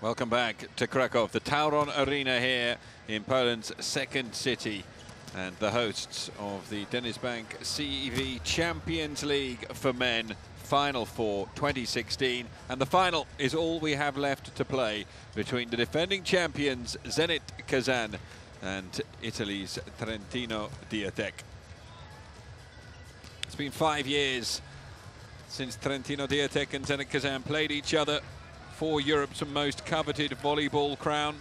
Welcome back to Krakow, the Tauron Arena here in Poland's second city, and the hosts of the Denizbank CEV Champions League for men, Final Four 2016, and the final is all we have left to play between the defending champions Zenit Kazan and Italy's Trentino Diatec. It's been 5 years since Trentino Diatec and Zenit Kazan played each other for Europe's most coveted volleyball crown.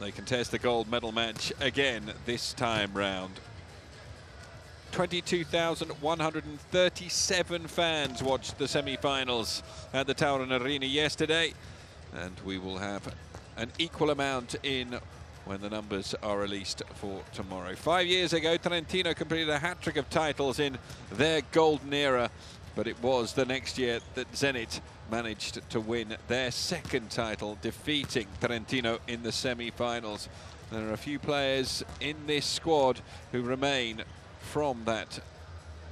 They contest the gold medal match again this time round. 22,137 fans watched the semi-finals at the Tauron Arena yesterday, and we will have an equal amount in when the numbers are released for tomorrow. 5 years ago, Trentino completed a hat-trick of titles in their golden era, but it was the next year that Zenit managed to win their second title, defeating Trentino in the semi-finals. There are a few players in this squad who remain from that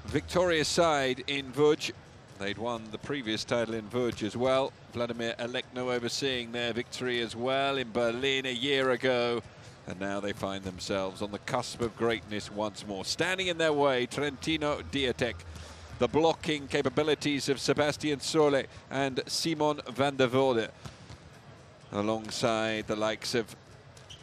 victorious side in Łódź. They'd won the previous title in Łódź as well. Vladimir Alekno overseeing their victory as well in Berlin a year ago. And now they find themselves on the cusp of greatness once more. Standing in their way, Trentino Diatec. The blocking capabilities of Sebastián Solé and Simon Van De Voorde, alongside the likes of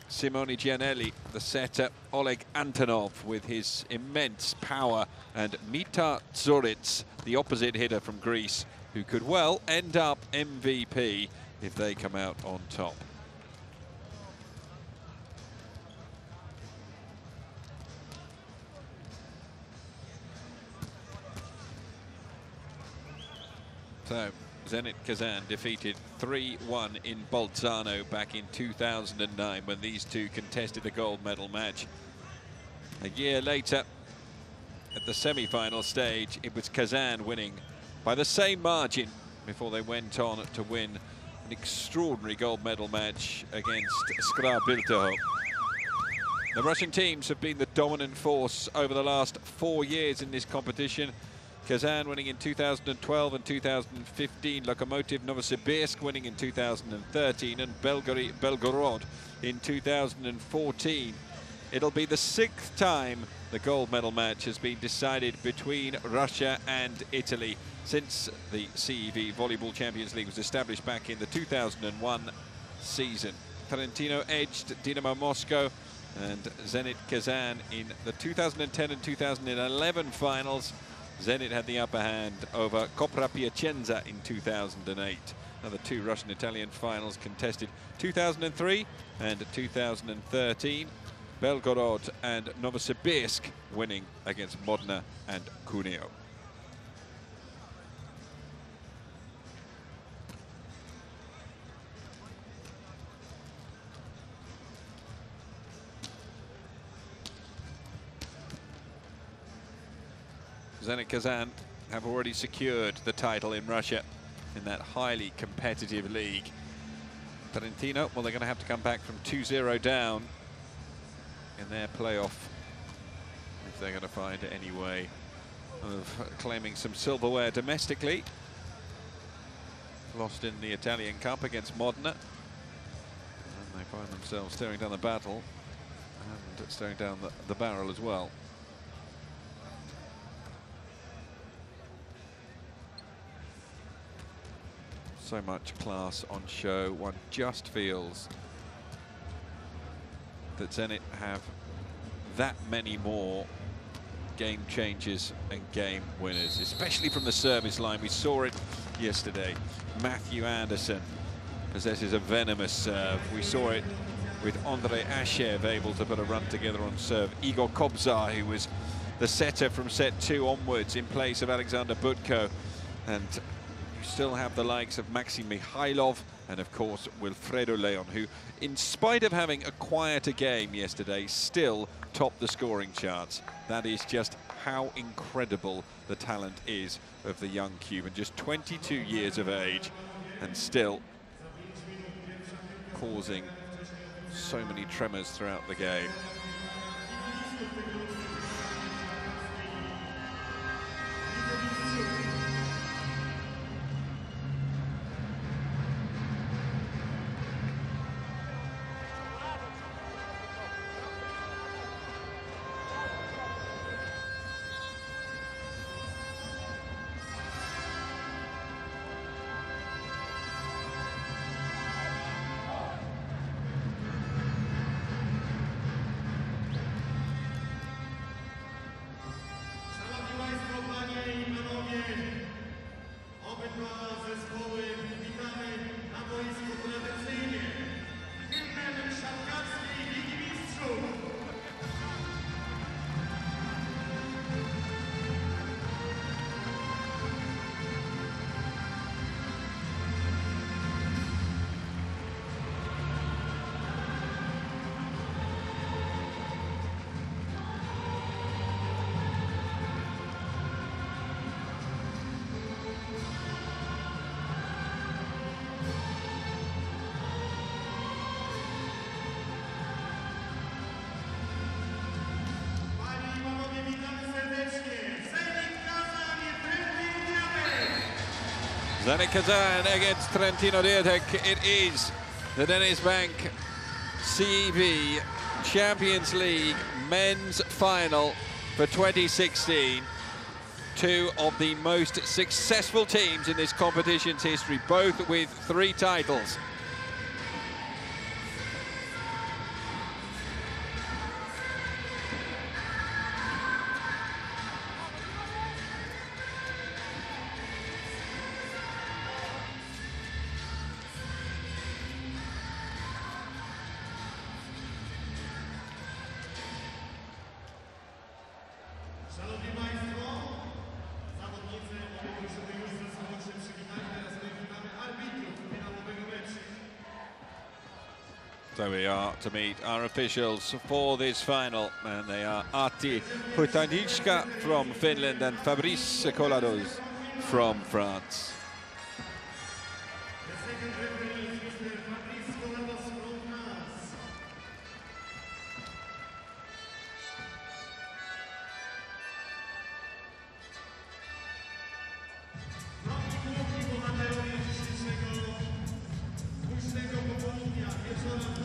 Simone Giannelli, the setter, Oleg Antonov with his immense power, and Mitar Djurić, the opposite hitter from Greece, who could well end up MVP if they come out on top. So, Zenit Kazan defeated 3-1 in Bolzano back in 2009 when these two contested the gold medal match. A year later, at the semi-final stage, it was Kazan winning by the same margin before they went on to win an extraordinary gold medal match against Skra Biltovo. The Russian teams have been the dominant force over the last 4 years in this competition. Kazan winning in 2012 and 2015, Lokomotiv Novosibirsk winning in 2013, and Belgorod in 2014. It'll be the sixth time the gold medal match has been decided between Russia and Italy since the CEV Volleyball Champions League was established back in the 2001 season. Trentino edged Dinamo Moscow and Zenit Kazan in the 2010 and 2011 finals. Zenit had the upper hand over Copra Piacenza in 2008. Now the two Russian-Italian finals contested 2003 and 2013. Belgorod and Novosibirsk winning against Modena and Cuneo. Zenit Kazan have already secured the title in Russia in that highly competitive league. Trentino, well, they're going to have to come back from 2-0 down in their playoff if they're going to find any way of claiming some silverware domestically. Lost in the Italian Cup against Modena. And they find themselves staring down the battle and staring down the barrel as well. So much class on show. One just feels that Zenit have that many more game changers and game winners, especially from the service line. We saw it yesterday. Matthew Anderson possesses a venomous serve. We saw it with Andrei Ashev able to put a run together on serve. Igor Kobzar, who was the setter from set two onwards in place of Alexander Butko, and still have the likes of Maxim Mikhailov and, of course, Wilfredo Leon, who, in spite of having a quieter game yesterday, still topped the scoring charts. That is just how incredible the talent is of the young Cuban, just 22 years of age and still causing so many tremors throughout the game. Zenit Kazan against Trentino Diatec. It is the Denizbank CEV Champions League men's final for 2016. Two of the most successful teams in this competition's history, both with 3 titles. So we are to meet our officials for this final, and they are Ati Hutanitska from Finland and Fabrice Colados from France.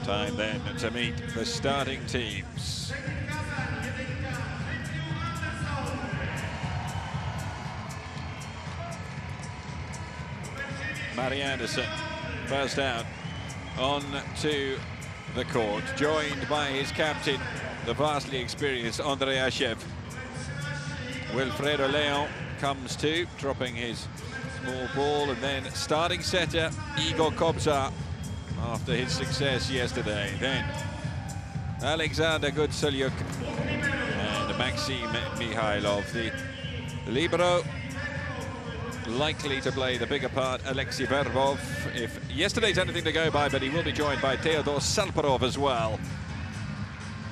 Time then to meet the starting teams. Matthew Anderson, first out, on to the court, joined by his captain, the vastly experienced Andrei Ashev. Wilfredo Leon comes to, dropping his small ball, and then starting setter, Igor Kobzar, after his success yesterday. Then Alexander Gutsalyuk and Maxim Mikhailov. The libero likely to play the bigger part, Alexei Verbov, if yesterday's anything to go by, but he will be joined by Theodor Salparov as well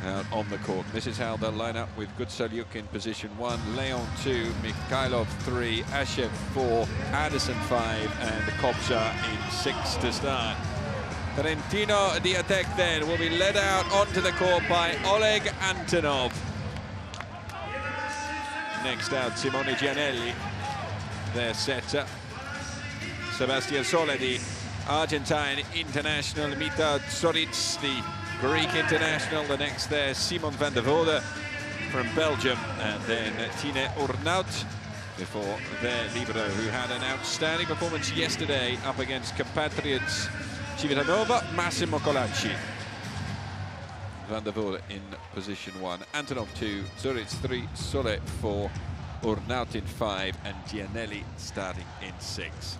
out on the court. This is how they'll line up, with Gutsalyuk in position 1, Leon 2, Mikhailov 3, Ashev 4, Anderson 5, and Kobzar in 6 to start. Trentino Diatec then will be led out onto the court by Oleg Antonov. Next out, Simone Giannelli, their setter. Sebastián Solé, the Argentine international. Mitar Djurić, the Greek international. The next there, Simon Van De Voorde from Belgium. And then Tine Urnaut, before their libero, who had an outstanding performance yesterday up against compatriots Civitanova, Massimo Colaci. Van der Voorde in position 1, Antonov 2, Djurić 3, Solé 4, Urnaut in 5, and Giannelli starting in 6.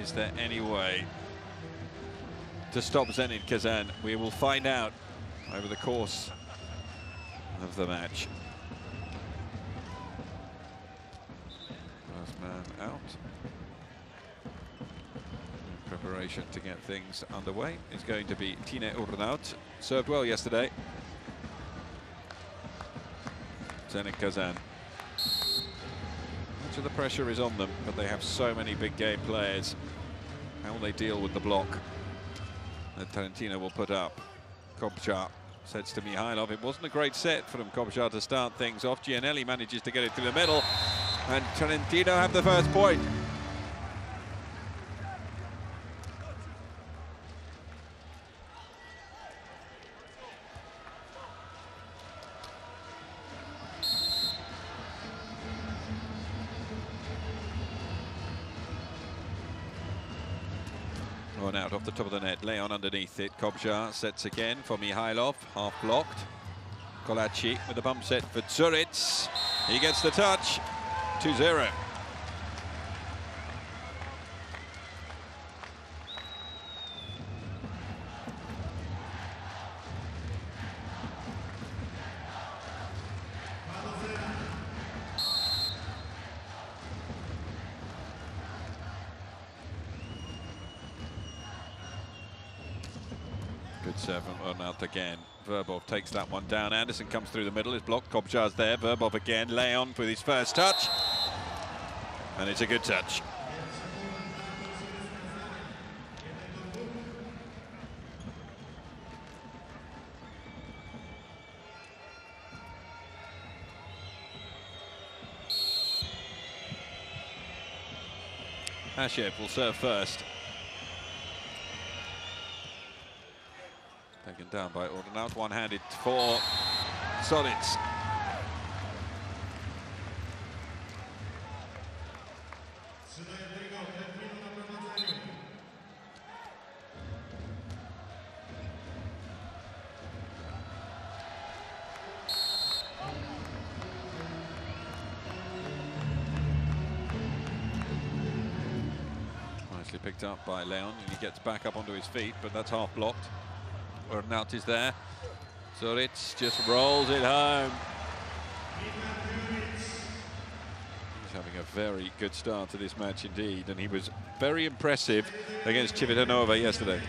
Is there any way to stop Zenit Kazan? We will find out over the course of the match. First man out. In preparation to get things underway is going to be Tine Urnaut. Served well yesterday. Zenit Kazan. So the pressure is on them, but they have so many big game players. How will they deal with the block that Trentino will put up? Kobzar sets to Mikhailov. It wasn't a great set from Kobzar to start things off. Giannelli manages to get it through the middle, and Trentino have the first point. One out off the top of the net, Leon underneath it. Kobzar sets again for Mikhailov, half blocked. Colaci with a bump set for Djurić. He gets the touch, 2-0. CEV Urnaut again. Verbov takes that one down. Anderson comes through the middle, is blocked. Kobzar's there. Verbov again. Leon with his first touch. And it's a good touch. Ashev will serve first. Taken down by Urnaut, one-handed for Solids. Nicely picked up by Leon, and he gets back up onto his feet, but that's half blocked. Urnaut is there. Djurić just rolls it home. He's having a very good start to this match indeed, and he was very impressive against Civitanova yesterday.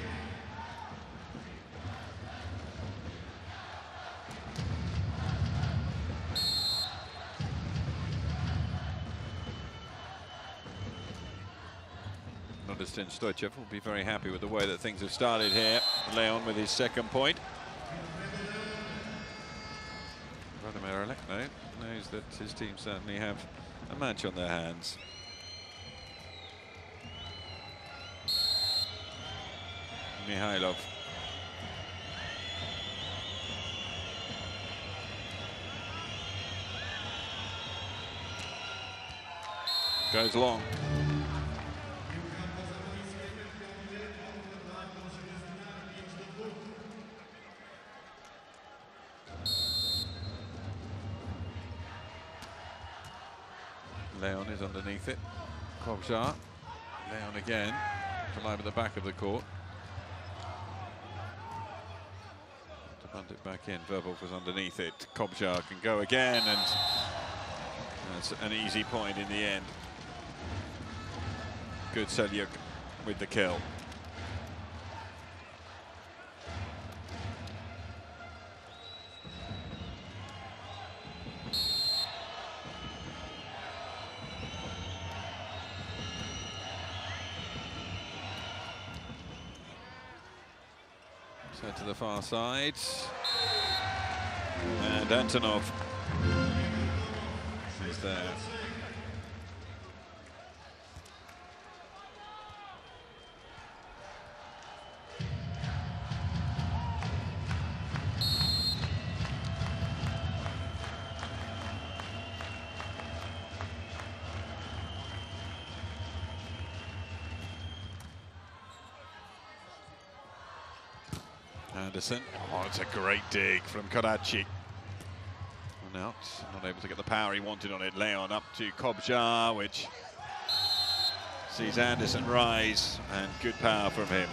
Stoychev will be very happy with the way that things have started here. Leon with his second point. Vladimir Alekno knows that his team certainly have a match on their hands. Mikhailov. Goes long. Leon is underneath it. Kobzar. Leon again. To line at the back of the court. To punt it back in. Verbov was underneath it. Kobzar can go again, and that's an easy point in the end. Gutsalyuk with the kill. To the far side, and Antonov is there. Anderson. Oh, it's a great dig from Colaci. Not able to get the power he wanted on it. Leon up to Kobzar, which sees Anderson rise, and good power from him.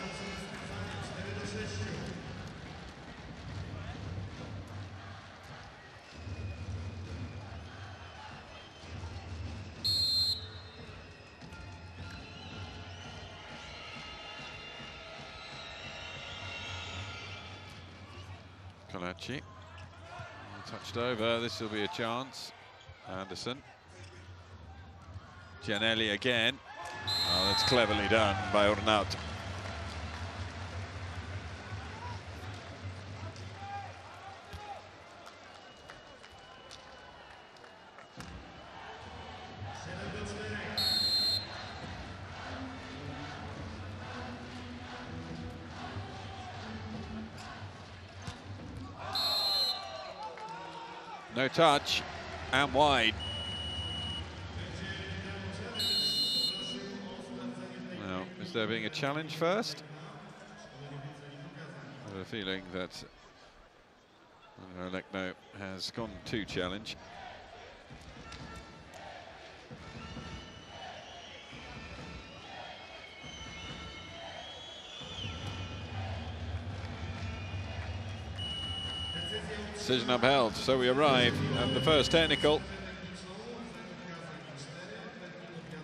Colaci touched over. This will be a chance. Anderson. Giannelli again. Oh, that's cleverly done by Urnaut. No touch, and wide. Now, is there being a challenge first? I have a feeling that Alekno has gone to challenge. Decision upheld, so we arrive at the first technical.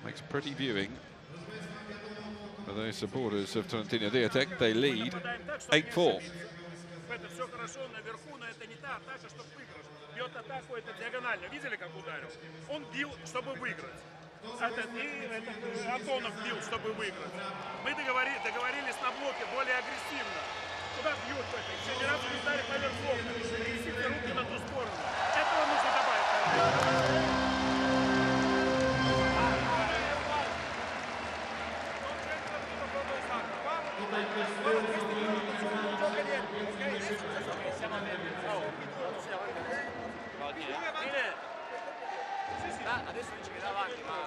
Makes pretty viewing for those supporters of Trentino Diatec. They lead 8-4. это все хорошо наверху, но это не та атака, чтобы выиграть. Бьет атаку, это диагонально. Видели, как ударил? Он бил, чтобы выиграть. Этот Антонов бил, чтобы выиграть. Мы договорились на блоке более агрессивно. Куда бьют? Федерация не ударит наверх блока. Пересите руки на ту сторону. Этого нужно добавить. Adesso non ci viene avanti, ma...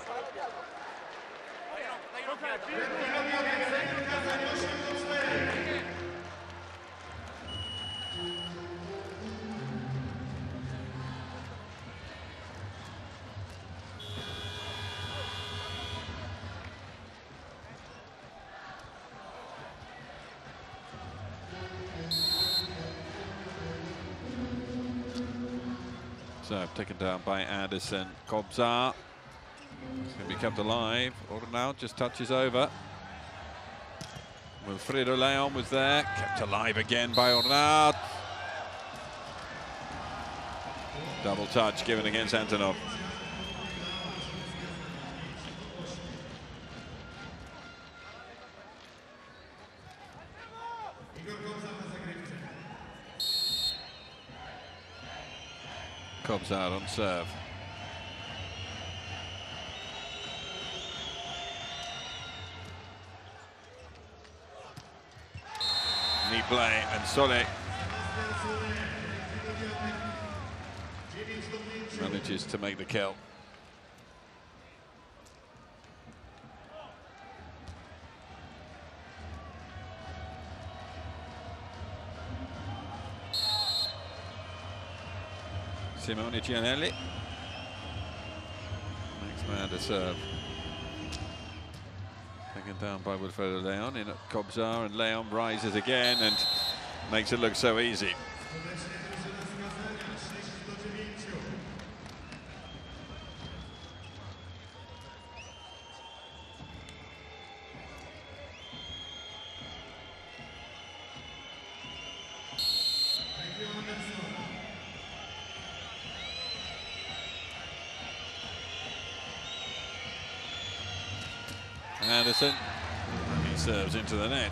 So, taken down by Anderson. Kobzar can be kept alive. Urnaut just touches over. Wilfredo Leon was there, kept alive again by Urnaut. Double touch given against Antonov. Kobzar on serve. Knee play and Solé manages to make the kill. Simone Giannelli next man to serve. Taken down by Wilfredo Leon in at Kobzar, and Leon rises again and makes it look so easy. Anderson, and he serves into the net.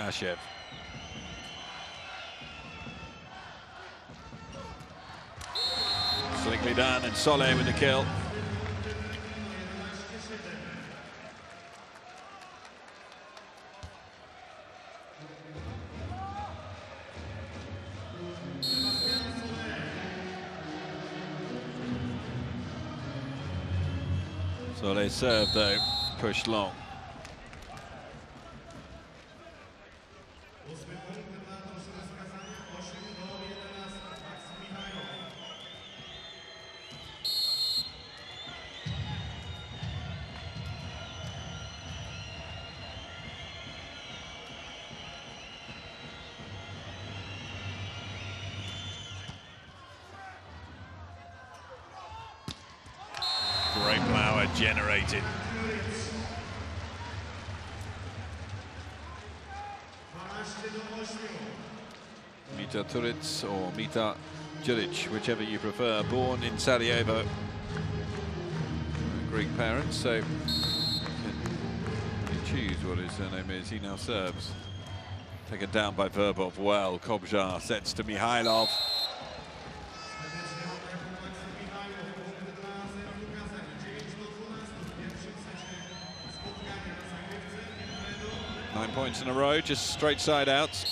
Ashev. Slickly done, and Solé with the kill. Solé served though, pushed long. Great power generated. Mitar Djurić or Mitar Djurić, whichever you prefer, born in Sarajevo. Greek parents, so you choose what his surname is. He now serves. Taken down by Verbov. Well, Kobzar sets to Mikhailov. Points in a row, just straight side outs.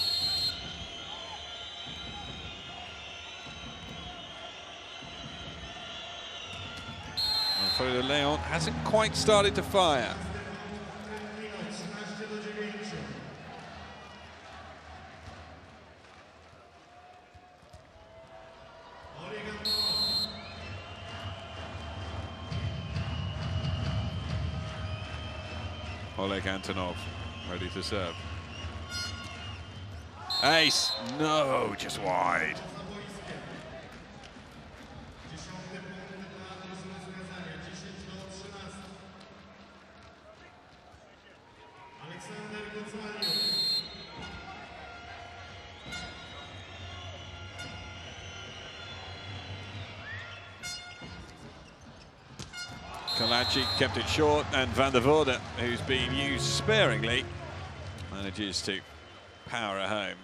Alfredo Leon hasn't quite started to fire. Oleg Antonov ready to serve. Ace, no, just wide. Colaci kept it short, and Van De Voorde, who's been used sparingly, manages to power it home.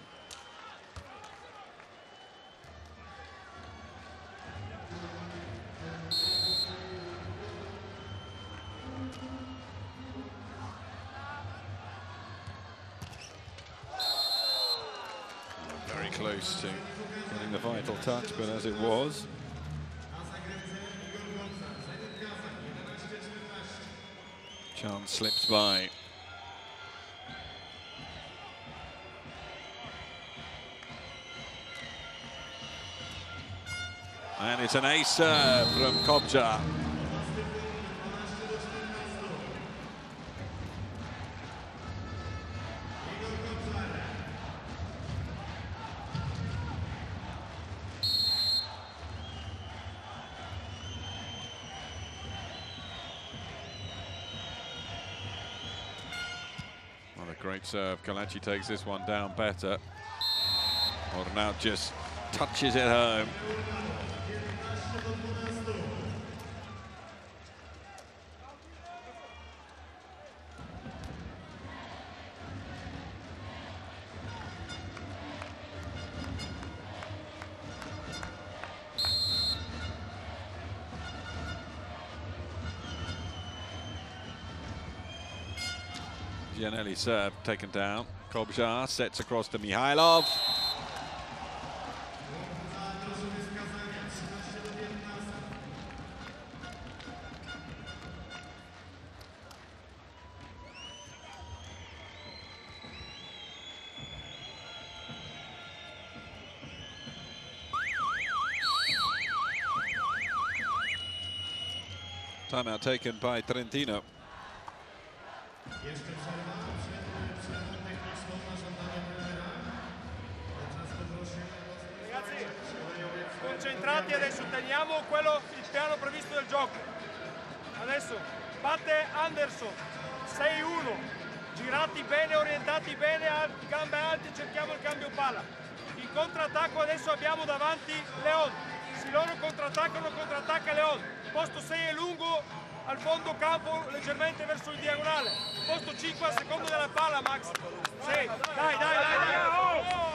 Very close to getting the vital touch, but as it was, chance slips by. And it's an ace serve from Kobzar. What a great serve. Colaci takes this one down better. Urnaut just touches it home. Giannelli serve taken down. Kobzar sets across to Mikhailov. Timeout taken by Trentino. Adesso teniamo quello il piano previsto del gioco. Adesso batte Anderson 6-1, girati bene, orientati bene, gambe alte, cerchiamo il cambio palla. In contrattacco adesso abbiamo davanti Leon, se loro contrattaccano contrattacca Leon, posto 6 è lungo al fondo campo leggermente verso il diagonale, posto 5 al secondo della palla Max. 6, dai. Oh!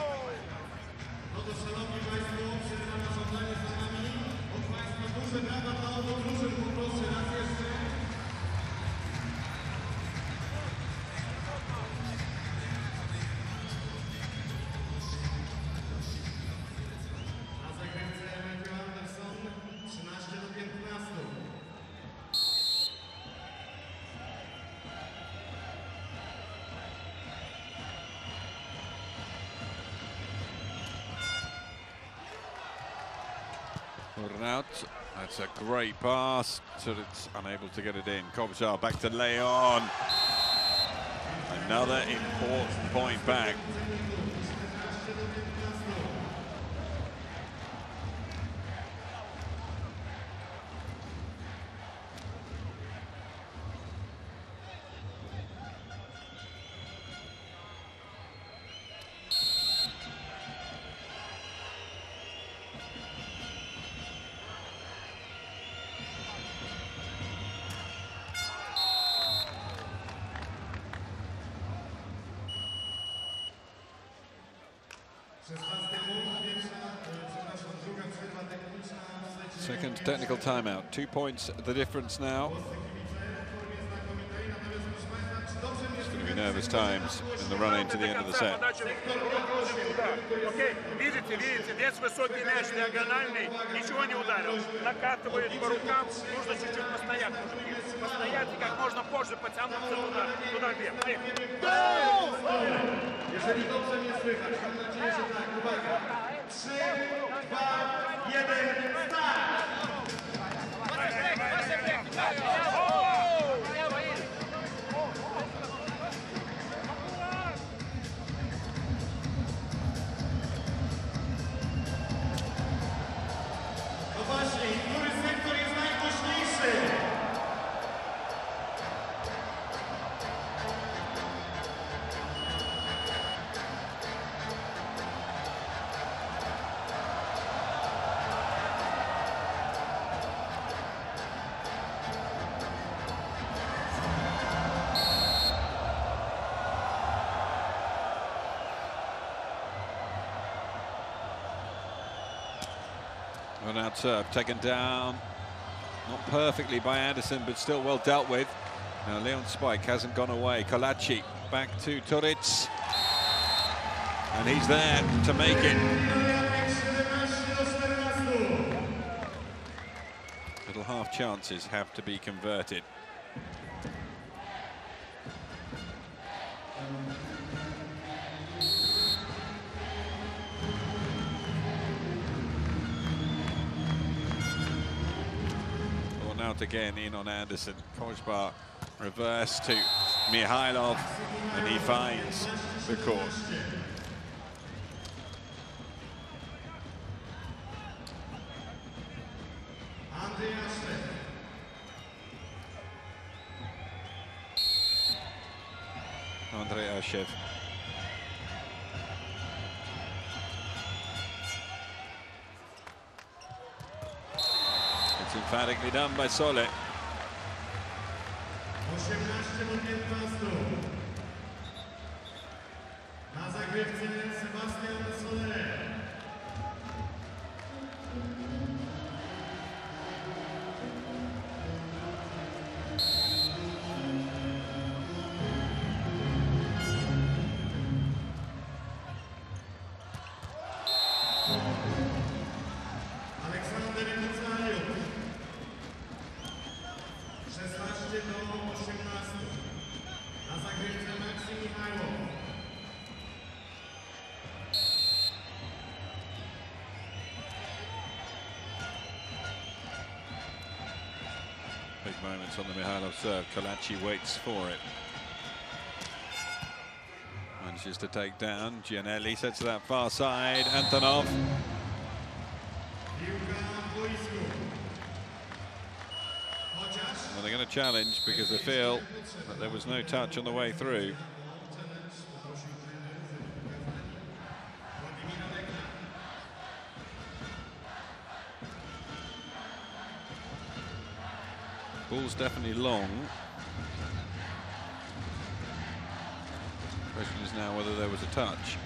Urnaut, that's a great pass, so it's unable to get it in. Kobzar back to Leon. Another important point back. Second technical timeout. 2 points, the difference now. It's going to be nervous times in the run into the end of the set. Видите, вес высокий мяч, диагональный, ничего не ударил. Накатывает по рукам, нужно чуть-чуть постоять. Постоять и как можно позже потянуться туда вверх. an out serve, taken down, not perfectly by Anderson, but still well dealt with. Now Leon's spike hasn't gone away. Colaci back to Djurić, and he's there to make it. Little half chances have to be converted. Out again in on Anderson. Kobzar reverse to Mikhailov, and he finds the course. Andrei Ashev. Emphatically done by Solé. Big moments on the Mikhailov serve. Colaci waits for it. Manages to take down. Giannelli sets to that far side. Antonov. Well, they're going to challenge because they feel that there was no touch on the way through. Ball's definitely long. The question is now whether there was a touch.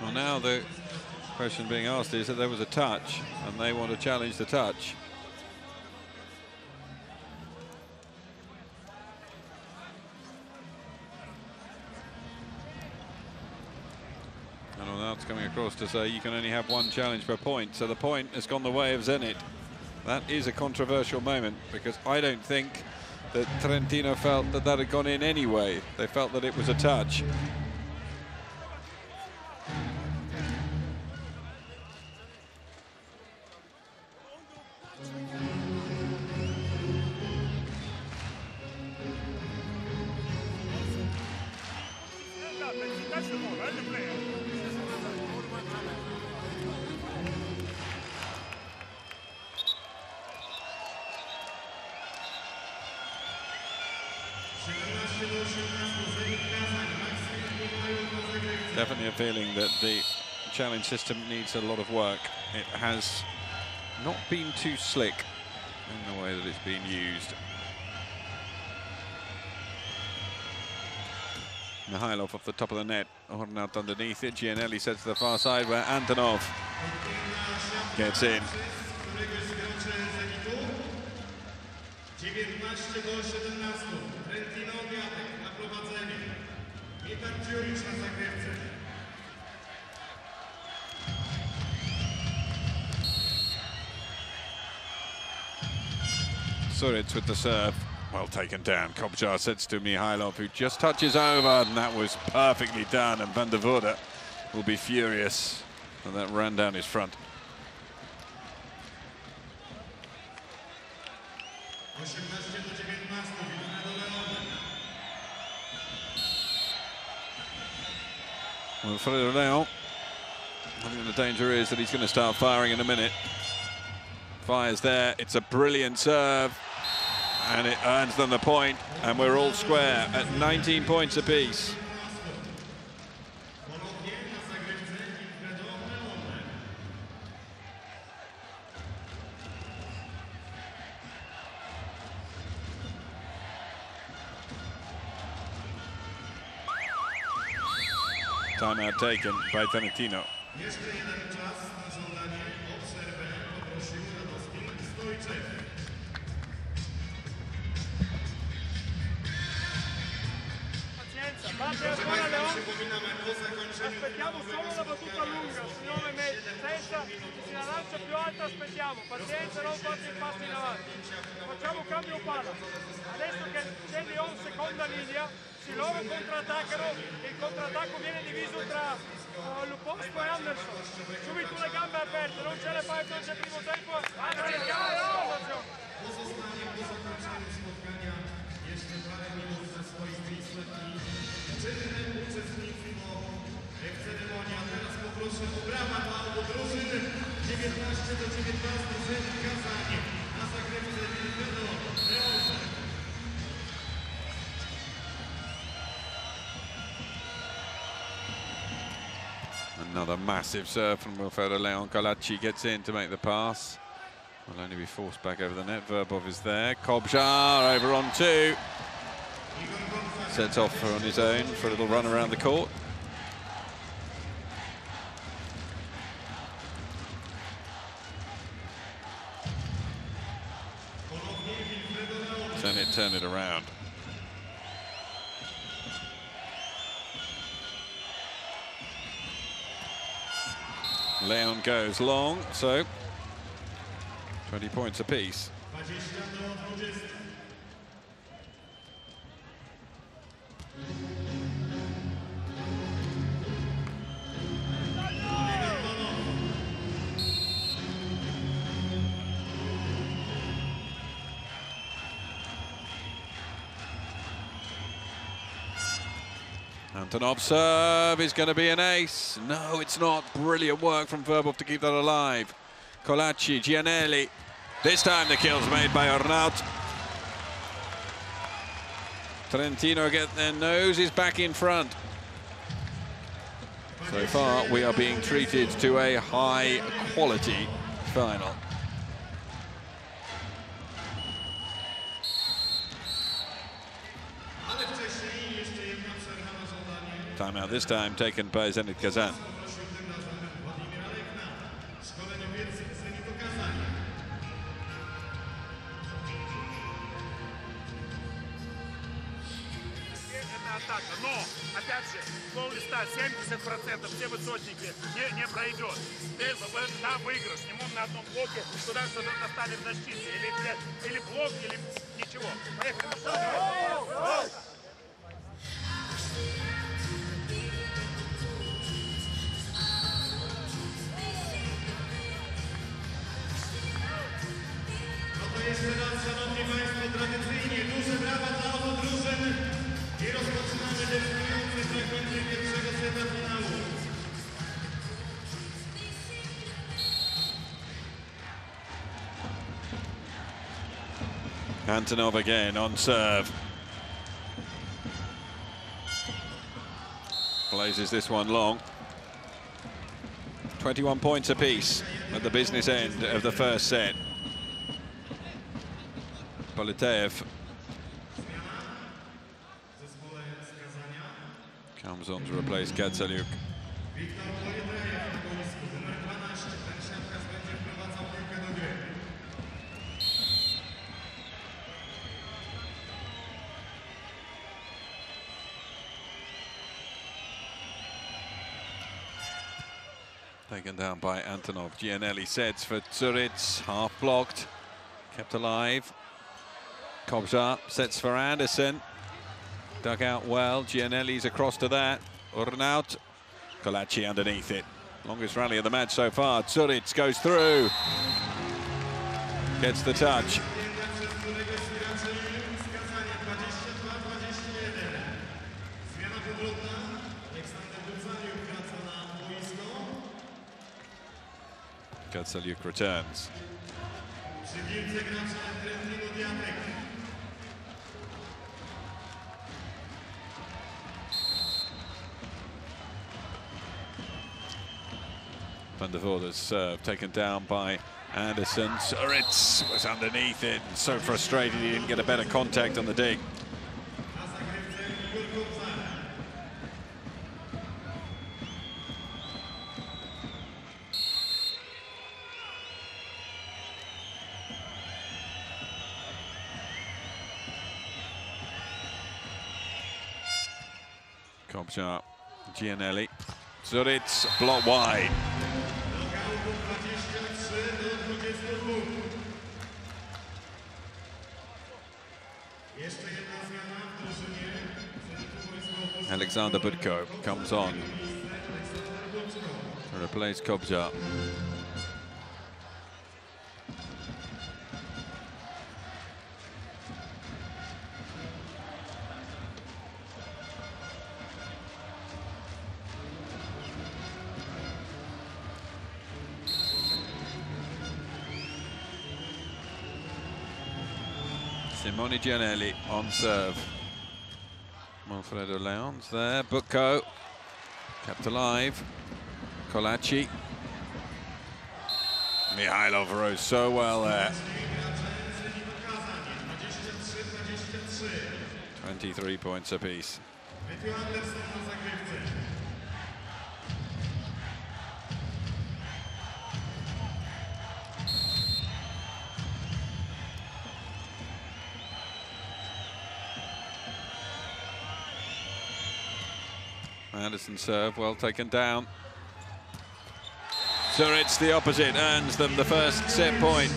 Well, now the question being asked is that there was a touch, and they want to challenge the touch. And Urnaut's coming across to say you can only have one challenge per point, so the point has gone the way of Zenit. That is a controversial moment, because I don't think that Trentino felt that that had gone in anyway. They felt that it was a touch. Definitely a feeling that the challenge system needs a lot of work. It has not been too slick in the way that it's been used. Mikhailov off the top of the net, Urnaut underneath it. Giannelli sets to the far side where Antonov gets in. Suric with the serve, well taken down. Kobzar sets to Mikhailov, who just touches over, and that was perfectly done, and Van De Voorde will be furious, and that ran down his front. Wilfredo Leon, I think the danger is that he's going to start firing in a minute. Fires there, it's a brilliant serve, and it earns them the point, and we're all square at 19 points apiece. Timeout taken by Trentino. Aspettiamo solo la battuta lunga, signore Mezzi, senza che si la lancia più alta, aspettiamo, pazienza, non fate il passo in avanti, facciamo cambio palla, adesso che c'è Leon seconda linea, se loro contrattaccano, il contrattacco viene diviso tra Lupovsko e Anderson, subito le gambe aperte, non c'è le pipe, non c'è primo tempo, anzi il cambio! Another massive serve from Wilfredo Leon. Colaci gets in to make the pass. Will only be forced back over the net. Verbov is there. Kobzar over on two. Sets off on his own for a little run around the court. And it turned it around. Leon goes long, so 20 points apiece. Antonov serve is going to be an ace. No, it's not. Brilliant work from Verbov to keep that alive. Colaci, Giannelli. This time the kill's made by Urnaut. Trentino get their noses back in front. So far, we are being treated to a high-quality final. Timeout this time taken by Zenit Kazan. Antonov again on serve. Blazes this one long. 21 points apiece at the business end of the first set. Poletaev comes on to replace Gutsalyuk. Taken down by Antonov. Giannelli sets for Djurić, half blocked, kept alive. Kobzar sets for Anderson, dug out well. Giannelli's across to that. Urnaut, Colaci underneath it. Longest rally of the match so far. Djurić goes through, gets the touch. Gutsalyuk returns. Van de Voorde's serve taken down by Anderson. Djurić was underneath it, so frustrated he didn't get a better contact on the dig. Kobzar, Giannelli. Zuric, block wide. Alexander Butko comes on to replace Kobzar. Simone Giannelli on serve. Wilfredo Leon's there. Butko kept alive. Colaci. Mikhailov rose so well there. 23 points apiece. Anderson serve, well taken down. Zuric, the opposite, earns them the first set point.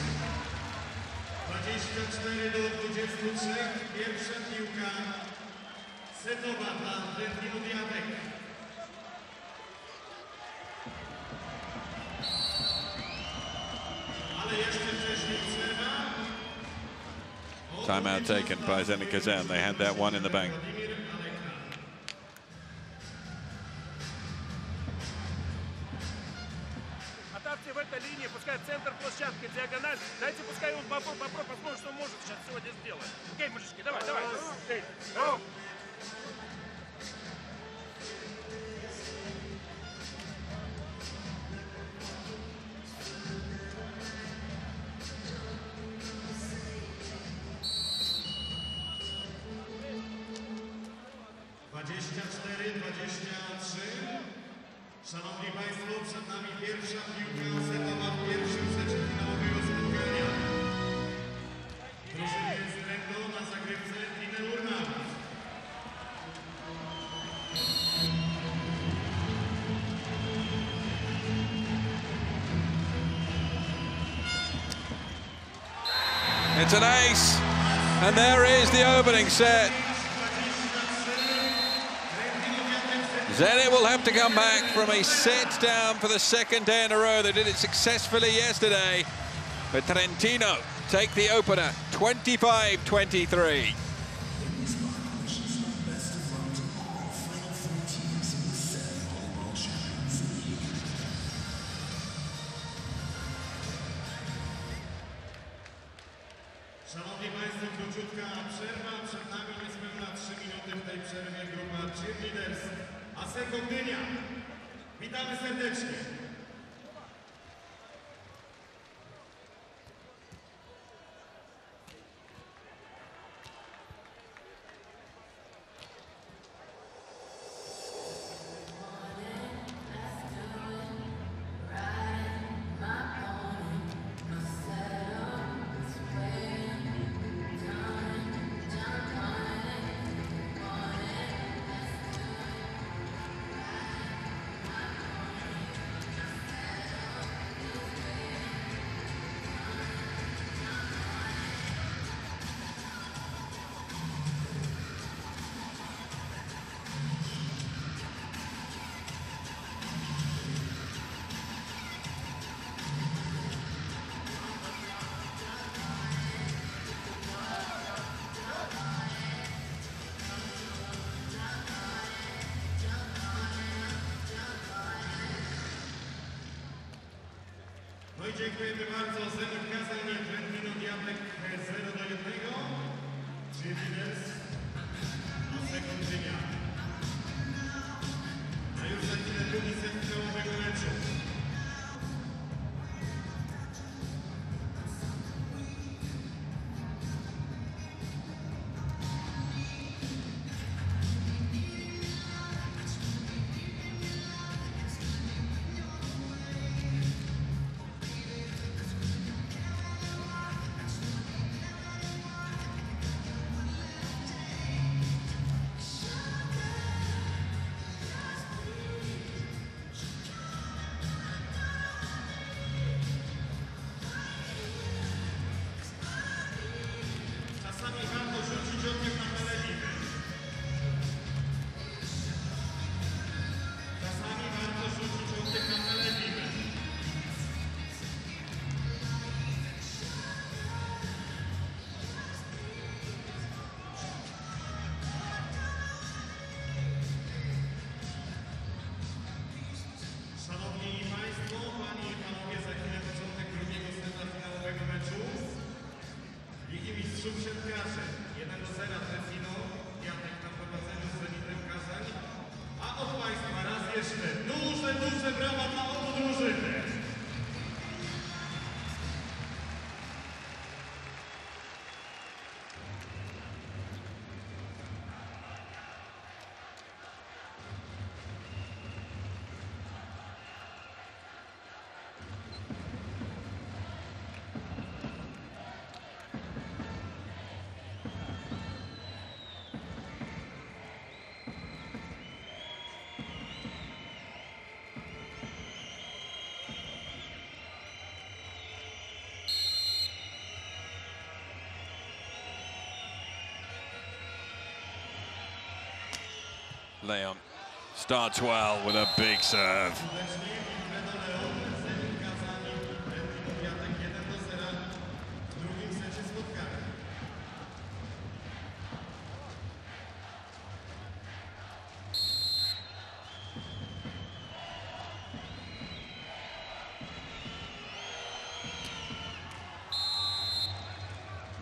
Timeout taken by Zenit Kazan. They had that one in the bank. It's an ace, and there is the opening set. Zenit will have to come back from a set down for the second day in a row. They did it successfully yesterday, but Trentino take the opener, 25-23. Dziękujemy bardzo. Zenit Kazan, Trentino Diatec 0-1. Civides na sekundynia. A już za chwilę drugi set czołowego meczu. Już przed Kraszem 1-0 Trentino Diatec na prowadzeniu z Zenitem Kazan. A od Państwa raz jeszcze duże brawa dla obu drużyny. Leon starts well with a big serve.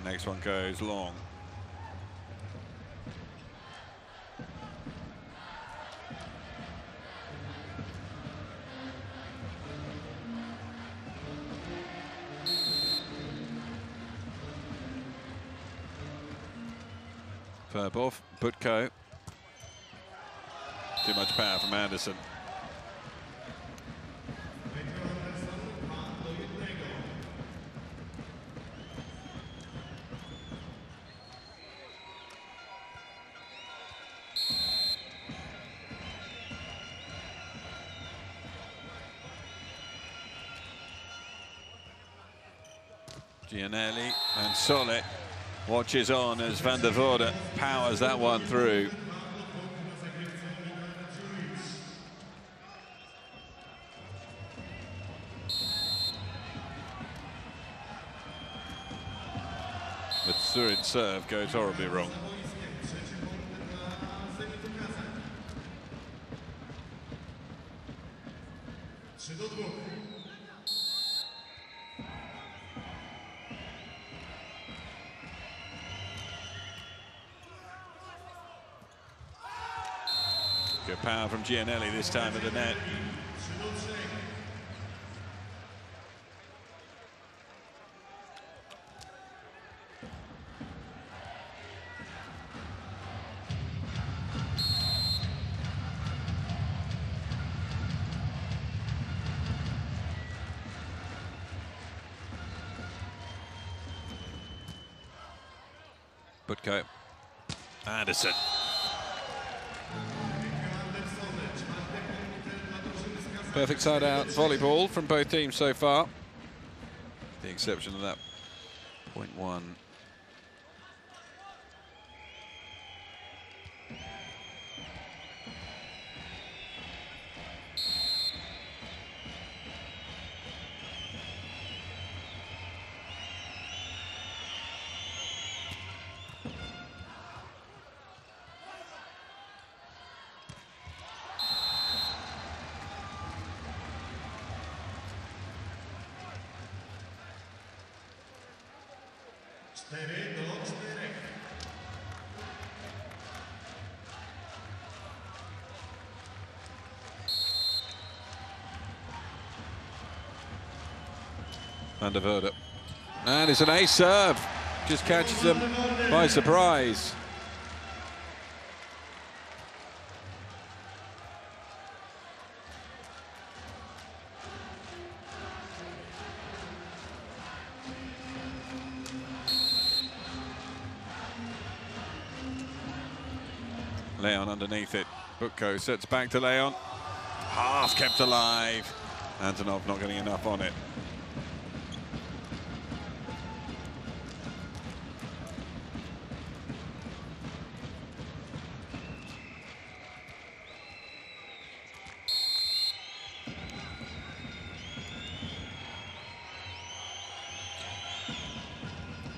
Next one goes long. Verbov, Butko. Too much power from Anderson. Giannelli and Solé. Watches on as Van De Voorde powers that one through. But Surin's serve goes horribly wrong. Good power from Giannelli this time at the net. Butko. Anderson. Perfect side-out volleyball from both teams so far. The exception of that 0.1. Van De Voorde. And it's an ace serve. Just catches them by surprise. Leon underneath it. Butko sets back to Leon. Half kept alive. Antonov not getting enough on it.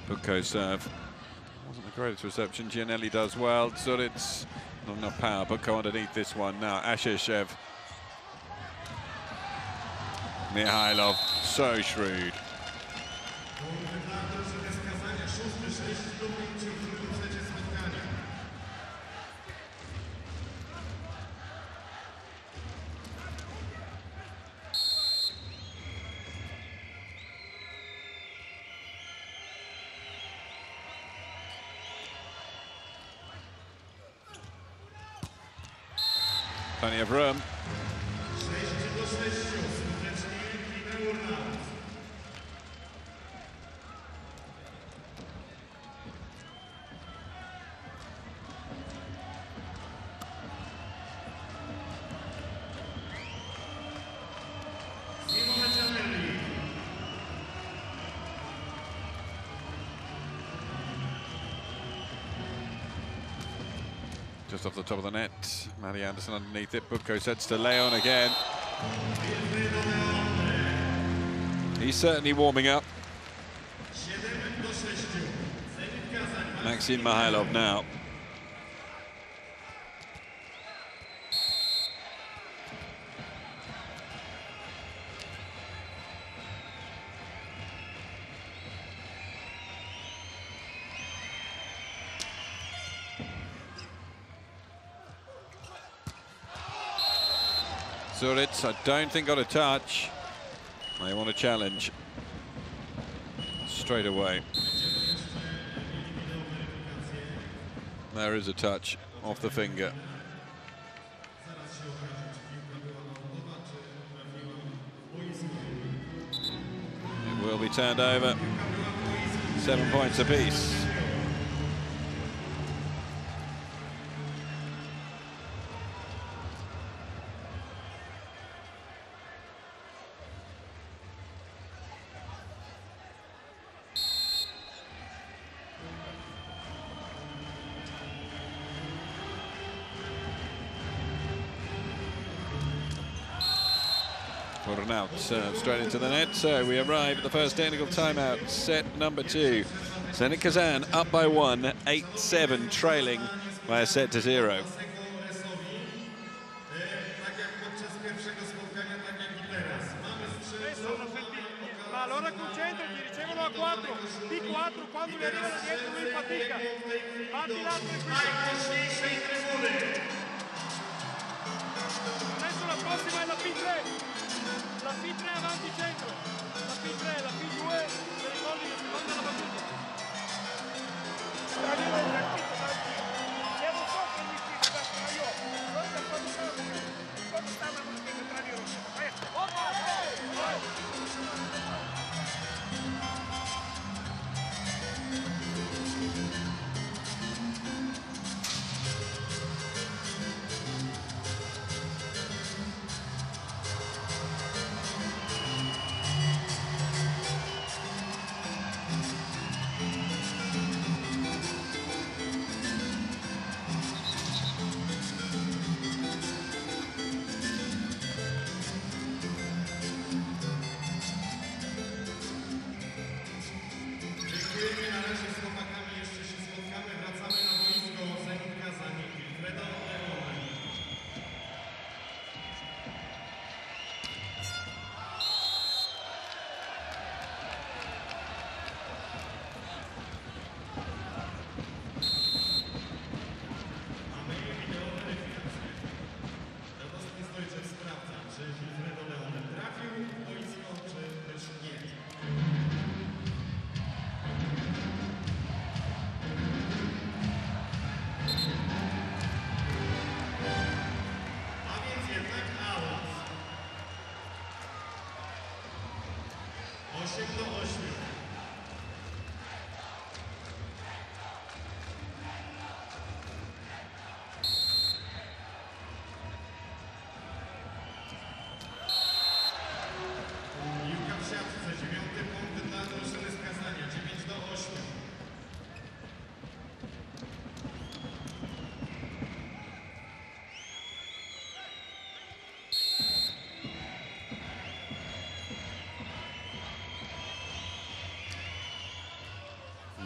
Butko serve. Wasn't the greatest reception. Giannelli does well. Djurić. Not enough power, but go underneath this one now. Ashev. Mikhailov, so shrewd. Plenty of room. Just off the top of the net, Matty Anderson underneath it. Butko sets to Leon again. He's certainly warming up. Maxim Mikhailov now. Djurić, I don't think got a touch. They want a challenge straight away. There is a touch off the finger. It will be turned over. 7 points apiece. Urnaut serves straight into the net, so we arrive at the first technical timeout, set number 2. Zenit Kazan up by 1, 8-7, trailing by a set to 0. La P3 avanti centro, la P3, la P2 per I colli che seconda la battuta. E non so che mi si sta tra io, non da quando sta la partita tra di loro.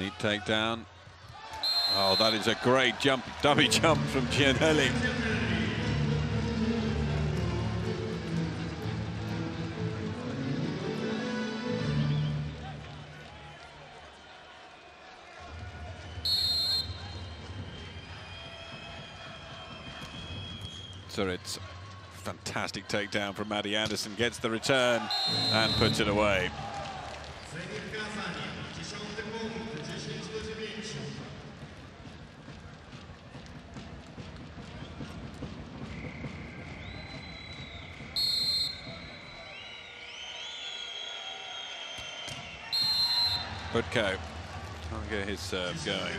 Neat takedown. Oh, that is a great jump, dummy jump from Giannelli. So it's fantastic takedown from Matty Anderson, gets the return and puts it away. Butko can't get his serve going.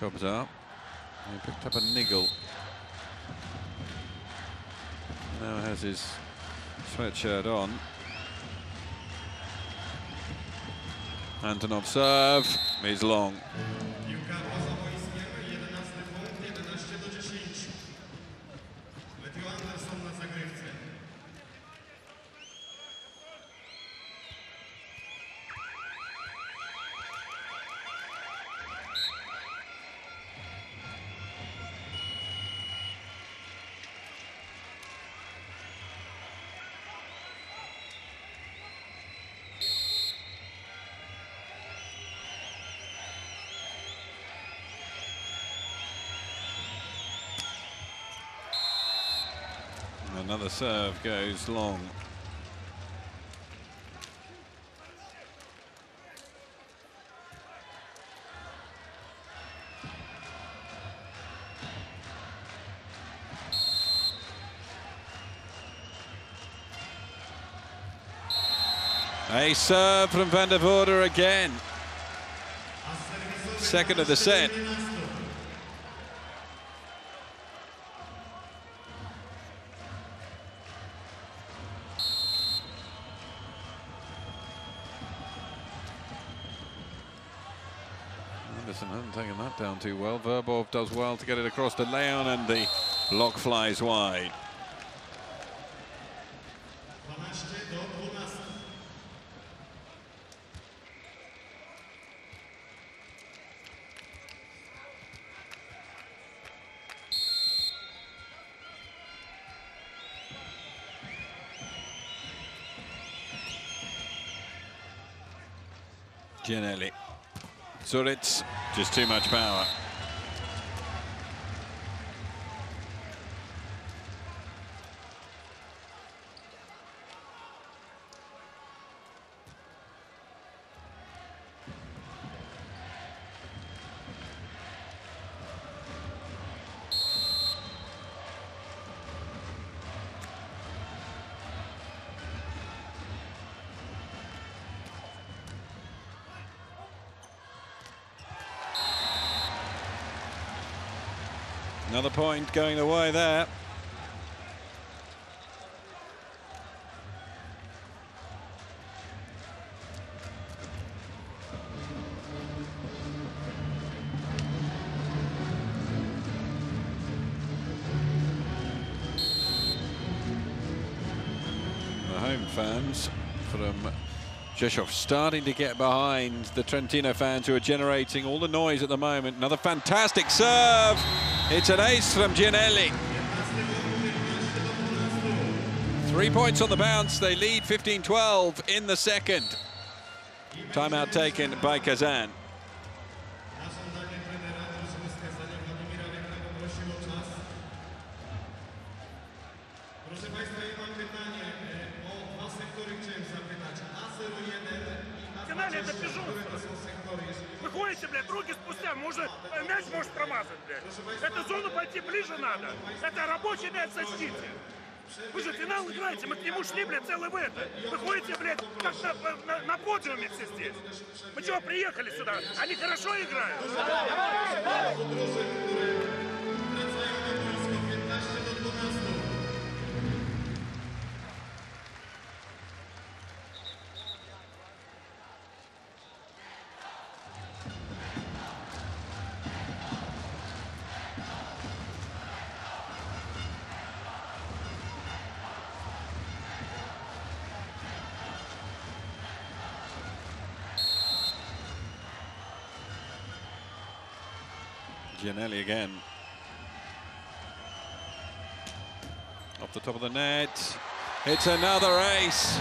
Kobzar. He picked up a niggle. Now has his sweatshirt on. Antonov serve. He's long. Another serve goes long. A serve from Van De Voorde again. Second of the set. Taking that down too well. Verbov does well to get it across to Leon, and the block flies wide. Giannelli. Zuric, just too much power. Another point going the way there. The home fans from Rzeszów starting to get behind the Trentino fans who are generating all the noise at the moment. Another fantastic serve. It's an ace from Giannelli. 3 points on the bounce. They lead 15-12 in the second. Timeout taken by Kazan. Giannelli again. Off the top of the net. It's another ace.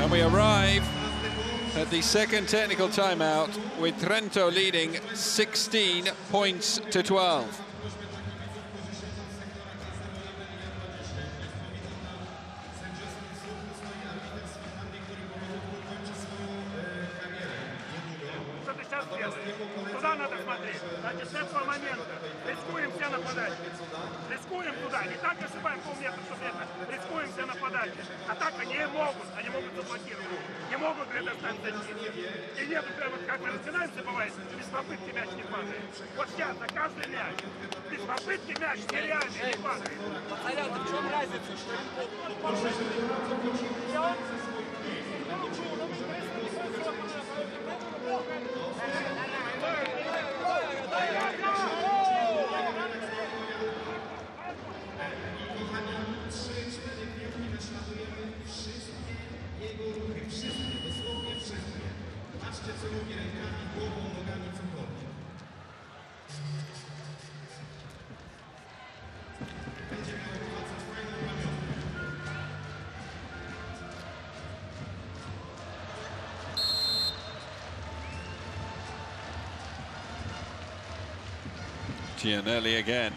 And we arrive at the second technical timeout with Trento leading 16 points to 12. делаем. Туда надо смотреть. Значит, с этого момента рискуем все нападать. Рискуем туда. Не так ошибаем полметра, что это. Рискуем все нападать. Атака не могут. Они могут заблокировать. Не могут предоставить защиту. И нет, прям вот как мы начинаемся, бывает, без попытки мяч не падает. Вот сейчас, за каждый мяч. Без попытки мяч нереально не падает. Пацанята, в чем разница, что Giannelli again.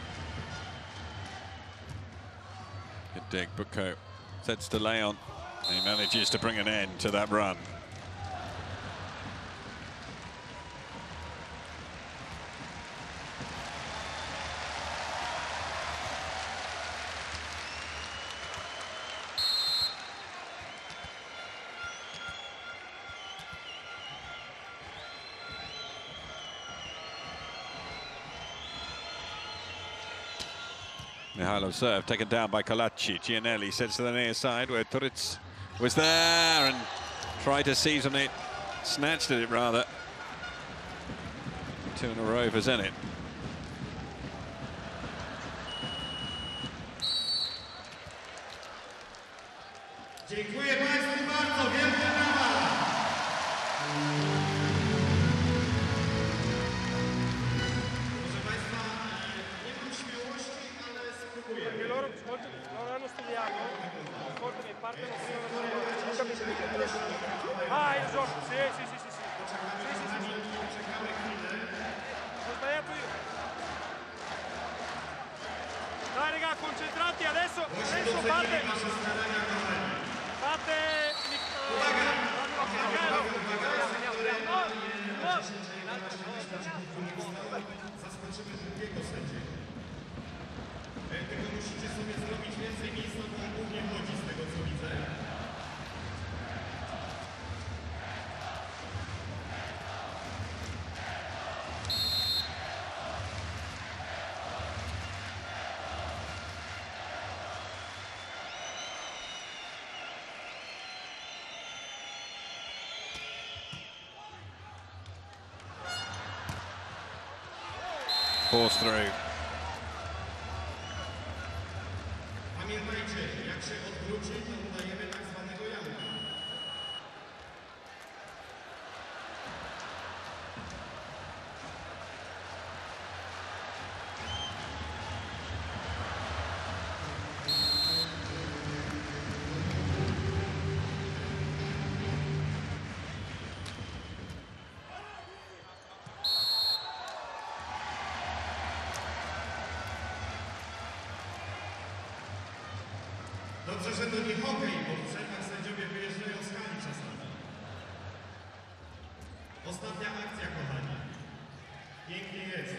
Good dig. Butko sets to Leon. He manages to bring an end to that run. Mikhailov serve, taken down by Colaci. Giannelli sets to the near side where Djurić was there and tried to seize on it, snatched at it rather. Two in a row for Zenit. Force through. Że to nie hokej, bo w przerwach sędziowie wyjeżdżają z hali czasami. Ostatnia akcja, kochani. Pięknie jest.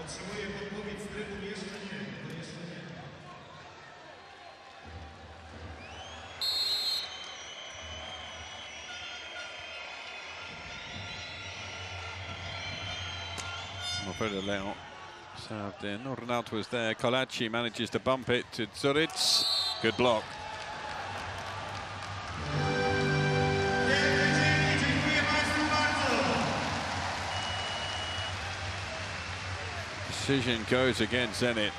Otrzymuję podpowiedź z trybu jeszcze nie. Wilfredo Leon served in. Urnaut was there. Colaci manages to bump it to Djurić. Good block. Decision goes against Zenit.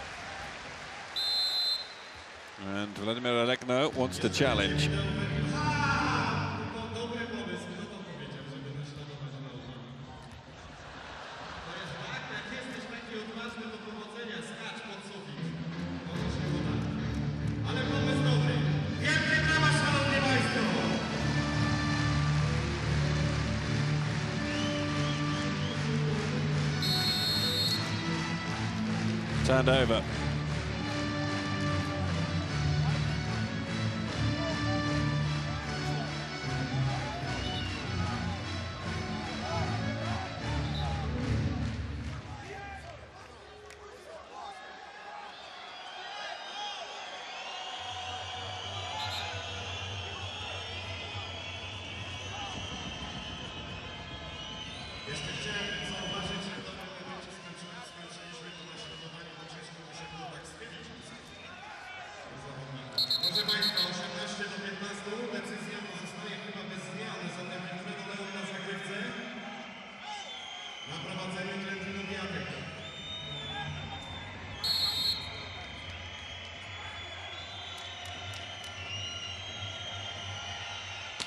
And Vladimir Alekno wants to challenge. turned over.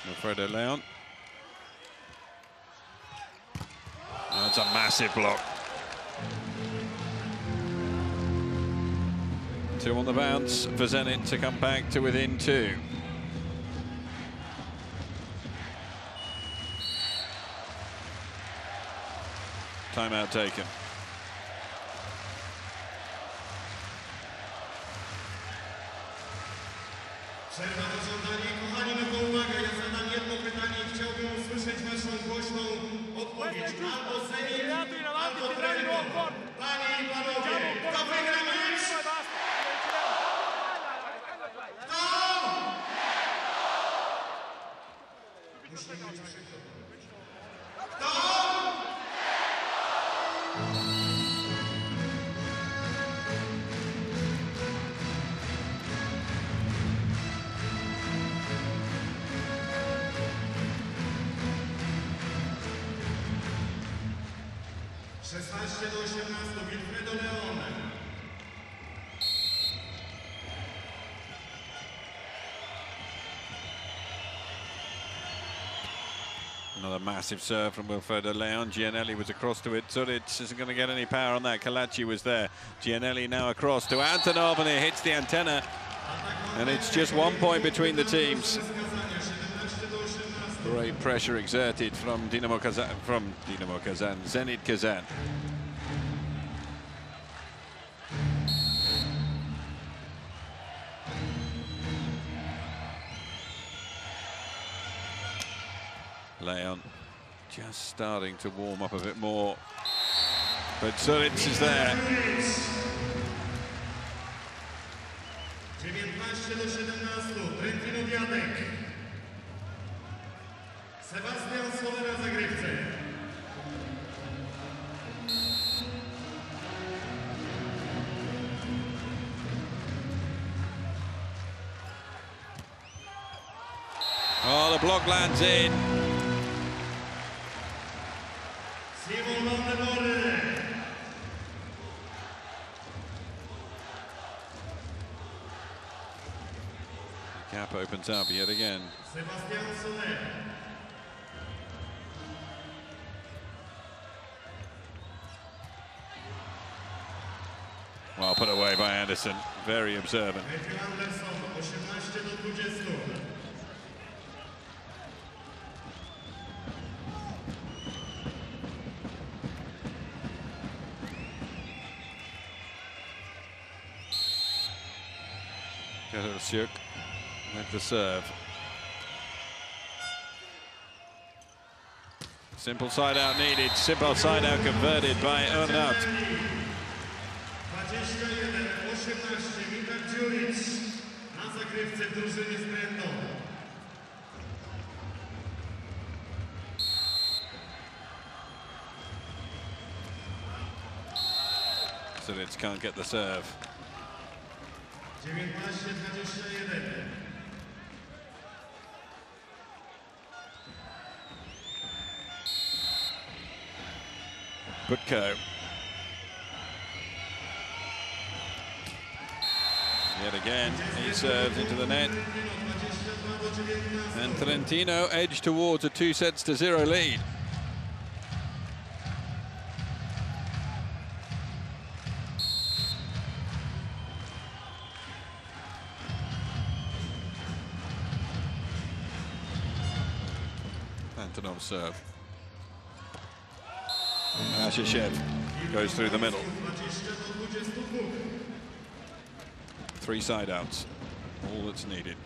Wilfredo Leon. That's a massive block. Two on the bounce for Zenit to come back to within two. Timeout taken. Another massive serve from Wilfredo Leon. Giannelli was across to it. Djurić isn't going to get any power on that. Colaci was there. Giannelli now across to Antonov, and it hits the antenna. And it's just 1 point between the teams. Great pressure exerted from Zenit Kazan. Leon just starting to warm up a bit more, but Djurić is there. Trentino Diatec. Sebastián Solé na zagrywce. Oh, the block lands in. Simon Van De Voorde. The gap opens up yet again. Sebastián Solé. Well put away by Anderson. Very observant. Gutsalyuk with the serve. Simple side out needed, simple side out converted by Urnaut. Mitar Djurić na zagrywce w drużynie z Brendą. So it can't get the serve. Butko. Yet again, he serves into the net. And Trentino edge towards a 2-0 lead. Antonov serve. Ashev. goes through the middle. Three side outs, all that's needed.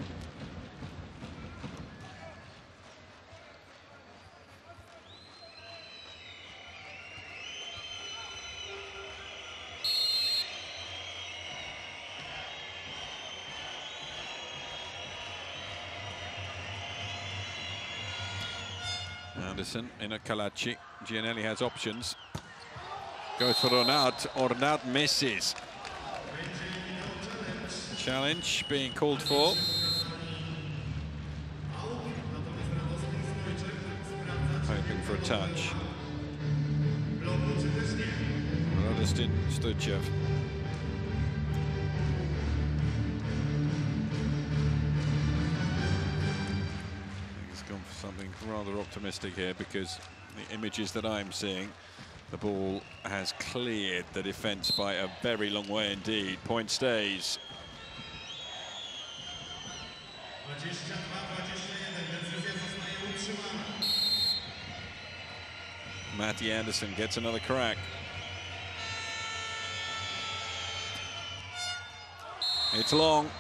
Anderson in at Colaci. Giannelli has options. Goes for Urnaut. Urnaut misses. Challenge being called for. Hoping for a touch. Radistin Stoychev. Something rather optimistic here, because the images that I'm seeing, the ball has cleared the defence by a very long way indeed. Point stays. Matthew Anderson gets another crack. It's long.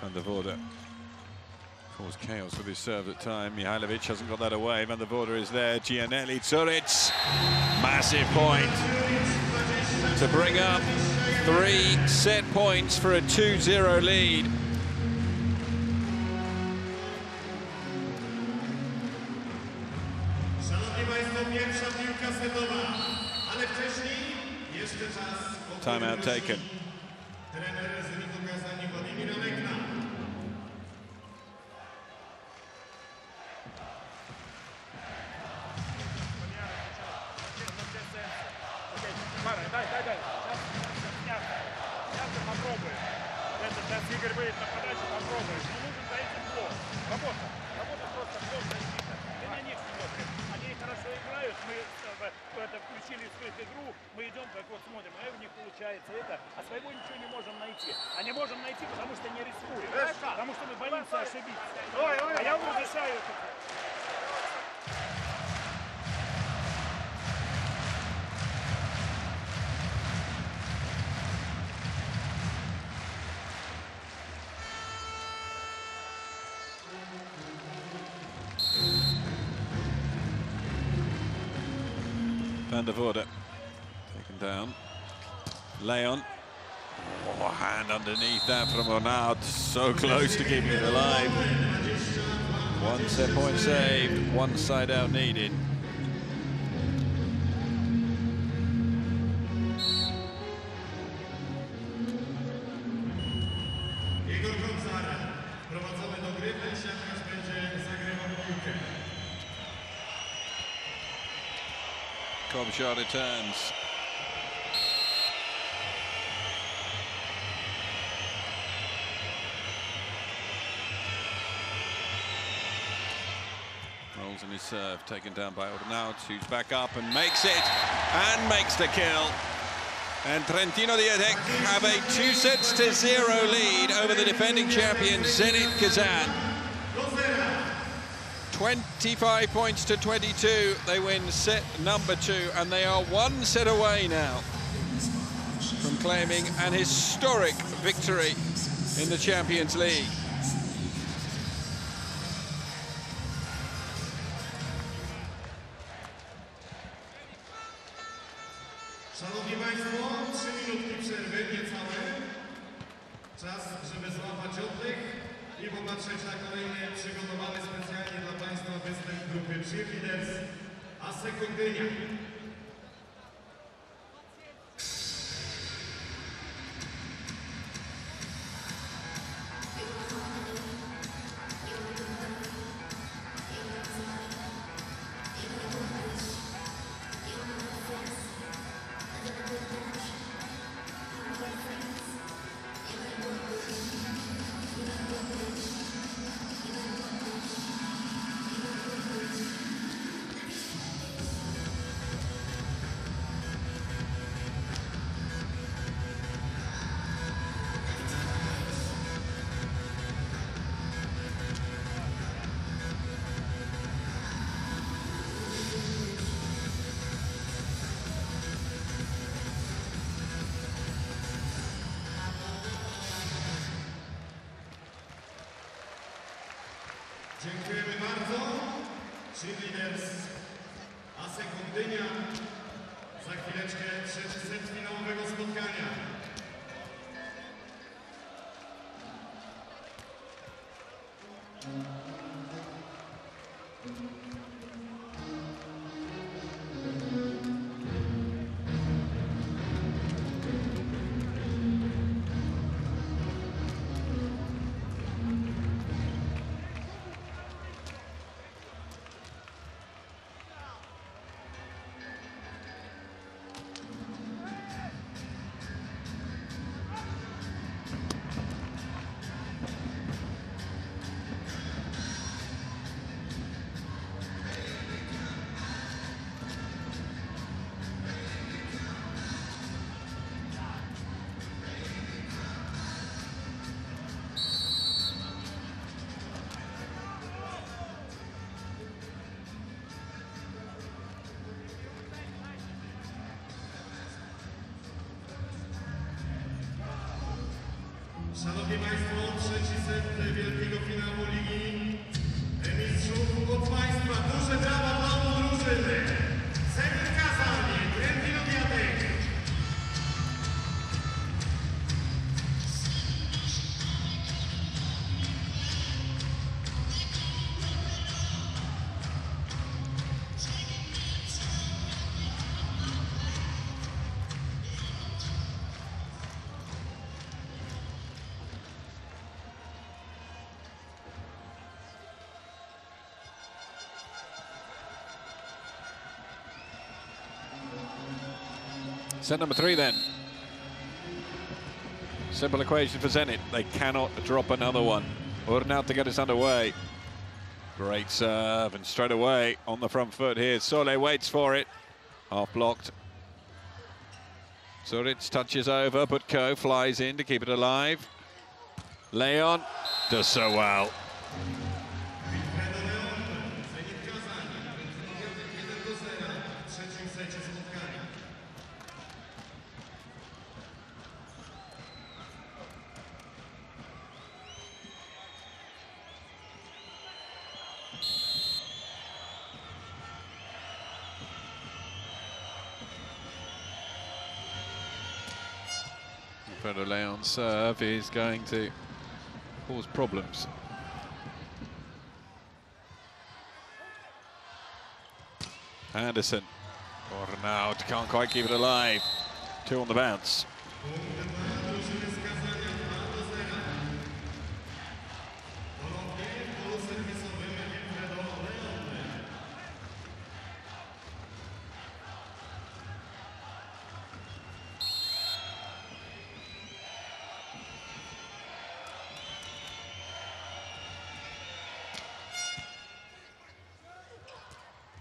Van De Voorde caused chaos with his serve at time. Mihailovic hasn't got that away. Van De Voorde is there. Giannelli, Djurić, massive point to bring up 3 set points for a 2-0 lead. Timeout taken. Van De Voorde taken down. Leon. Oh, hand underneath that from Urnaut. So close to keeping it alive. 1 set point saved, 1 side out needed. Igor Kobzar prowadzony do gry, ten się teraz będzie zagrywał piłkę. Kobzar returns. And his serve taken down by Urnaut, who's back up and makes it, and makes the kill. And Trentino Diatec have a 2-0 lead over the defending champion Zenit Kazan. 25 points to 22. They win set number 2, and they are 1 set away now from claiming an historic victory in the Champions League. Dziękujemy bardzo. Cheerleaders, a Sekundynia. Za chwileczkę trzeci set finałowego spotkania. Szanowni Państwo, trzeci set wielkiego finału Ligi Mistrzów od Państwa. Duże brawa dla obu drużyny. Zenit Kazan, Trentino Diatec. Set number three then. Simple equation for Zenit. They cannot drop another one. Urnaut to get us underway. Great serve and straight away on the front foot here. Solé waits for it. Half blocked. Djurić touches over. Butko flies in to keep it alive. Leon does so well. Wilfredo Leon's serve is going to cause problems. Anderson. Urnaut can't quite keep it alive. Two on the bounce.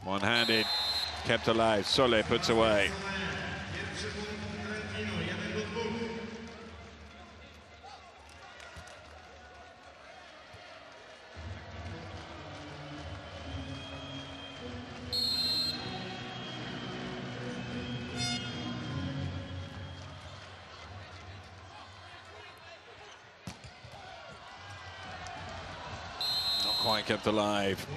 One-handed, kept alive. Solé puts away. Not quite kept alive.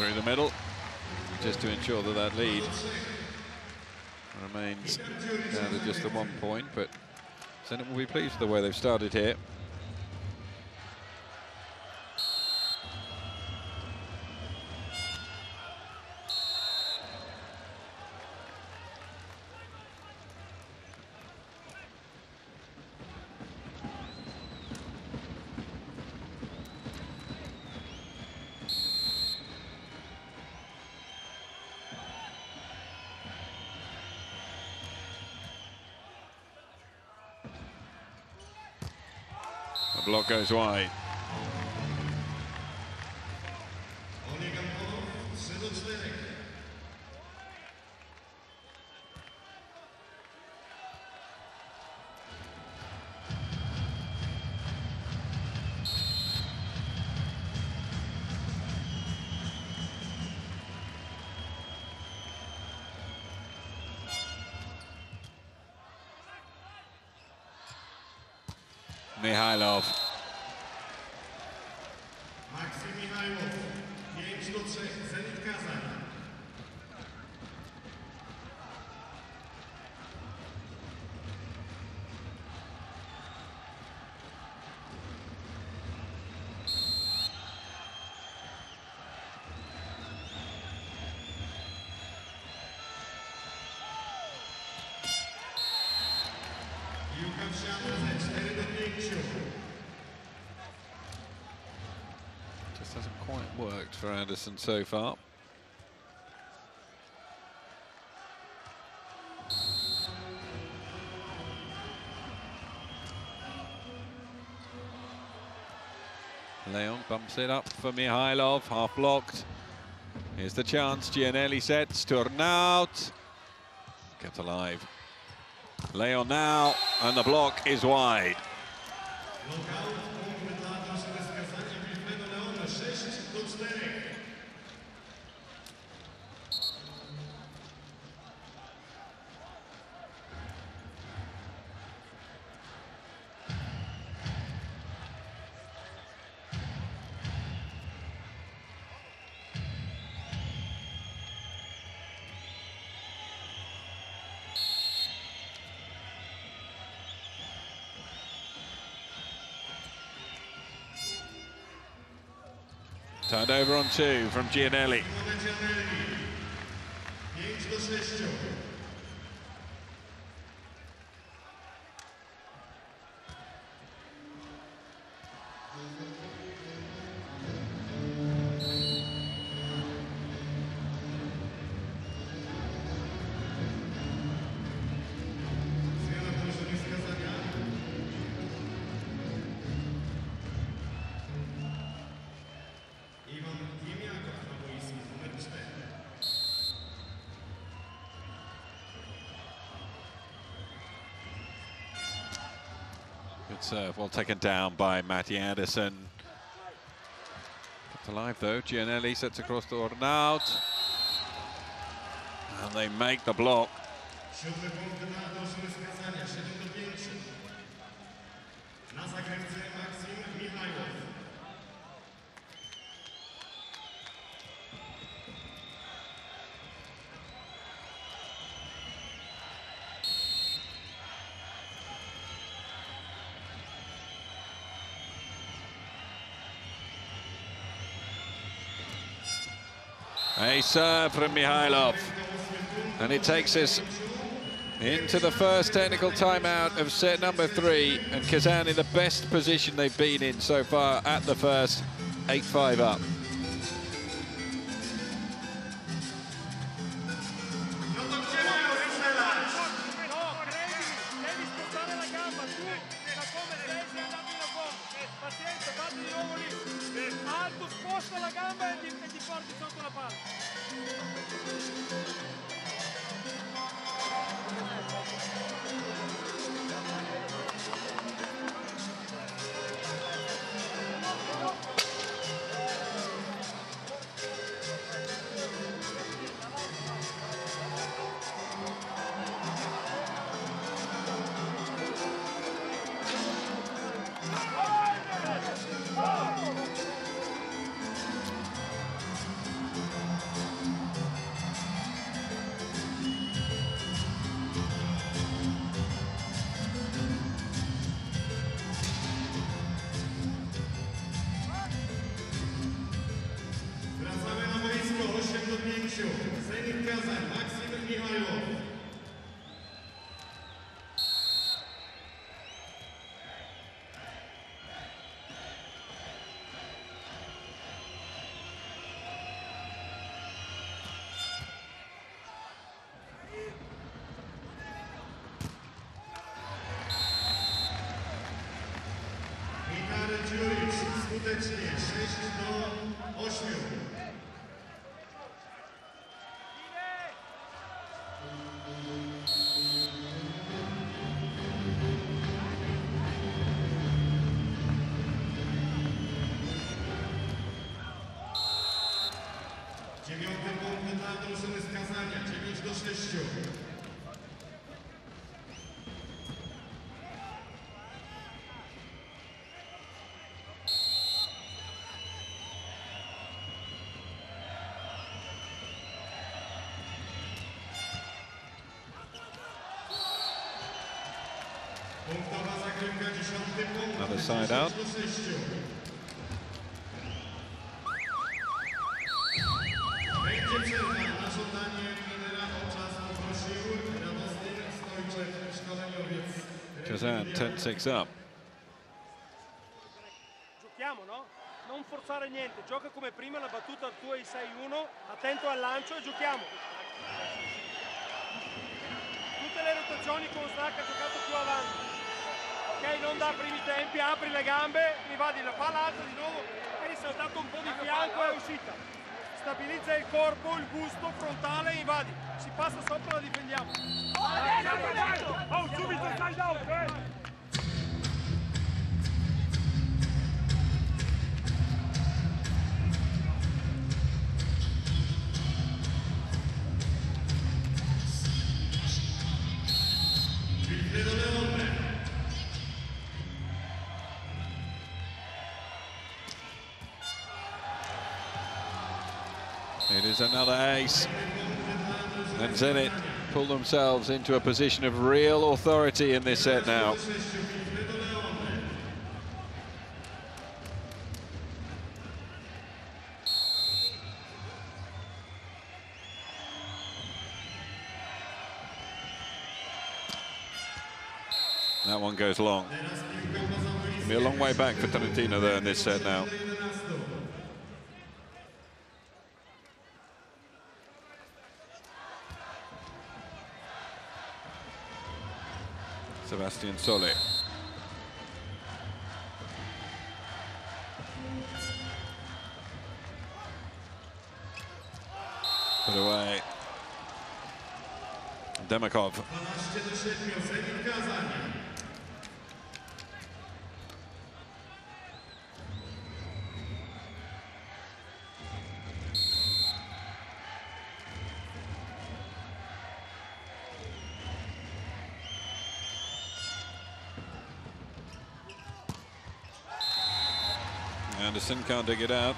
Through the middle, just to ensure that that lead remains down to just the 1 point, but Zenit will be pleased with the way they've started here. The block goes wide. Mikhailov. Maxim Mikhailov, game Stutze, Zenit Kazan. Just hasn't quite worked for Anderson so far. Leon bumps it up for Mikhailov, half blocked. Here's the chance. Giannelli sets, Urnaut. Kept alive. Leon now, and the block is wide. Turned over on two from Giannelli. Serve well taken down by Matthew Anderson. Kept alive though. Giannelli sets across to Urnaut, and they make the block. A serve from Mikhailov, and it takes us into the first technical timeout of set number 3, and Kazan in the best position they've been in so far at the first, 8-5 up. Another side out. Kazan 10-6 up. Giochiamo, no? Non forzare niente, gioca come prima la battuta al tuo 6-1, attento al lancio e giochiamo. Tutte le rotazioni con Stack ha giocato più avanti. Ok, non da primi tempi, apri le gambe, mi va di la palla alta di nuovo, è risaltato un po' di fianco, è uscita. Stabilizza il corpo, il busto frontale, invadi. Si passa sotto, la difendiamo. Oh, subito il side out, eh! It is another ace, and Zenit pull themselves into a position of real authority in this set now. That one goes long. It'll be a long way back for Trentino there in this set now. Sebastián Solé. Put away. Demakov. Anderson can't dig it out.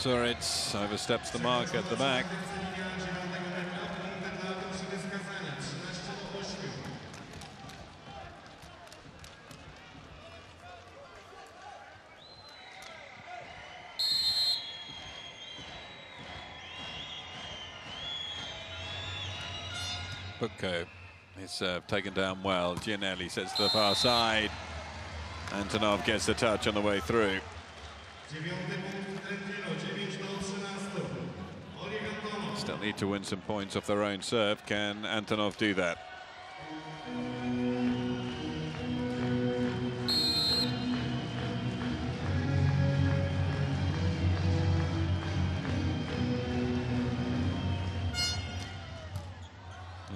Turrets oversteps the mark at the back. Butko is taken down well. Giannelli sets to the far side. Antonov gets the touch on the way through. Still need to win some points off their own serve. Can Antonov do that?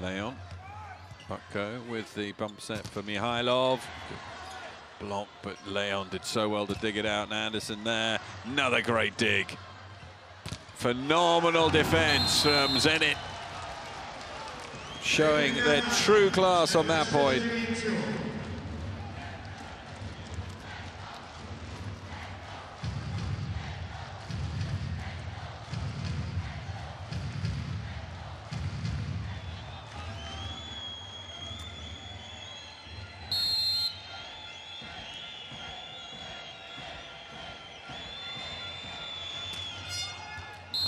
Leon, Butko with the bump set for Mikhailov. Good block, but Leon did so well to dig it out, and Anderson there. Another great dig. Phenomenal defense from Zenit. Showing their true class on that point.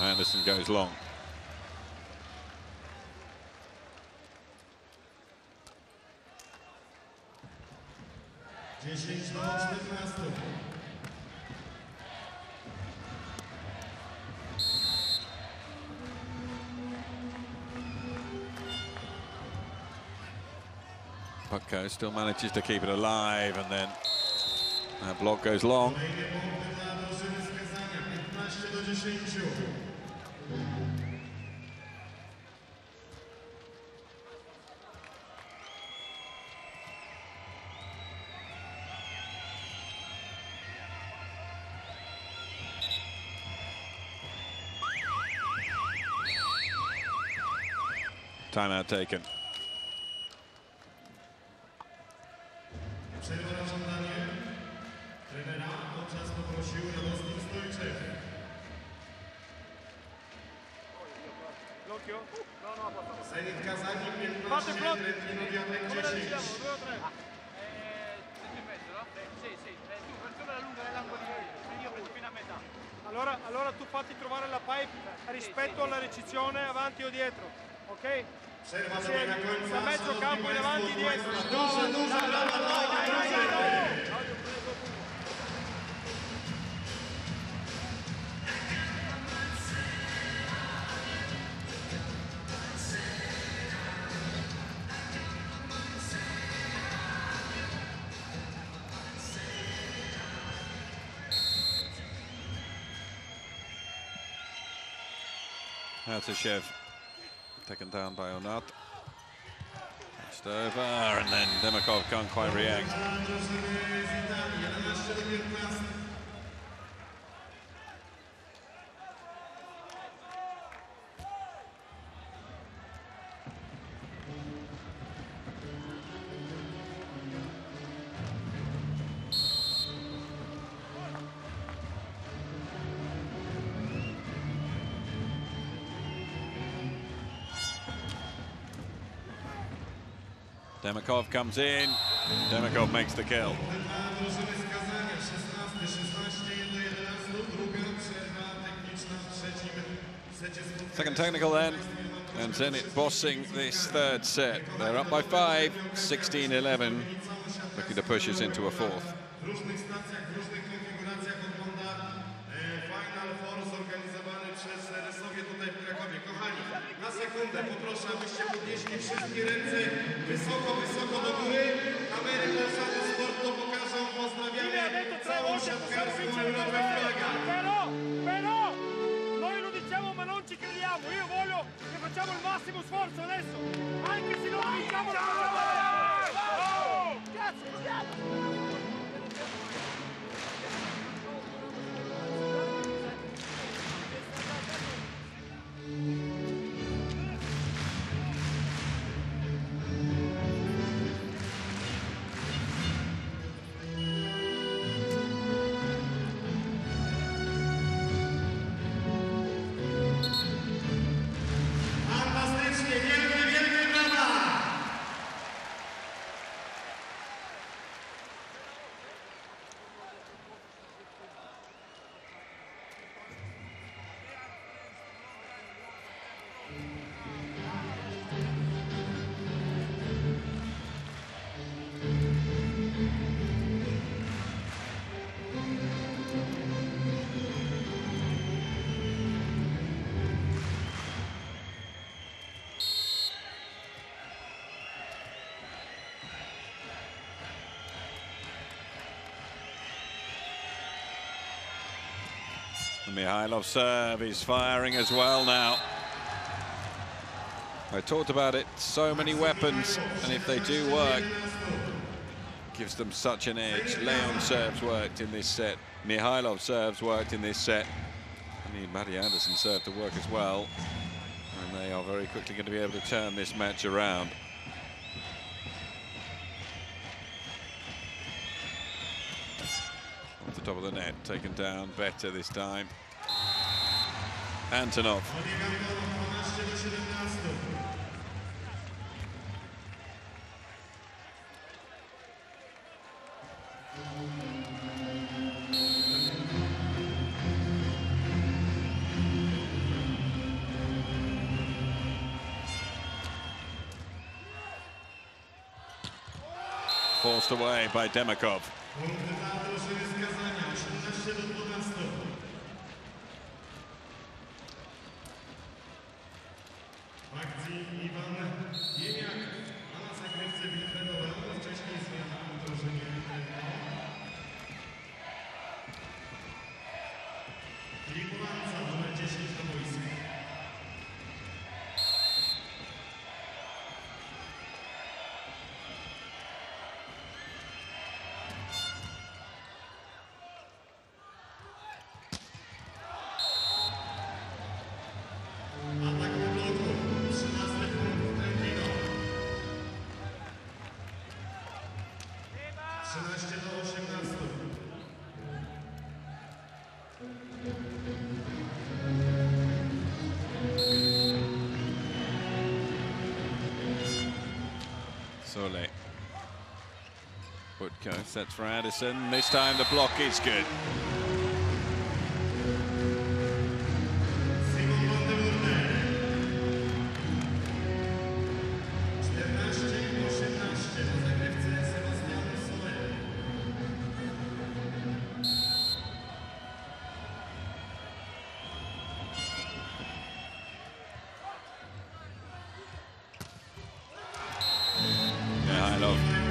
Anderson goes long. Butko still manages to keep it alive, and then that block goes long. Timeout taken. Tokyo. Zenit Kazan Trentino Diatec 10. E mezzo, no? Sì, tu me la lunga nell'angolo di noi, io penso fino a metà. Allora tu fatti trovare la pipe rispetto alla ricezione avanti o dietro, ok? Da mezzo campo in avanti e dietro. That's Ashev, taken down by Urnaut. Just over, and then Demakov can't quite react. Demakov comes in, Demakov makes the kill. Second technical then, and Zenit bossing this third set. They're up by 5, 16-11, looking to push us into a fourth. Però noi lo diciamo ma non ci crediamo, io voglio che facciamo il massimo sforzo adesso, anche se non vinciamo la partita. Mikhailov's serve is firing as well now. I talked about it, so many weapons, and if they do work, gives them such an edge. Leon serves worked in this set, Mikhailov serves worked in this set. I mean, Matthew Anderson served to work as well, and they are very quickly going to be able to turn this match around. Off the top of the net, taken down better this time. Antonov. Forced away by Demakov. Solé. Butko sets for Anderson. This time the block is good.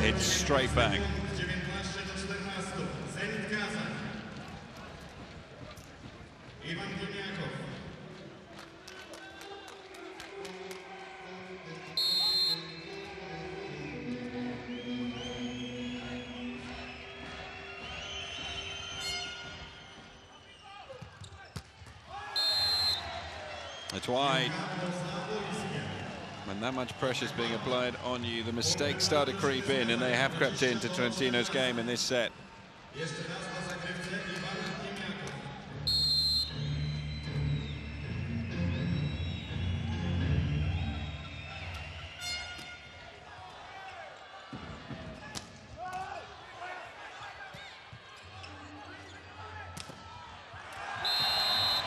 Hits straight back. Zenit Kazan. Ivan Demakov. That's wide. When that much pressure is being applied on you, the mistakes start to creep in, and they have crept into Trentino's game in this set.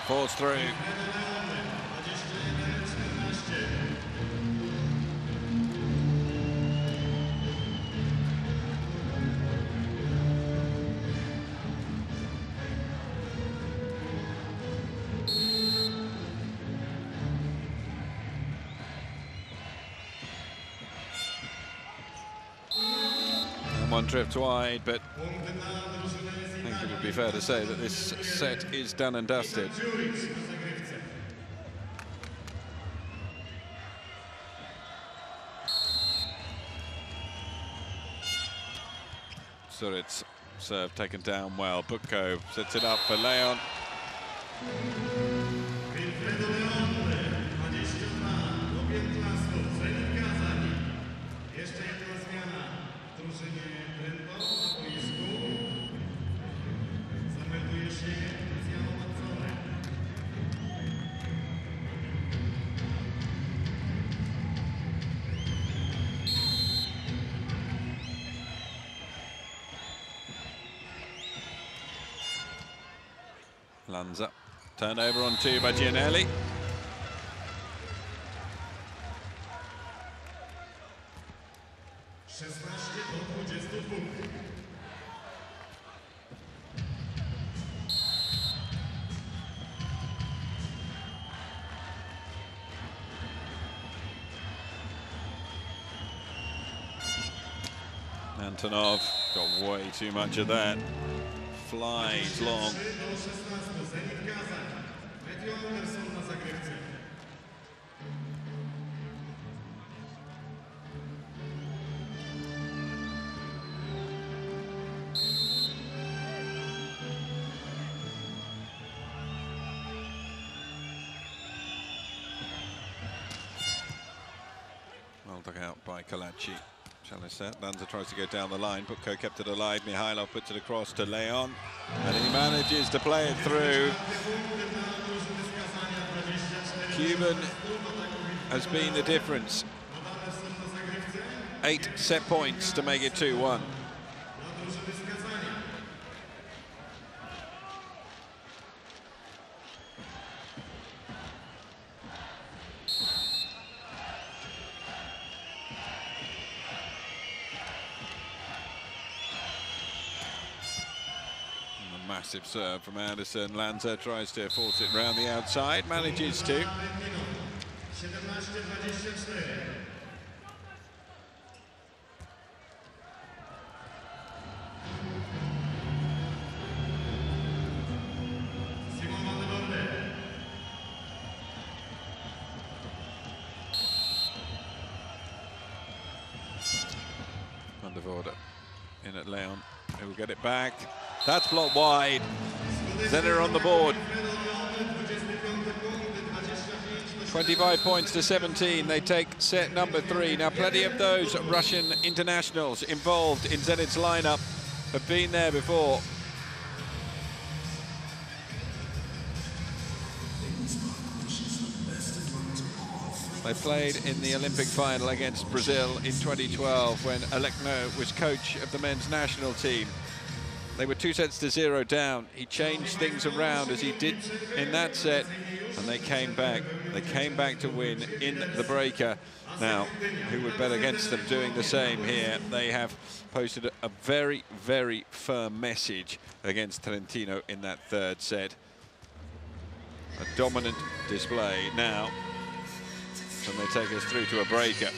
Falls through. One tripped wide, but I think it would be fair to say that this set is done and dusted. Suric serve taken down well. Butko sets it up for Leon. Lanza, turnover on two by Giannelli. Antonov got way too much of that. Flies long. Well dug out by Colaci. Lanza tries to go down the line. Butko kept it alive. Mikhailov puts it across to Leon, and he manages to play it through. Cuban has been the difference. 8 set points to make it 2-1. Massive serve from Anderson. Lanza tries to force it round the outside, manages to. Van De Voorde in at Leon, who will get it back. That's blocked wide. Zener on the board. 25 points to 17. They take set number 3. Now, plenty of those Russian internationals involved in Zenit's lineup have been there before. They played in the Olympic final against Brazil in 2012 when Alekno was coach of the men's national team. They were 2-0 down. He changed things around as he did in that set, and they came back. They came back to win in the breaker. Now, who would bet against them doing the same here? They have posted a very, very firm message against Trentino in that third set. A dominant display now, and they take us through to a breaker.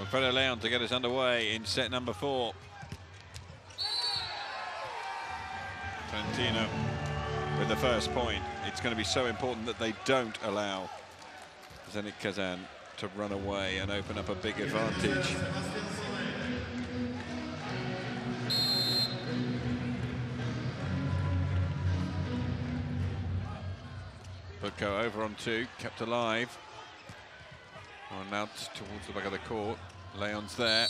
Wilfredo Leon to get us underway in set number 4. Trentino with the first point. It's going to be so important that they don't allow Zenit Kazan to run away and open up a big advantage. Butko over on 2, kept alive. One out towards the back of the court. Leon's there.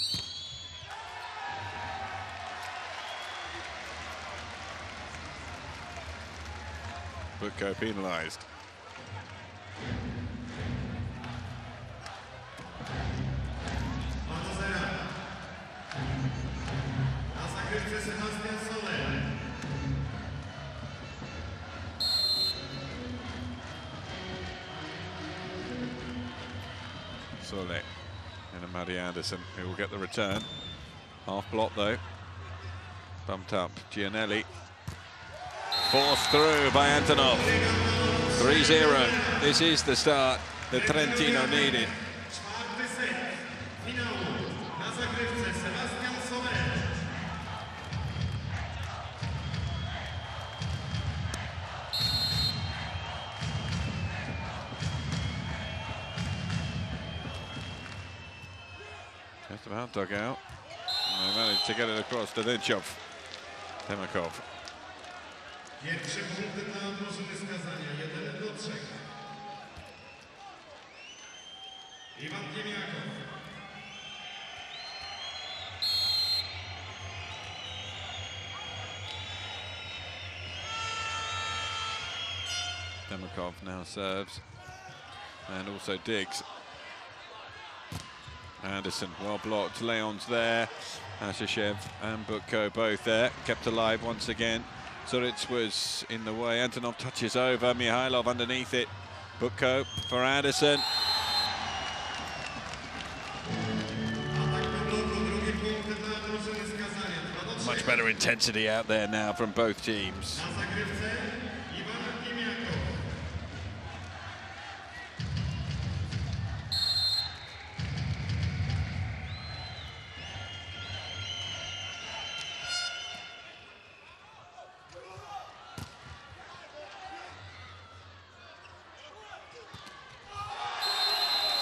Butko penalised. Solé and Matthew Anderson, who will get the return. Half block though. Bumped up. Giannelli. Forced through by Antonov. 3-0. This is the start that Trentino needed. Kesterman dug out. And they managed to get it across to Denchov. Demakov. Ivan Demakov. Demakov now serves and also digs. Anderson well blocked, Leon's there, Ashev and Butko both there, kept alive once again. Zuric was in the way, Antonov touches over, Mikhailov underneath it, Butko for Anderson. Much better intensity out there now from both teams.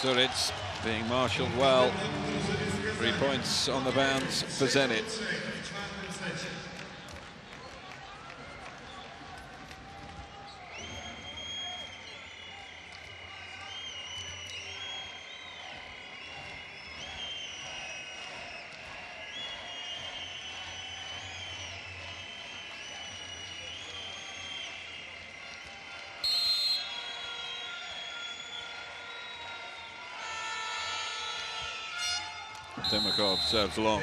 Zuric being marshalled well. 3 points on the bounce for Zenit. Demakov serves long.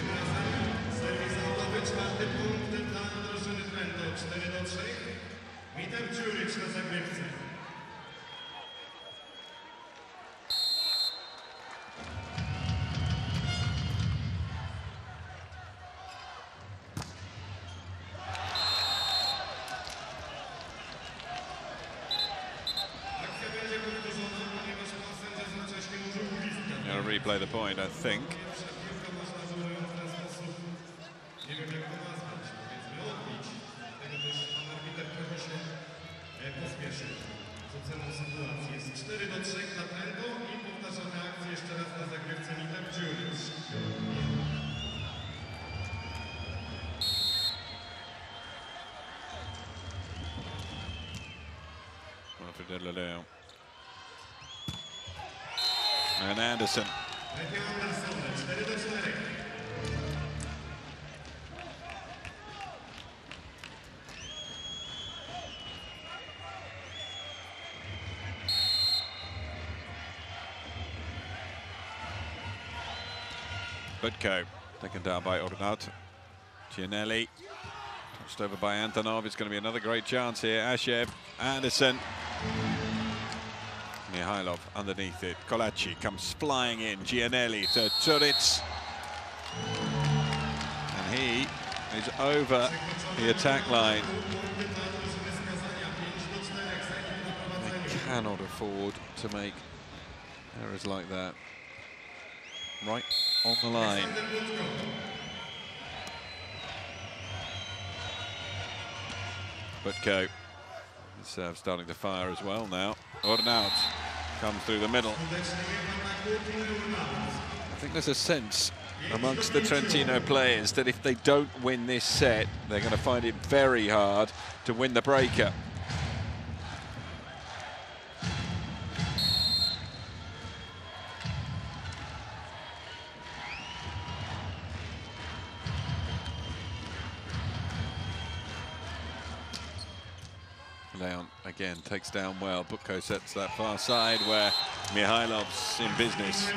I'll replay the point, I think. And Anderson. Butko taken down by Urnaut. Giannelli touched over by Antonov. It's going to be another great chance here. Ashev, Anderson. Mikhailov underneath it. Colaci comes flying in. Giannelli to Turic. And he is over the attack line. They cannot afford to make errors like that. Right on the line. Butko. His serve starting to fire as well now. Urnaut comes through the middle. I think there's a sense amongst the Trentino players that if they don't win this set, they're going to find it very hard to win the breaker. Leon again takes down well. Butko sets that far side where Mihailov's in business.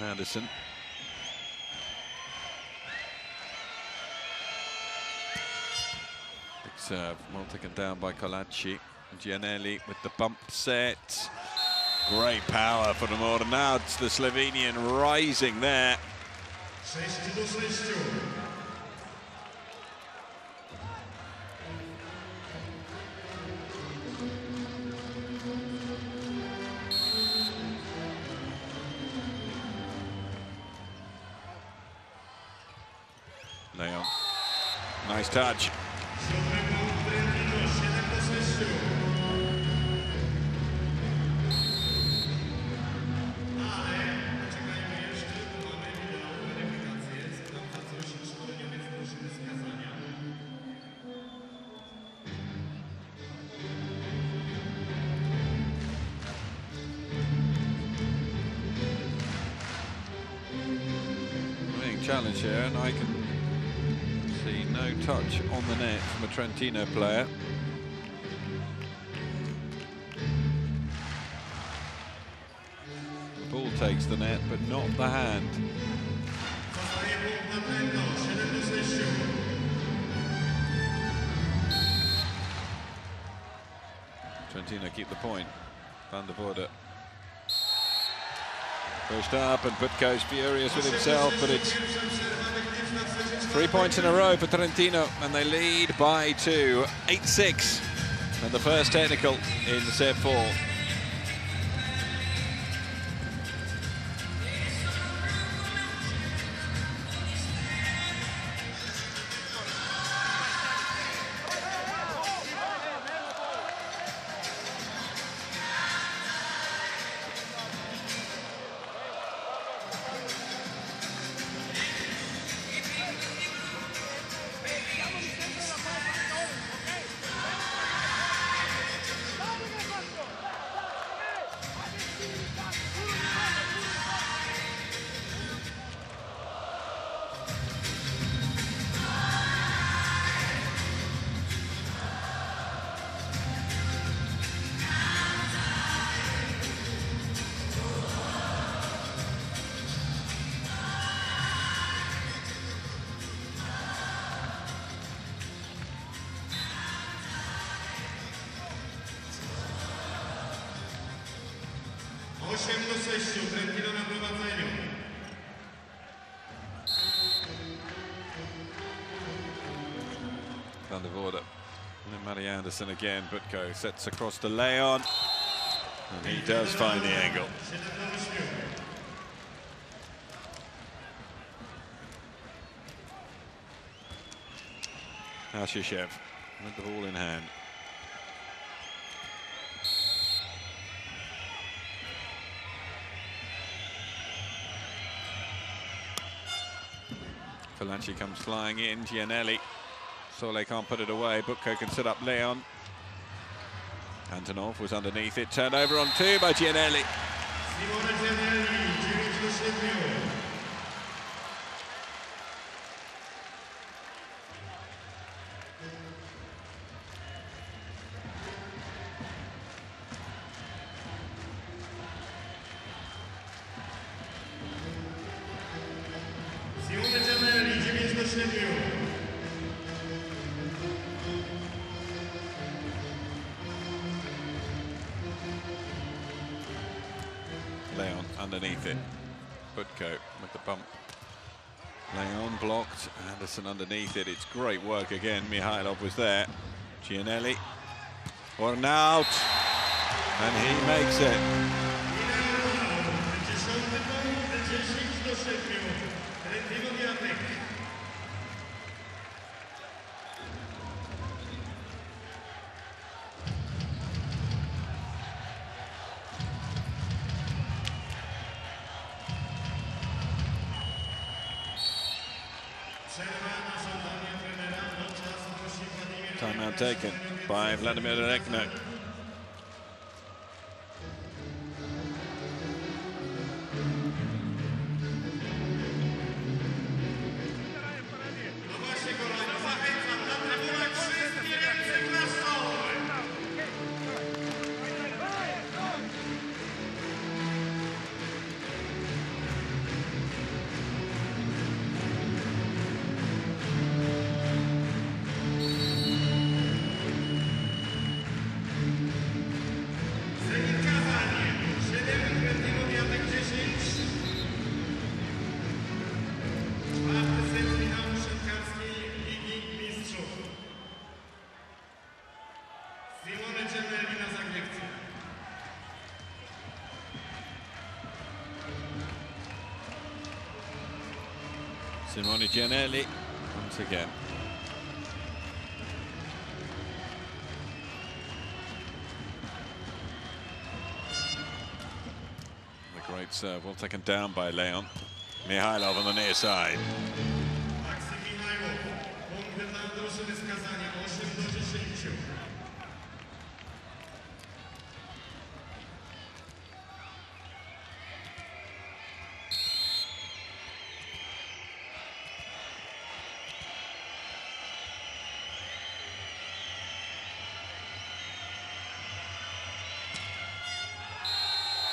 Anderson. Serve, well taken down by Colaci. Giannelli with the bump set. Great power for the Urnaut, the Slovenian rising there. Nice touch. Challenge here, and I can see no touch on the net from a Trentino player. The ball takes the net, but not the hand. Trentino keep the point. Van de Voorde pushed up, and Butko's furious with himself, but it's 3 points in a row for Trentino, and they lead by 2, 8-6, and the first technical in set 4. Van de Voorde. And then Matthew Anderson again. Butko sets across to Leon, and he does find the angle. Ashev with the ball in hand. Colaci comes flying in, Giannelli. Solé can't put it away. Butko can set up Leon. Antonov was underneath it. Turned over on 2 by Giannelli. Simone Giannelli. Leon underneath it. Butko with the bump. Leon blocked. Anderson underneath it. It's great work again. Mikhailov was there. Giannelli. Urnaut. And he makes it. Timeout taken by Vladimir Alekno. Simone Giannelli once again. It's well taken down by Leon. Mikhailov on the near side.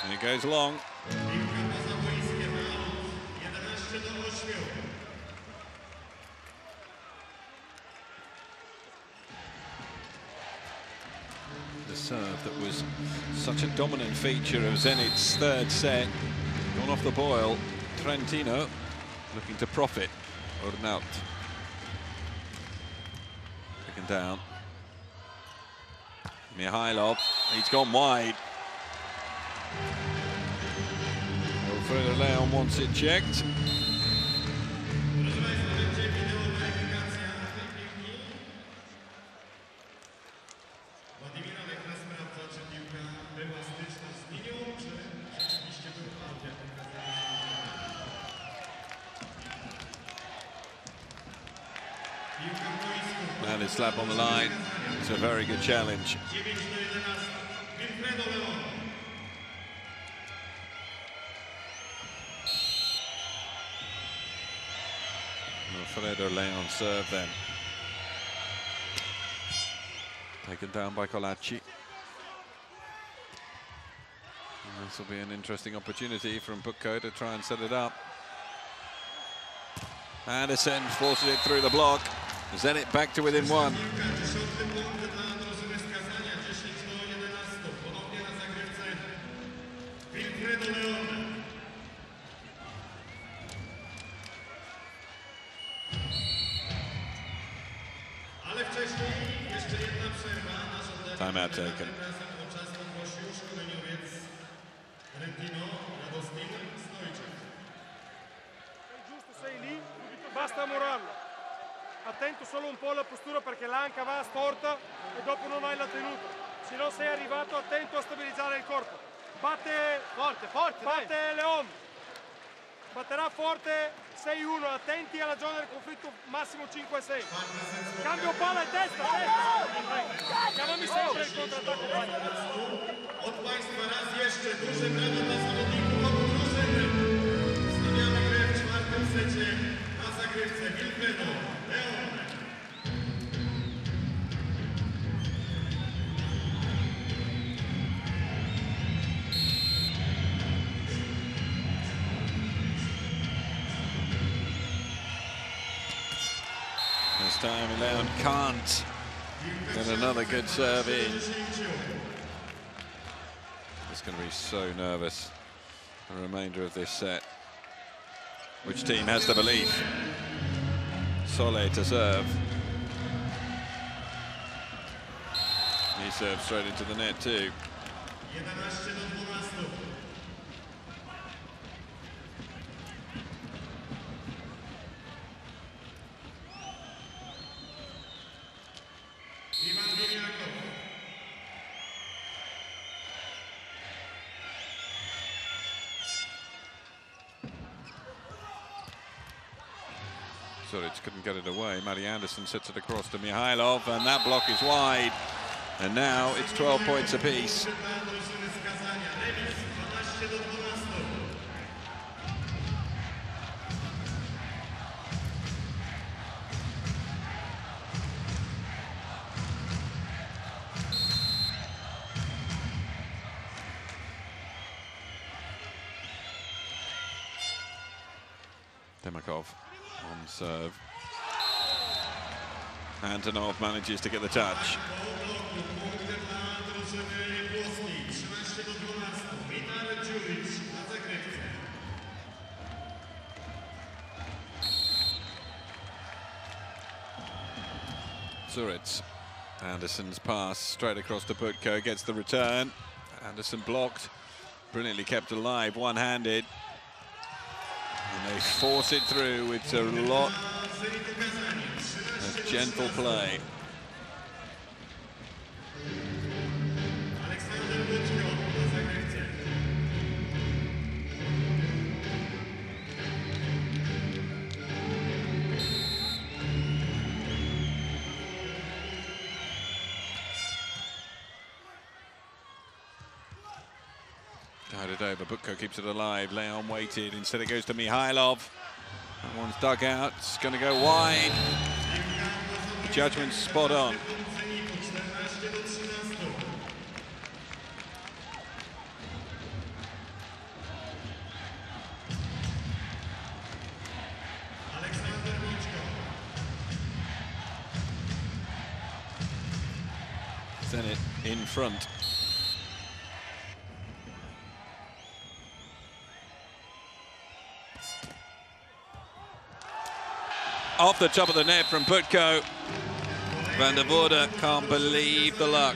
And it goes long. The serve that was such a dominant feature of Zenit's third set. Gone off the boil. Trentino looking to profit. Urnaut taken down. Mikhailov, he's gone wide. Wilfredo Leon wants it checked. And his slap on the line is a very good challenge. Wilfredo Leon serve then. Taken down by Colaci. And this will be an interesting opportunity from Butko to try and set it up. Anderson forces it through the block. Zenit back to within one. Timeout taken. Attento solo un po' alla postura perché l'anca va storta e dopo non hai la tenuta. Se non sei arrivato, attento a stabilizzare il corpo. Batte forte, forte, batte Leon. Batterà forte 6-1, attenti alla zona del conflitto massimo 5-6. Cambio palla e testa, testa. Chiamami sempre il contrattacco. This time Leon can't get another good serve in. It's going to be so nervous the remainder of this set. Which team has the belief? Solé to serve. He serves straight into the net too. Zuric couldn't get it away. Matty Anderson sets it across to Mikhailov, and that block is wide. And now it's 12 points apiece. Demakov. On serve. Antonov manages to get the touch. Zuric. Anderson's pass straight across to Butko, gets the return. Anderson blocked, brilliantly kept alive, one-handed. And they force it through with a lot of gentle play. Alexander Butko, Guided over, Butko keeps it alive, Leon waited, instead it goes to Mikhailov. That one's dug out, it's going to go wide. Judgment spot on. Zenit in front. Off the top of the net from Butko. Van de Voorde can't believe the luck.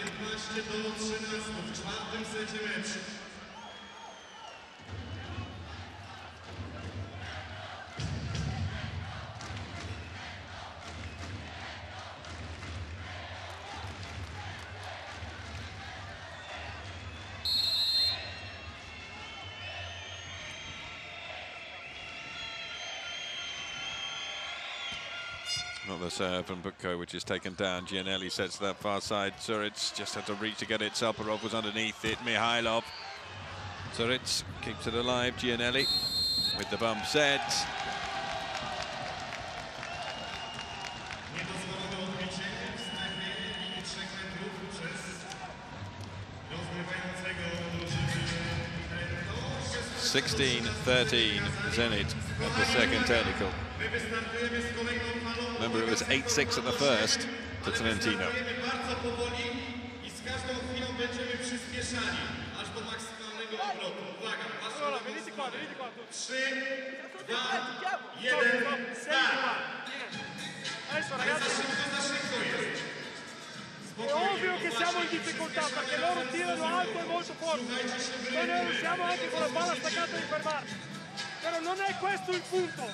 Not the serve from Butko, which is taken down. Giannelli sets that far side. Djurić just had to reach to get it. Salparov was underneath it. Mikhailov. Djurić keeps it alive. Giannelli with the bump set. (16-13) Zenit at the second technical. Remember, it was 8-6 at the first to Trentino. È ovvio che siamo in difficoltà perché loro tirano alto e molto forte. Noi ne usiamo anche con la palla staccata di fermarsi. Però non è questo il punto.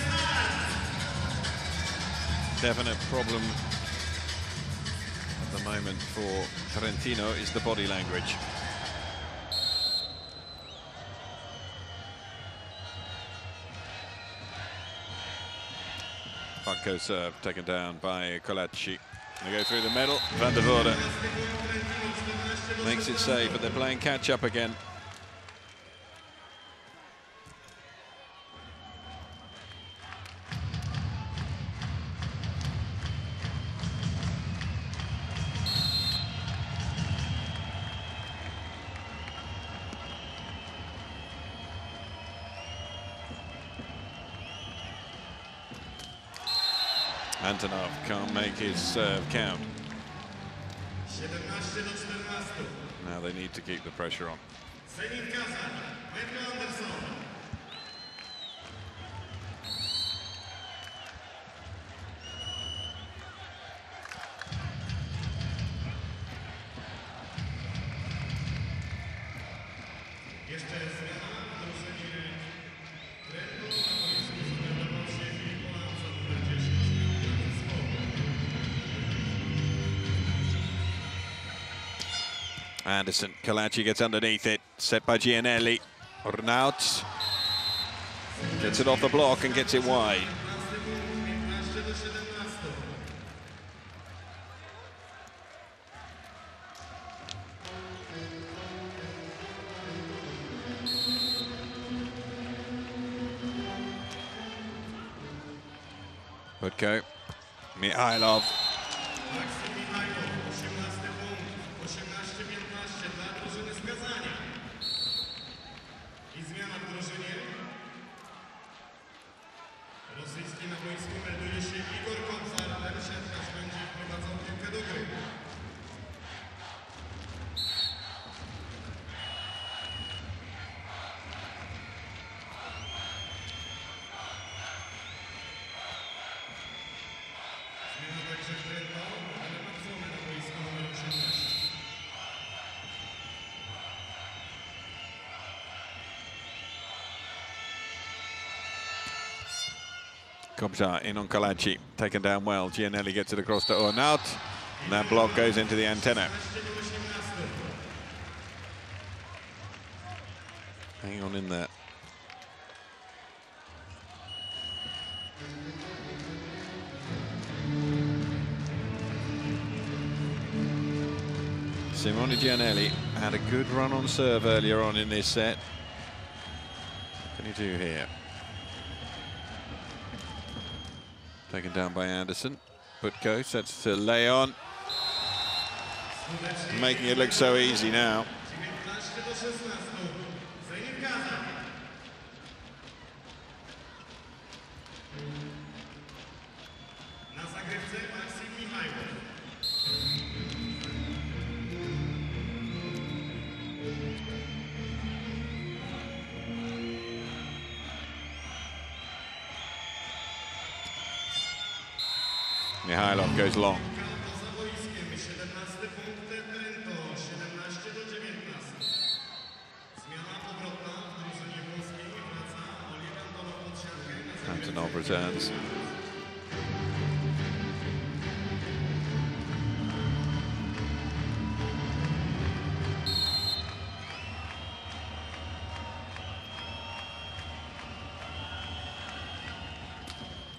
start! Definite problem at the moment for Trentino is the body language. Butko serve taken down by Colaci. They go through the middle, Van de Voorde makes it safe, but they're playing catch-up again. Antonov can't make his serve count. Now they need to keep the pressure on. Zenit Kazan, Matthew Anderson. Anderson, Colaci gets underneath it, set by Giannelli. Urnaut gets it off the block and gets it wide. Butko, Mikhailov. Kobzar in on Colaci, taken down well. Giannelli gets it across to Urnaut, and that block goes into the antenna. Hang on in there. Simone Giannelli had a good run on serve earlier on in this set. What can he do here? Taken down by Anderson. Butko sets to Leon. Making it look so easy now. Mikhailov goes long. Antonov returns.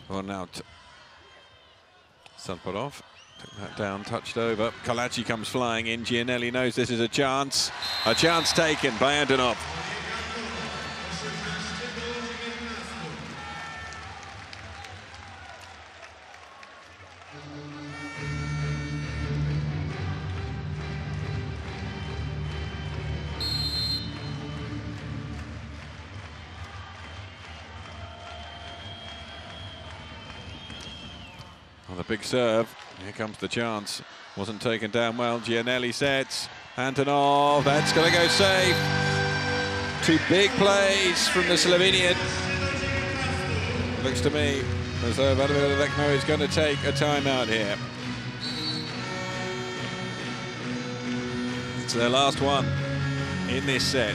Urnaut. Salparov took that down, touched over. Colaci comes flying in. Giannelli knows this is a chance taken by Antonov. Big serve. Here comes the chance. Wasn't taken down well. Giannelli sets. Antonov. That's going to go safe. Two big plays from the Slovenian. Looks to me as though Vladimir Alekno is going to take a timeout here. It's their last one in this set.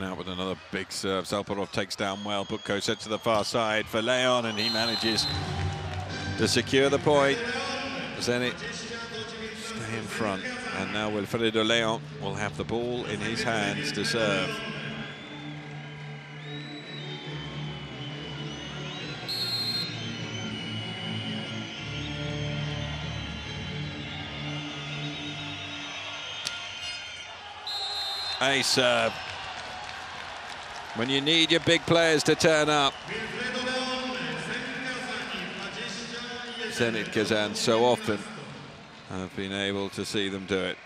Out with another big serve. Salparov takes down well. Butko sets to the far side for Leon, and he manages to secure the point. Zenit stay in front, and now Wilfredo Leon will have the ball in his hands to serve. A serve. When you need your big players to turn up. Zenit Kazan so often have been able to see them do it.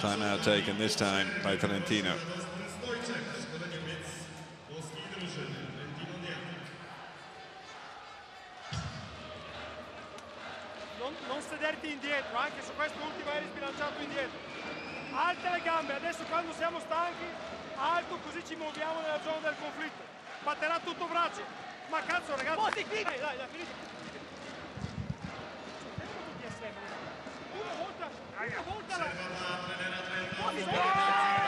Timeout taken this time by Trentino. Non sederti indietro, anche su questo ultimo aereo sbilanciato indietro. Alte le gambe, adesso quando siamo stanchi, alto così ci muoviamo nella zona del conflitto. Batterà tutto braccio. Ma cazzo ragazzi, oh, qui. Dai, finito. Una volta la... Oh,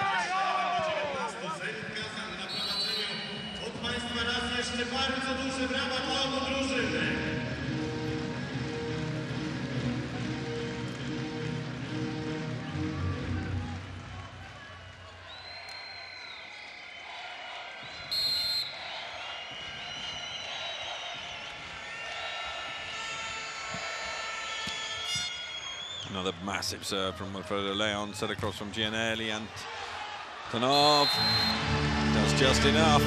Another massive serve from Wilfredo Leon, set across from Giannelli, and Antonov does just enough.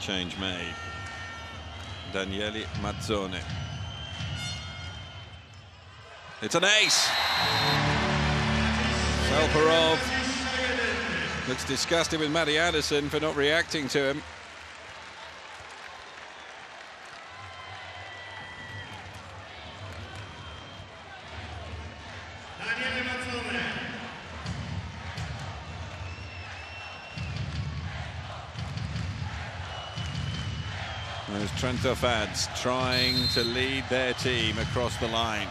Change made. Daniele Mazzone. It's an ace. Salparov looks disgusted with Matty Anderson for not reacting to him. Those Trentov ads trying to lead their team across the line.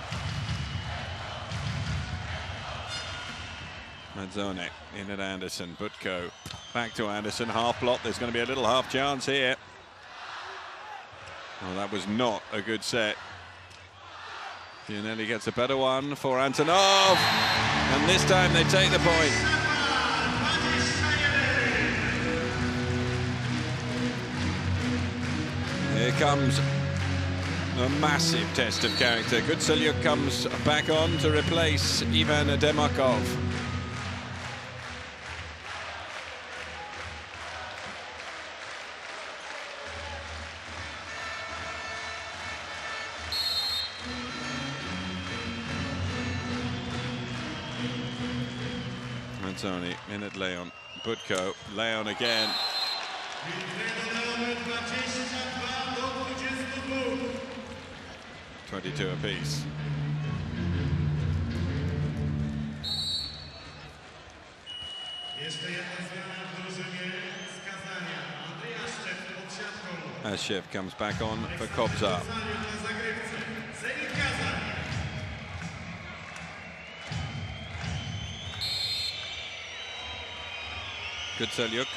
Mazzone in at Anderson, Butko back to Anderson, half block, there's going to be a little half chance here. Well, that was not a good set. Giannelli gets a better one for Antonov, and this time they take the point. Here comes a massive test of character. Gutsalyuk comes back on to replace Ivan Demakov. Mazzone in at Leon. Butko, Leon again. .22 apiece. Ashev comes back on for Kobzar. Gutsalyuk.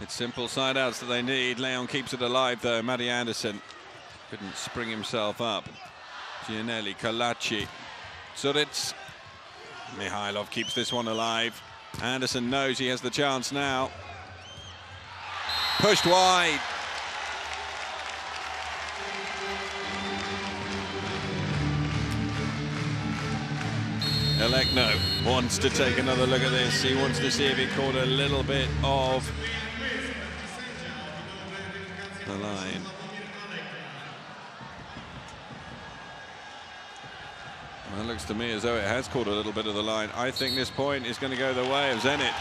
It's simple side-outs that they need. Leon keeps it alive, though. Matty Anderson couldn't spring himself up. Giannelli, Colaci, Zuric. Mikhailov keeps this one alive. Anderson knows he has the chance now. Pushed wide. Alekno wants to take another look at this. He wants to see if he caught a little bit of the line. Well, it looks to me as though it has caught a little bit of the line. I think this point is going to go the way of Zenit.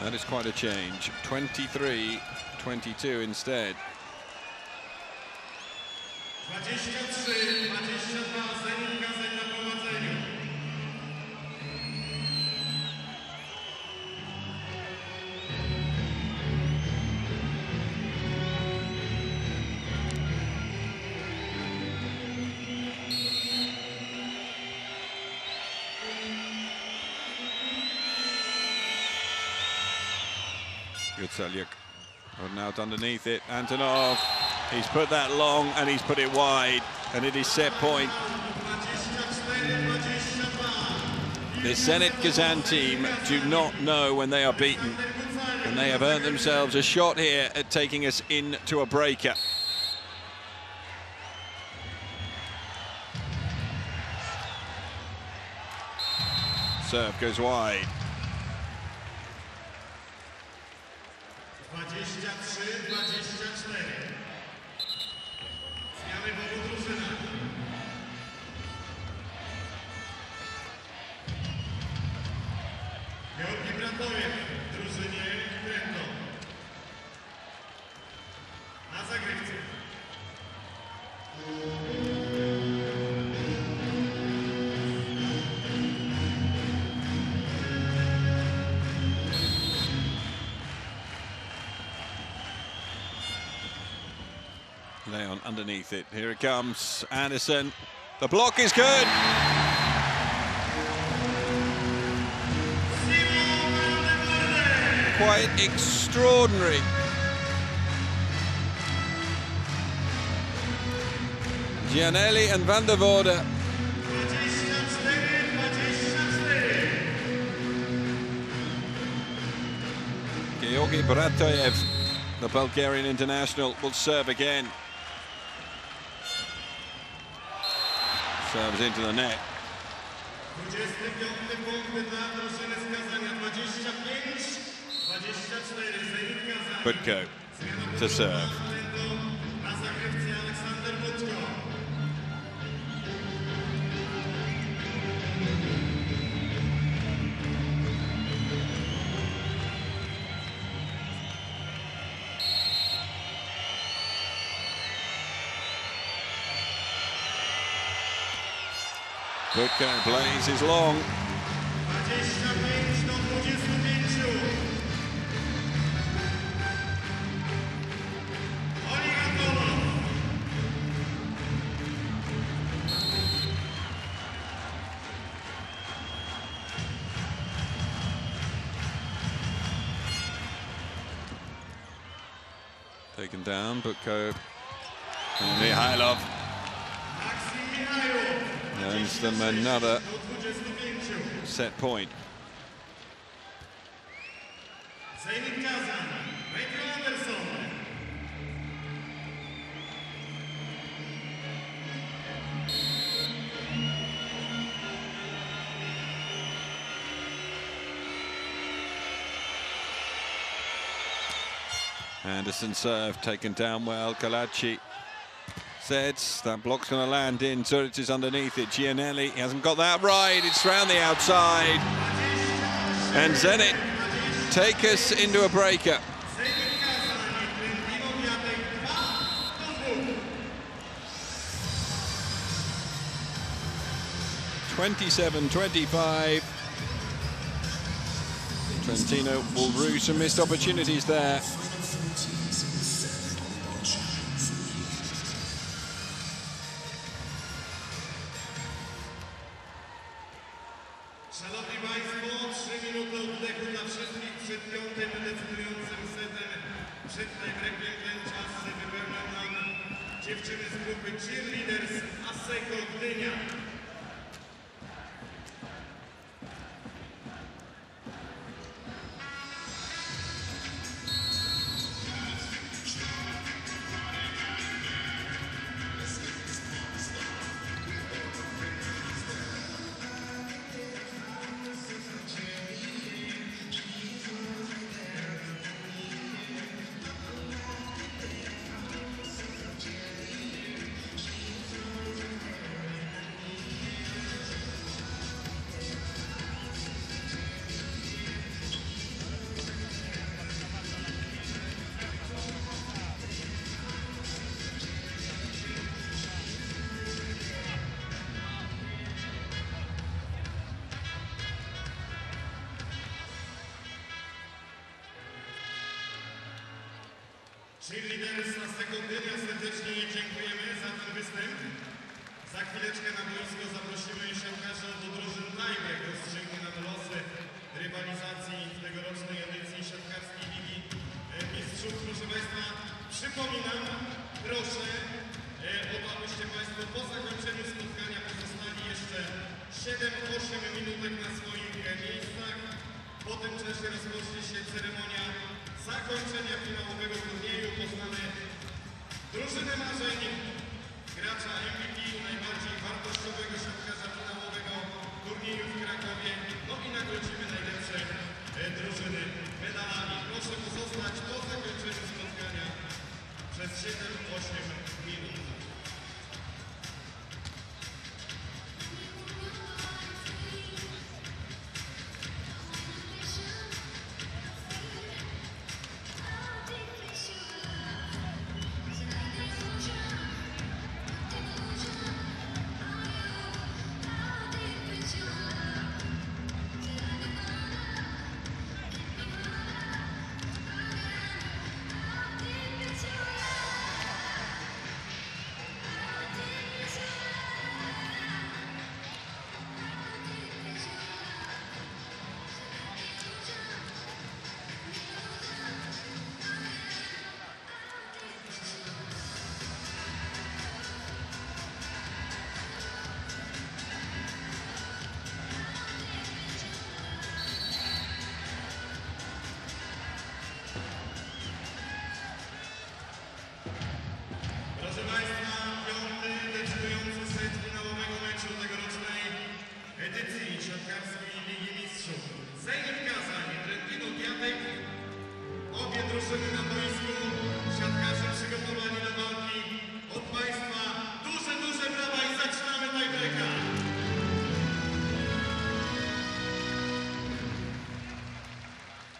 That is quite a change. 23-22 instead. Gutsalyuk, Urnaut underneath it, Antonov, he's put that long and he's put it wide, and it is set point. The Zenit Kazan team do not know when they are beaten, and they have earned themselves a shot here at taking us into a breaker. Serve goes wide. Leon underneath it. Here it comes. Anderson. The block is good. quite extraordinary. Giannelli and Van De Voorde. Georgi Baratayev, the Bulgarian international, will serve again. Serves into the net. Butko to serve. Butko plays his long. Taken down, Butko and Mikhailov. Earns them another set point. Zenit Kazan, Matthew Anderson. Anderson serve, taken down well. Colaci sets, that block's going to land in. Djurić is underneath it. Giannelli, he hasn't got that right. It's round the outside. And Zenit take us into a breaker. (27-25). Trentino will rue some missed opportunities there.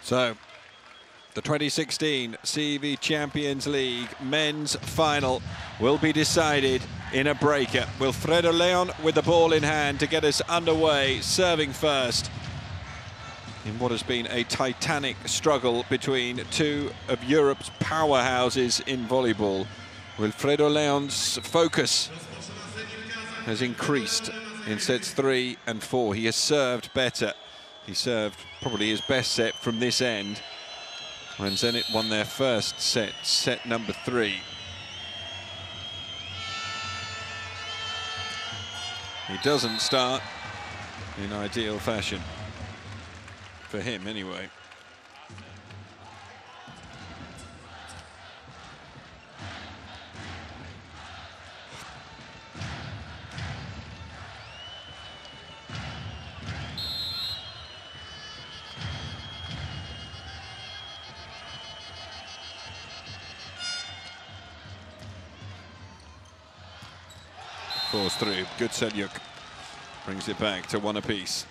So, the 2016 CEV Champions League men's final will be decided in a breaker. Wilfredo Leon with the ball in hand to get us underway, serving first in what has been a titanic struggle between two of Europe's powerhouses in volleyball. Wilfredo Leon's focus has increased in sets 3 and 4. He has served better. He served probably his best set from this end when Zenit won their first set, set number 3. He doesn't start in ideal fashion. For him, anyway. Falls through. Gutsalyuk brings it back to 1 apiece.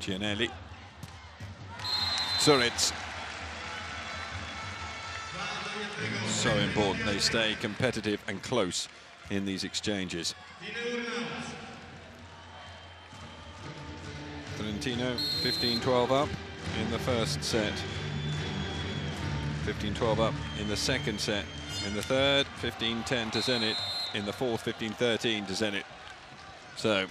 Giannelli. Djurić. So important they stay competitive and close in these exchanges. Trentino 15-12 up in the first set, 15-12 up in the second set, in the third 15-10 to Zenit, in the fourth 15-13 to Zenit. So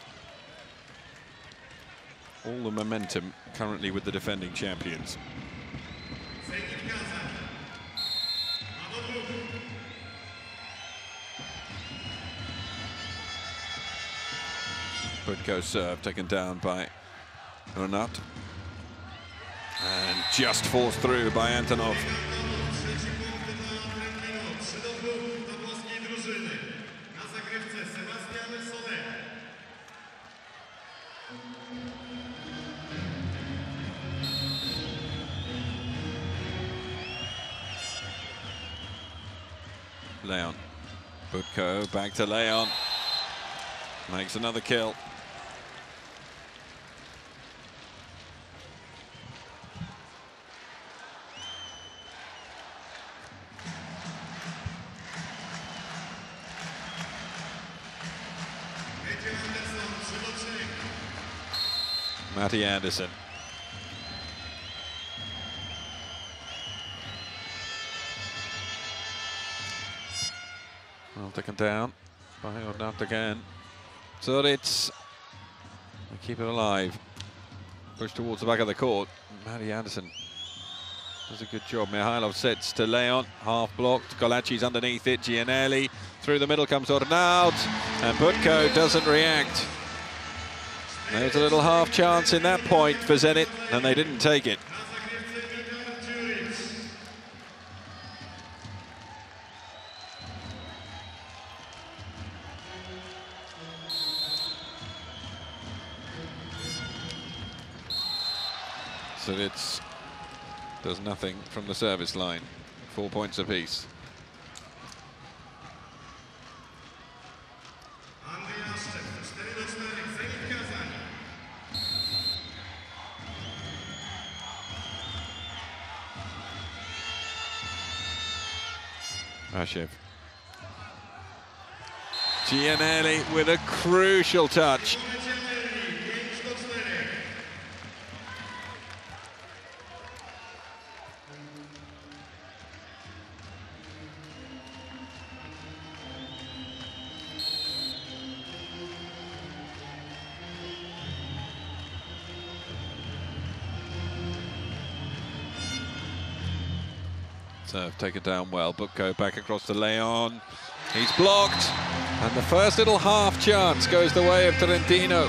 all the momentum currently with the defending champions. Butko serve taken down by Urnaut. And just forced through by Antonov. Leon. Butko back to Leon. Makes another kill. Matthew Anderson. Well taken down by Urnaut again. So it's keep it alive. Push towards the back of the court. Matthew Anderson does a good job. Mikhailov sets to Leon, half blocked. Colaci's underneath it. Giannelli through the middle comes Urnaut, and Butko doesn't react. There's a little half chance in that point for Zenit, and they didn't take it. So it's does nothing from the service line. 4 points apiece. Ashev. Giannelli with a crucial touch. Take it down well. Butko back across to Leon. He's blocked. And the first little half chance goes the way of Trentino.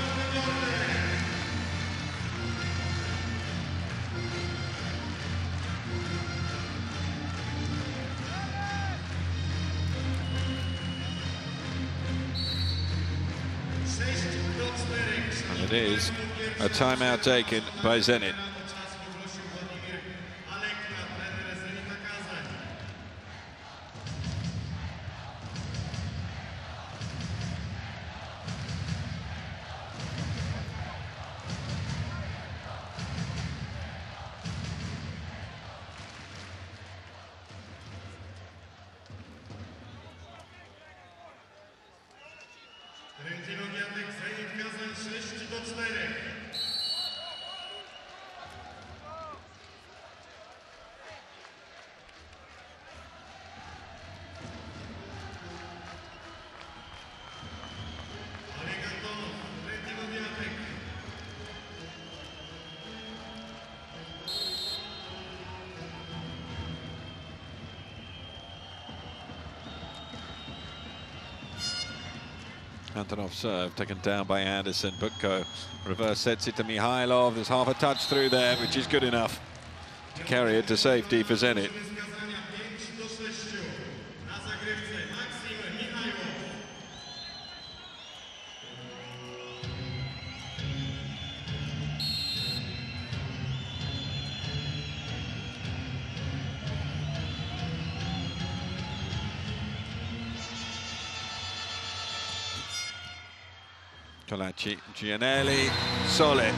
And it is A timeout taken by Zenit. Antonov serve, taken down by Anderson. Butko reverse sets it to Mikhailov. There's half a touch through there, which is good enough to carry it to safety for Zenit. Colaci, Giannelli, Solé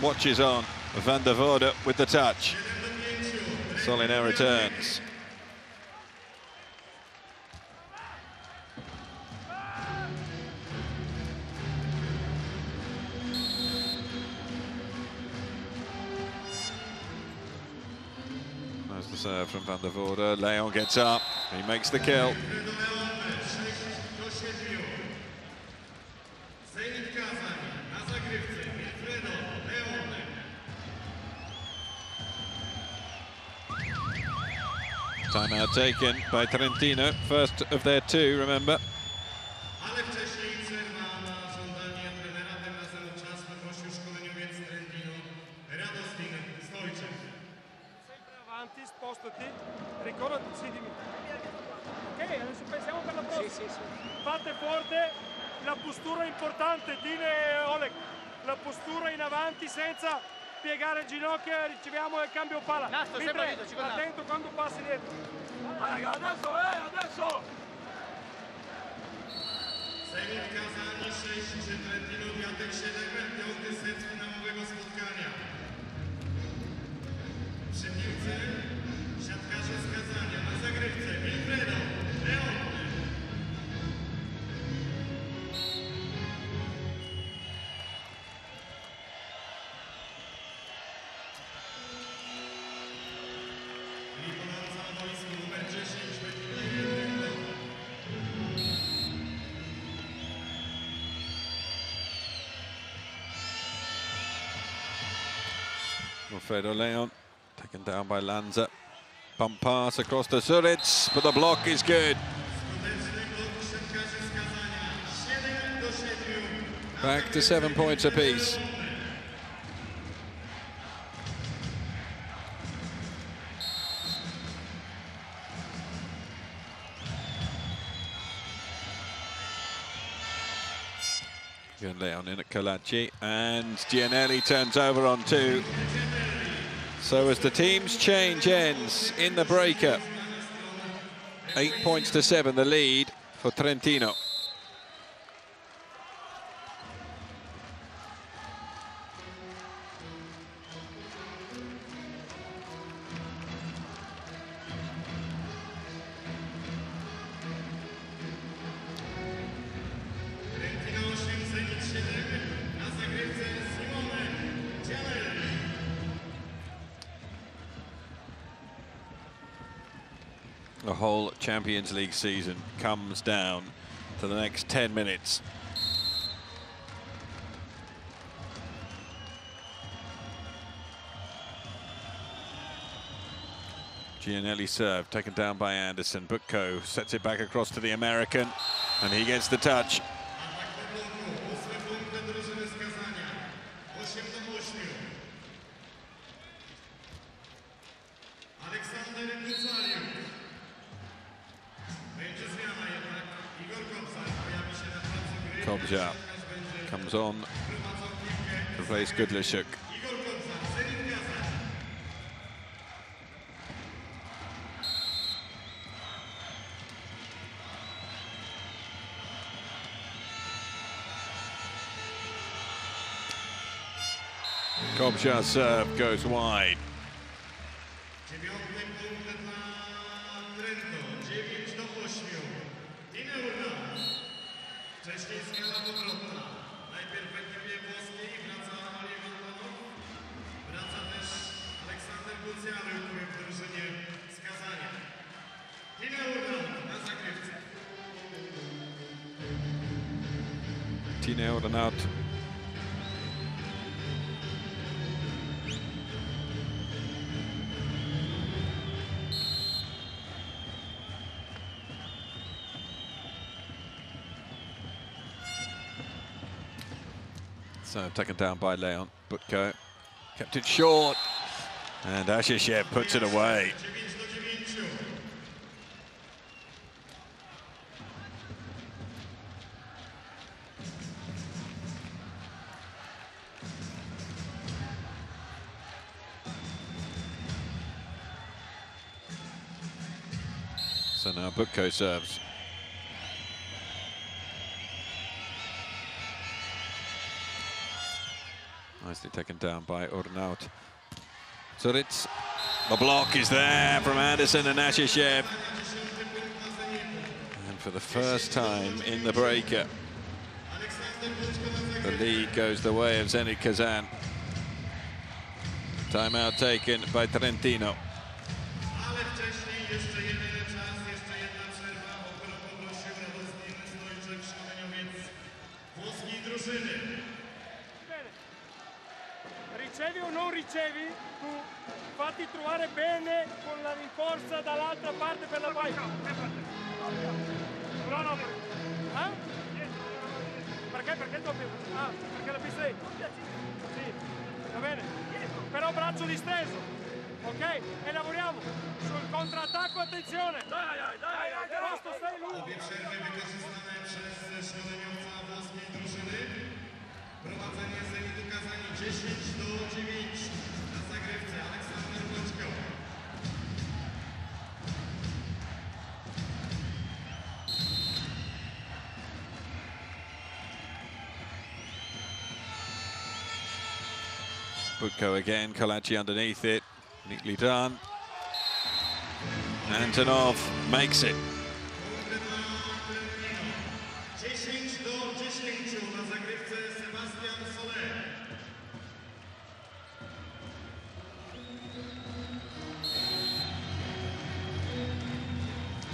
watches on. Van De Voorde with the touch. Solé now returns. There's the serve from Van De Voorde. Leon gets up. He makes the kill. Timeout taken by Trentino, first of their two, remember. Fate forte, la postura importante, Tine Oleg, la postura in avanti senza piegare il ginocchio, riceviamo il cambio palla. Mentre attento quando passi dietro. Adesso, adesso! Zenit Kazan nie szczęście, Trentino Diatec 7-5 set finałowego spotkania. Przy piłce siatkarze z Kazania na zagrywce Wilfredo Leon. Wilfredo Leon, taken down by Lanza. Pump pass across to Zuric, but the block is good. Back to 7 points apiece. Leon in at Colaci, and Giannelli turns over on two. So as the team's change ends in the breaker, 8 points to 7, the lead for Trentino. The whole Champions League season comes down to the next 10 minutes. Giannelli serve, taken down by Anderson. Butko sets it back across to the American, and he gets the touch. Alexander Gutsalyuk. Kobzar comes on replace Gutsalyuk. Kobzar's serve goes wide. Tine Urnaut. So taken down by Leon. Butko kept it short. And Ashev puts it away. So now Butko serves. Nicely taken down by Urnaut. So it's the block is there from Anderson and Ashev. And for the first time in the breaker, the lead goes the way of Zenit Kazan. Timeout taken by Trentino. Ricevi o non ricevi, tu fatti trovare bene con la rincorsa dall'altra parte per la guai. No, no. Perché? Perché doppio? Ah, perché la pista è... Sì, va bene. Però braccio disteso, ok? E lavoriamo sul contrattacco, attenzione. Dai. Rosto, sei lui. Prowadzenie Zenitu Kazani 10-9 na zagrywce Aleksander Butko. Butko again, Colaci underneath it, neatly done. Antonov makes it.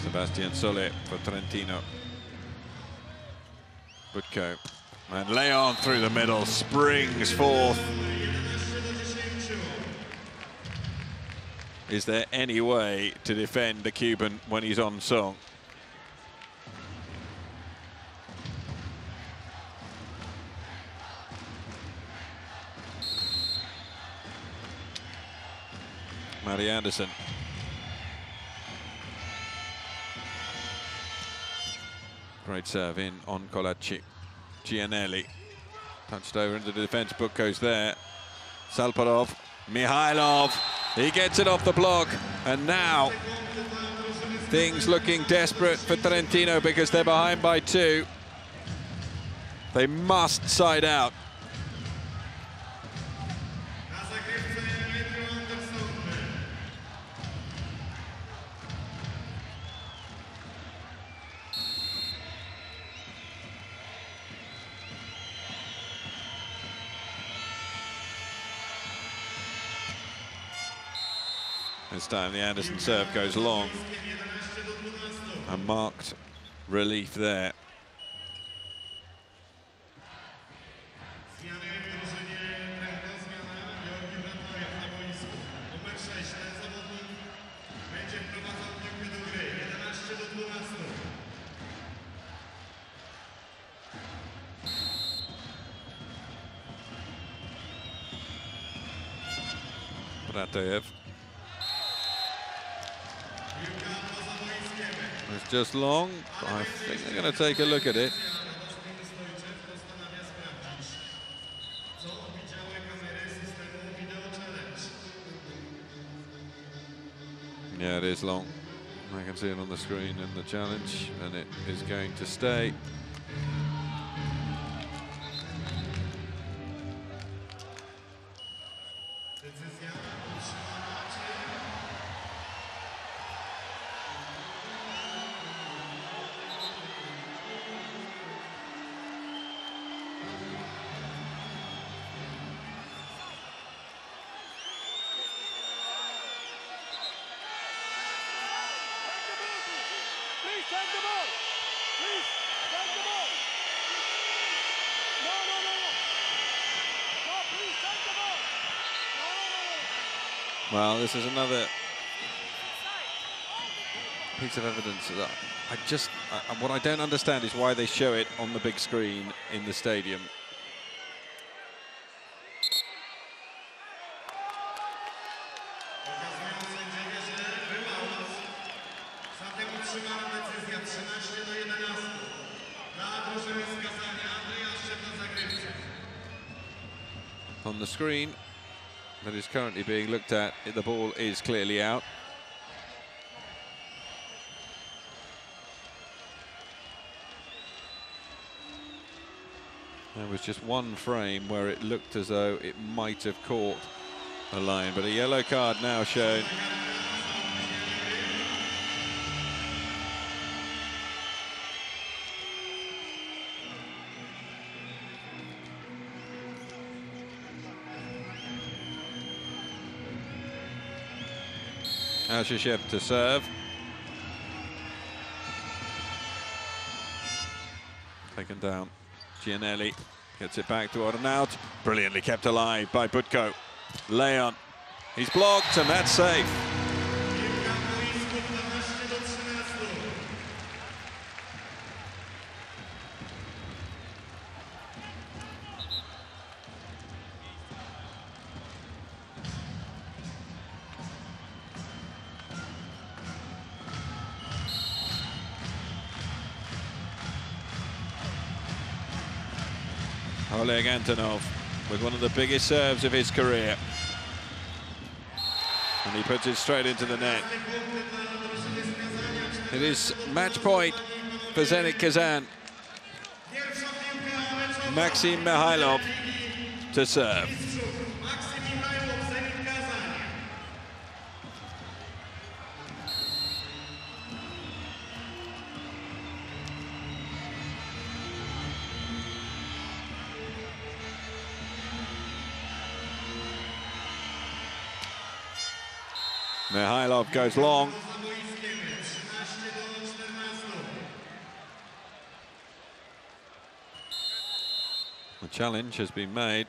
Sebastián Solé for Trentino. Butko. And Leon through the middle, springs forth. Is there any way to defend the Cuban when he's on song? Matthew Anderson. Great serve in on Colaci. Giannelli punched over into the defence. Butko's there. Salparov, Mikhailov. He gets it off the block. And now things looking desperate for Trentino because they're behind by 2. They must side out. This time the Anderson serve goes long. A marked relief there. Poletaev. It's just long. I think they're going to take a look at it. it is long. I can see it on the screen in the challenge, and it is going to stay. Well, this is another piece of evidence that what I don't understand is why they show it on the big screen in the stadium. On the screen that is currently being looked at, the ball is clearly out. There was just one frame where it looked as though it might have caught a line, but a yellow card now shown. Ashev to serve. Taken down. Giannelli gets it back to Urnaut. Brilliantly kept alive by Butko. Leon. He's blocked, and that's safe. Oleg Antonov with one of the biggest serves of his career. And he puts it straight into the net. It is match point for Zenit Kazan. Maxim Mikhailov to serve. Mikhailov goes long. The challenge has been made.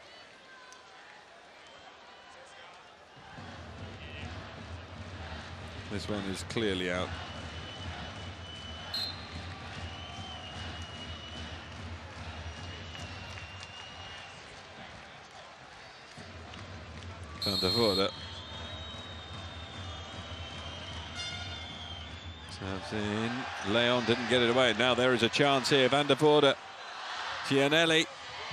This one is clearly out. Van De Voorde. In. Leon didn't get it away. Now there is a chance here. Van De Voorde, Giannelli,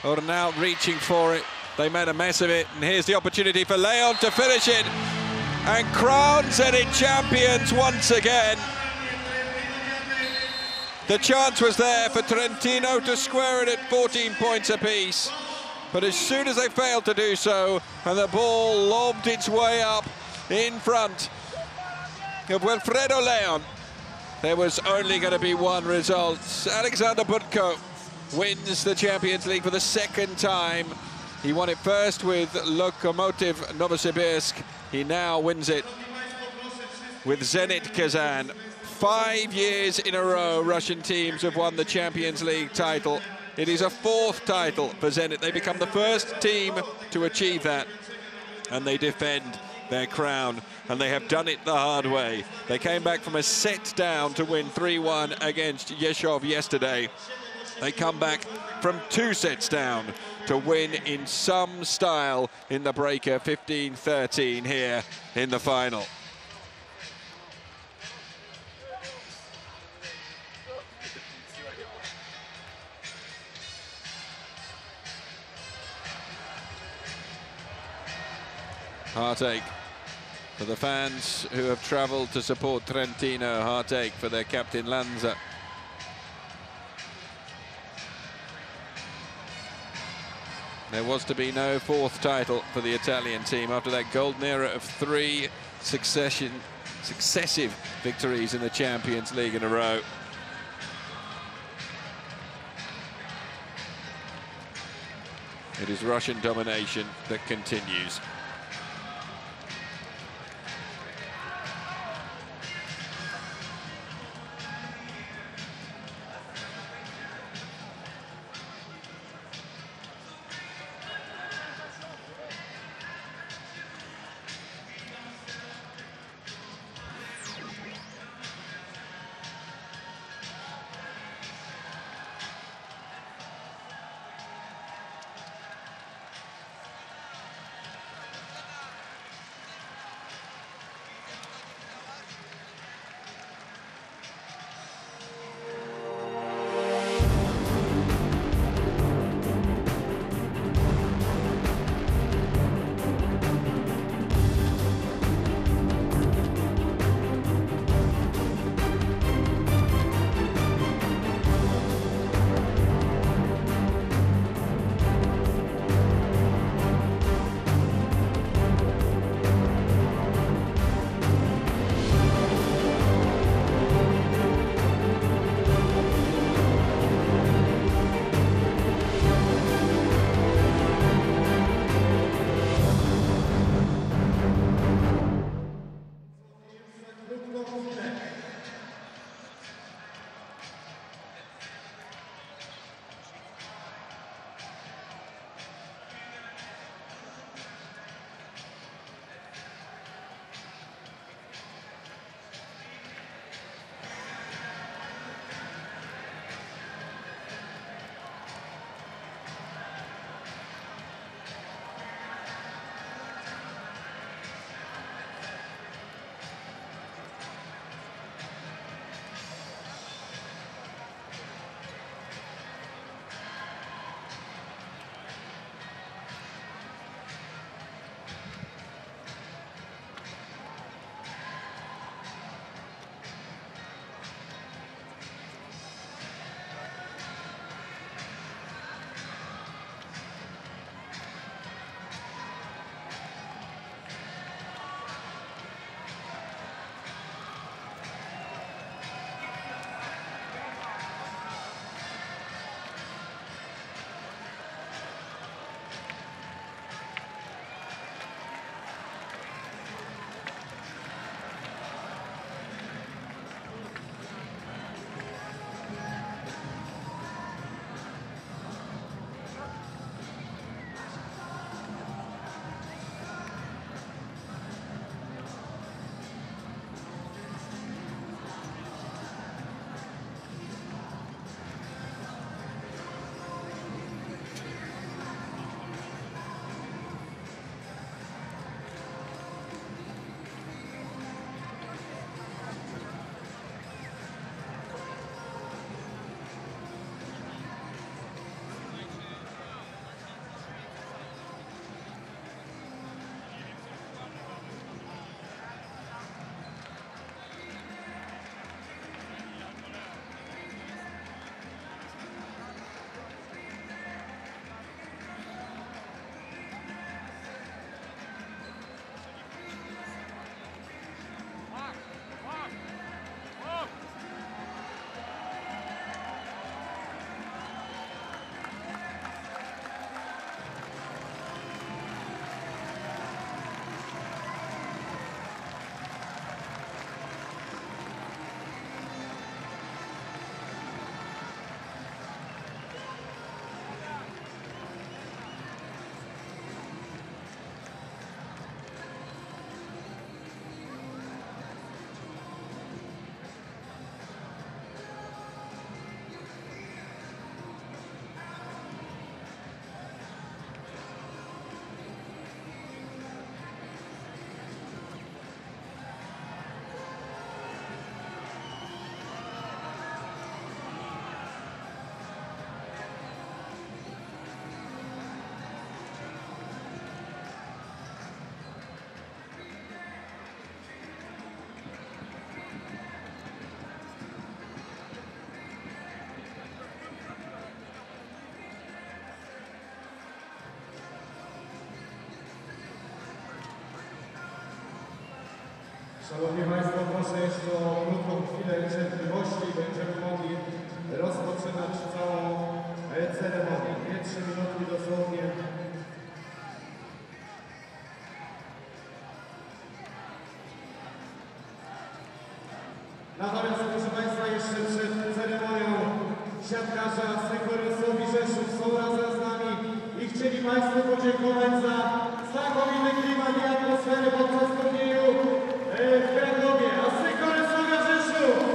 Urnaut reaching for it. They made a mess of it, and here's the opportunity for Leon to finish it and crown Zenit champions once again. The chance was there for Trentino to square it at 14 points apiece, but as soon as they failed to do so, and the ball lobbed its way up in front of Wilfredo Leon, there was only going to be one result. Alexander Butko wins the Champions League for the second time. He won it first with Lokomotiv Novosibirsk. He now wins it with Zenit Kazan. 5 years in a row, Russian teams have won the Champions League title. It is a fourth title for Zenit. They become the first team to achieve that, and they defend their crown, and they have done it the hard way. They came back from a set down to win 3-1 against Yeshov yesterday. They come back from 2 sets down to win in some style in the breaker, 15-13 here in the final. Heartache For the fans who have travelled to support Trentino, heartache for their captain Lanza. There was to be no fourth title for the Italian team after that golden era of three successive victories in the Champions League in a row. It is Russian domination that continues. Natomiast, proszę Państwa, jeszcze przed ceremonią siatkarze z Rysowi Rzeszów są razem z nami i chcieli Państwu podziękować za znakomity klimat i atmosferę podczas turnieju w Krakowie. A z Rysowi Rzeszów!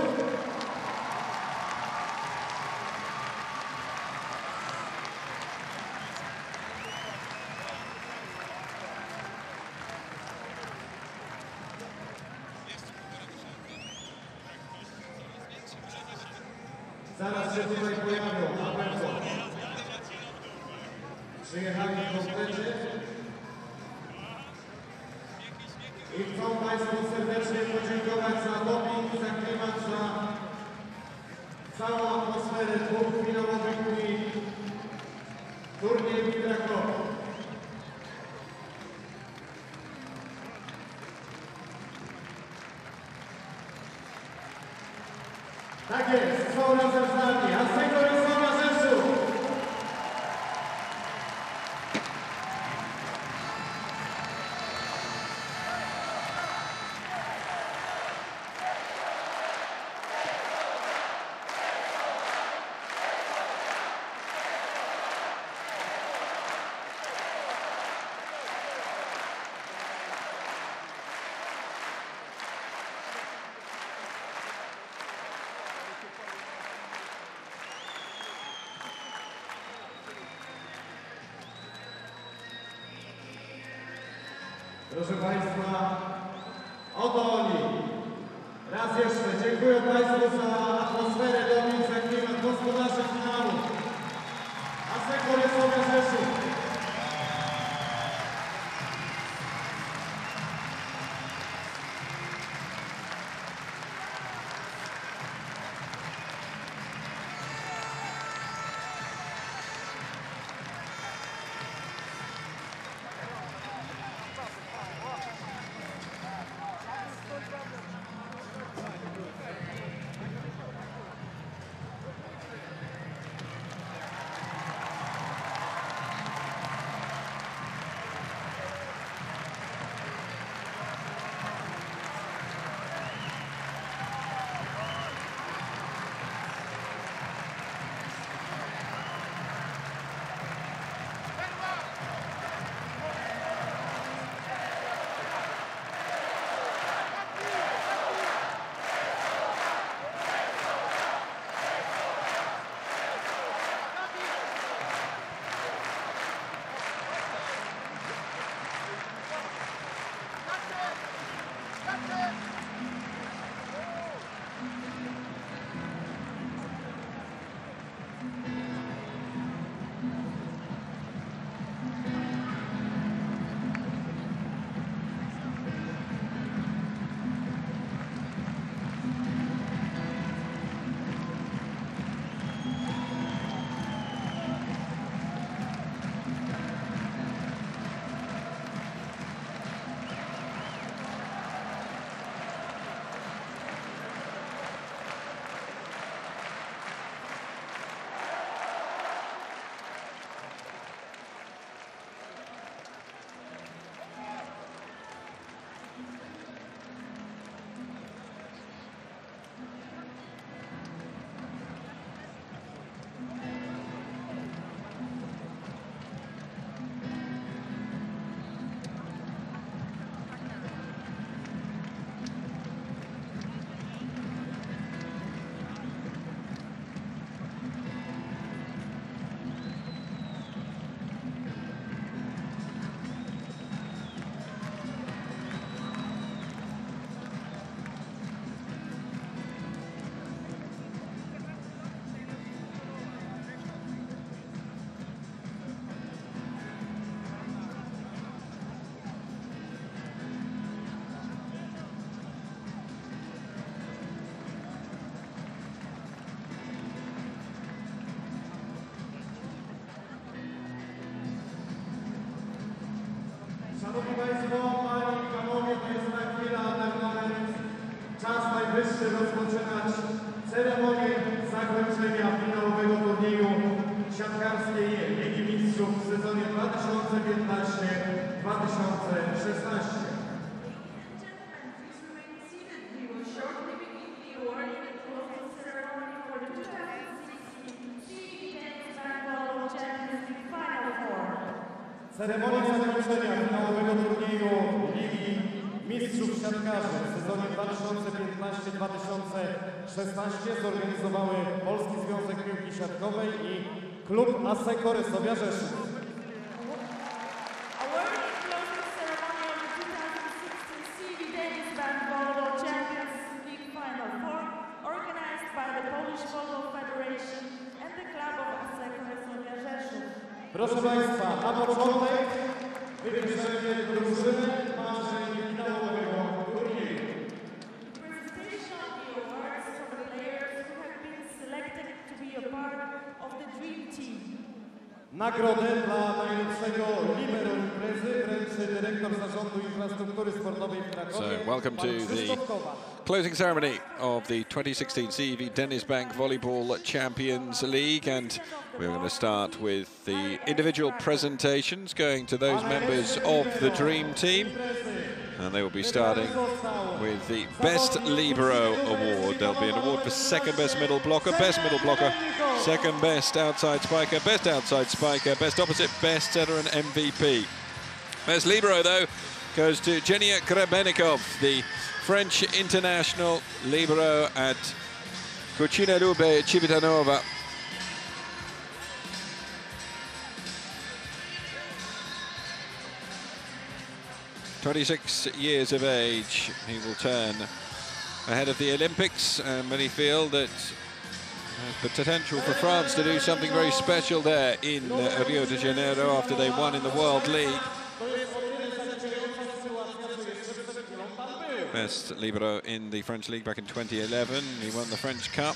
Zaraz się tutaj pojawią, na pewno. Przyjechali w komplecie i chcą Państwu serdecznie podziękować za doping, za klimat, za całą atmosferę dwuchwilowego turnieju w Krakowie. Tak jest, są razem z nami, a z tego Rysowa Rzeszów. Proszę Państwa, oto oni. Raz jeszcze dziękuję Państwu za atmosferę, doping, za klimat gospodarczy finału. A Rysowa Rzeszów. wreszcie rozpoczynać ceremonię zakończenia finałowego turnieju siatkarskiej Ligi Mistrzów w sezonie 2015-2016. Ceremonia zakończenia finałowego turnieju Ligi Mistrzów Siatkarzy w sezonie 2015-2016 zorganizowały Polski Związek Piłki Siatkowej i Klub Asseco Rysowia Rzeszów. Proszę Państwa, na początek wybierzemy drużynę marzeń finałowego turnieju. Nagrodę dla najlepszego libero imprezy wręczy dyrektor zarządu infrastruktury sportowej w Krakowie. So, welcome to the closing ceremony of the 2016 CEV Denizbank Volleyball Champions League, and we're going to start with the individual presentations going to those members of the Dream Team, and they will be starting with the Best Libero Award. There'll be an award for second best middle blocker, best middle blocker, second best outside spiker, best opposite, best setter and MVP. Best Libero, though, goes to Jenia Krebenikov, the French international libero at Cucina Lube Civitanova. ...26 years of age, he will turn ahead of the Olympics, and many feel that there's the potential for France to do something very special there in Rio de Janeiro after they won in the World League. Best libero in the French League back in 2011, he won the French Cup,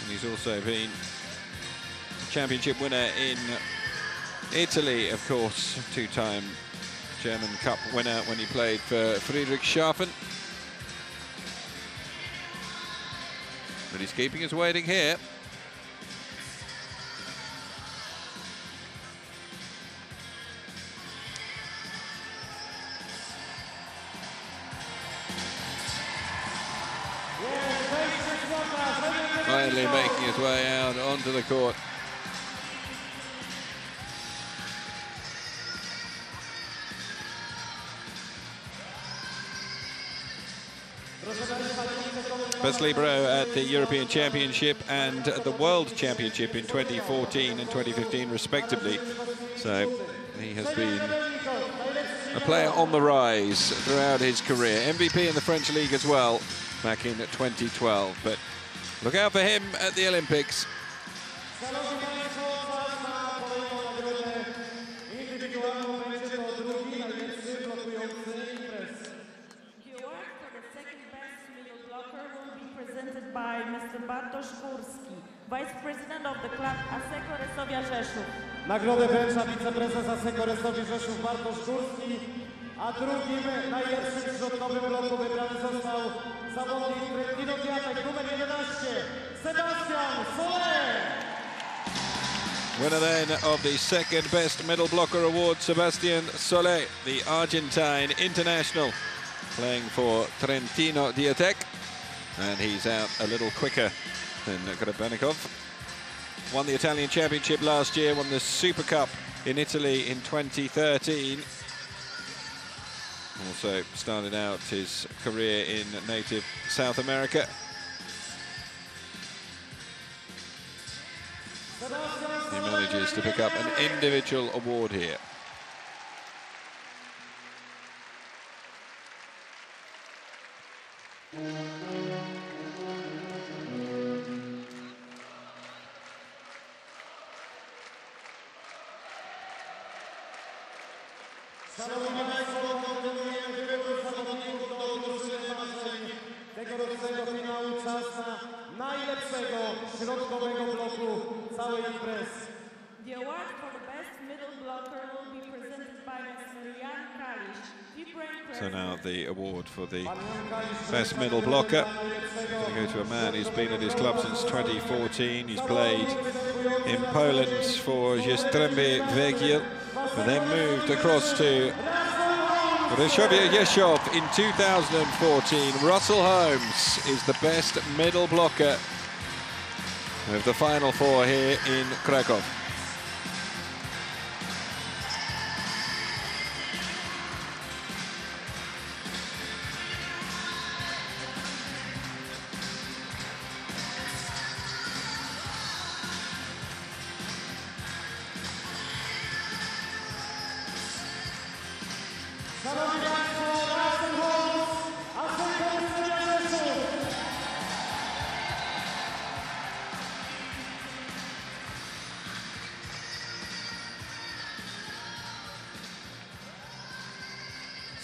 and he's also been championship winner in Italy, of course, two-time German Cup winner when he played for Friedrichshafen. But he's keeping us waiting here. Finally making his way out onto the court. Best libero at the European Championship and the World Championship in 2014 and 2015 respectively. So he has been a player on the rise throughout his career. MVP in the French League as well back in 2012. But look out for him at the Olympics. By Mr. Bartosz Górski, Vice President of the club Asseco Resovia Rzeszów. Nagrodę wręcza wiceprezes Asseco Resovia Rzeszów Bartosz Górski, a drugim najlepszym środkowym bloku wybrany został zawodnik Trentino Diatec numer 11, Sebastián Solé. Winner then of the second best middle blocker award, Sebastián Solé, the Argentine international playing for Trentino Diatec. And he's out a little quicker than Grebenikov. Won the Italian Championship last year, won the Super Cup in Italy in 2013. Also started out his career in native South America. He manages to pick up an individual award here. The award for the best middle blocker will be presented by So now the award for the best middle blocker. Going to go to a man who's been at his club since 2014. He's played in Poland for Jastrzębie Węgiel, and then moved across to Rzeszowie Jeszów in 2014. Russell Holmes is the best middle blocker of the final four here in Krakow.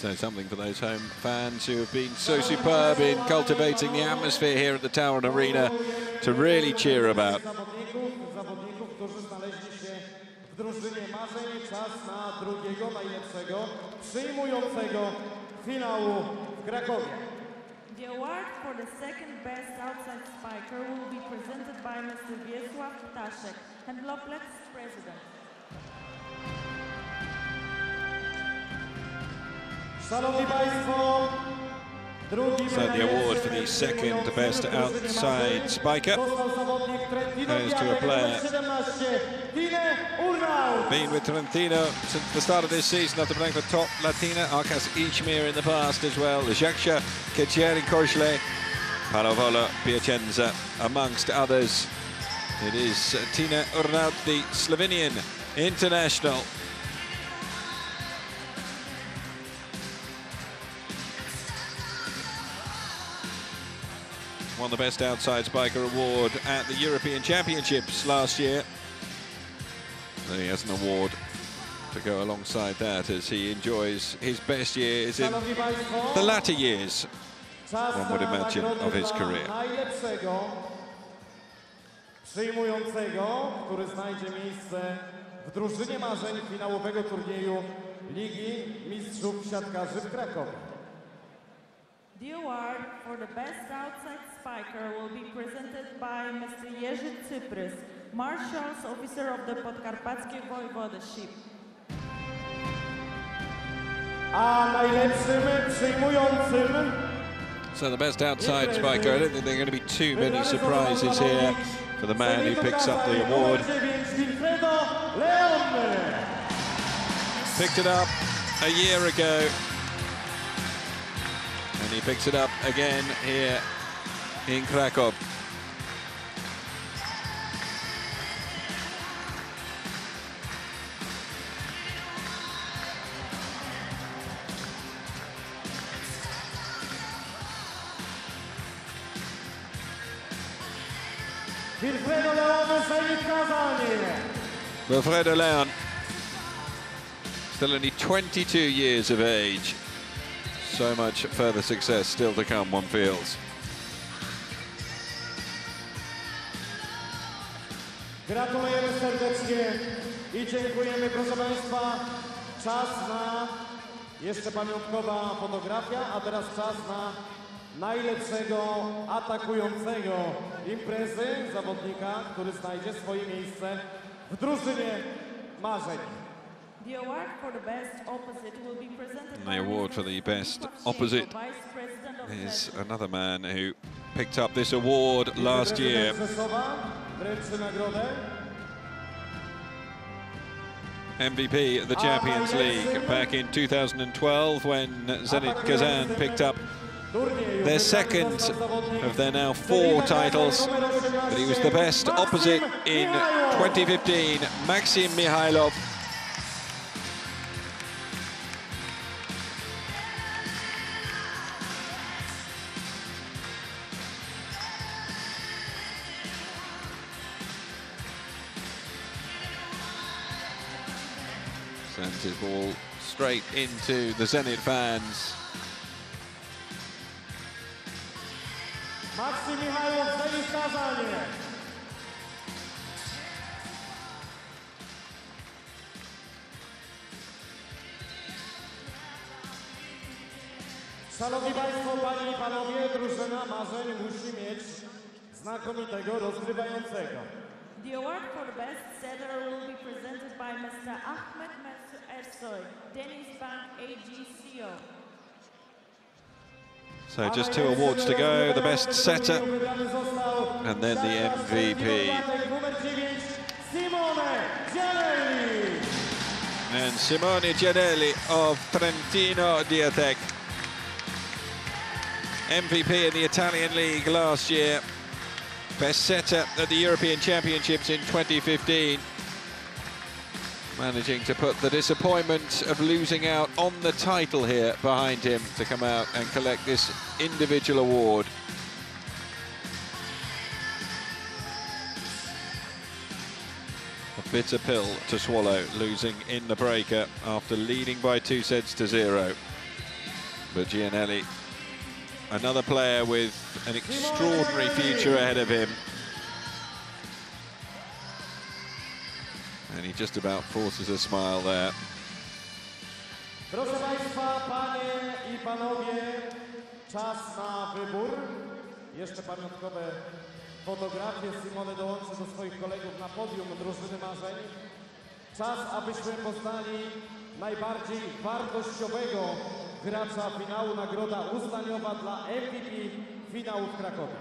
So something for those home fans who have been so superb in cultivating the atmosphere here at the Tauron Arena to really cheer about. The award for the second best outside spiker will be presented by Mr. Wiesław Ptaszek and Loplex president. So the award for the second best outside spiker goes to a player been with Trentino since the start of this season after playing for Top Latina, Arkas Ichmir in the past as well, Zaksha, Kecieri Kośle, Paravolo Piacenza, amongst others. It is Tine Urnaut, the Slovenian international. Won the Best Outside Spiker award at the European Championships last year. And he has an award to go alongside that as he enjoys his best years in the latter years, one would imagine, of his career. The award for the best outside spiker will be presented by Mr. Jerzy Cyprys, Marshal's officer of the Podkarpackie Voivodeship. So the best outside spiker, I don't think there are going to be too many surprises here for the man who picks up the award. Picked it up a year ago. And he picks it up again here in Krakow. Wilfredo Leon, still only 22 years of age. So much further success still to come, one feels. Gratulujemy serdecznie I dziękujemy, proszę Państwa. Czas na jeszcze pamiątkowa fotografia, a teraz czas na najlepszego atakującego imprezy zawodnika, który znajdzie swoje miejsce w drużynie marzeń. The award for the best opposite will be presented. And the award for the best opposite is another man who picked up this award last year. MVP of the Champions League back in 2012 when Zenit Kazan picked up their second of their now four titles. But he was the best opposite in 2015, Maxim Mikhailov. Sends his ball straight into the Zenit fans. Szanowni Państwo, Panie i Panowie, drużyna marzeń musi mieć znakomitego rozgrywającego. The award for the best setter will be presented by Mr. Ahmed Mesut Ersoy, Denizbank AGCO. So just two awards to go, the best setter and then the MVP. And Simone Giannelli of Trentino Diatec, MVP in the Italian league last year, best setter at the European Championships in 2015. Managing to put the disappointment of losing out on the title here behind him to come out and collect this individual award. A bitter pill to swallow, losing in the breaker after leading by 2 sets to 0. But Giannelli, another player with an extraordinary future ahead of him. And he just about forces a smile there. Proszę Państwa, Panie i Panowie, czas na wybór. Jeszcze pamiątkowe fotografie Simone dołączy do swoich kolegów na podium drużyny marzeń. Czas, abyśmy poznali najbardziej wartościowego gracza finału. Nagroda uznaniowa dla MVP finału w Krakowie.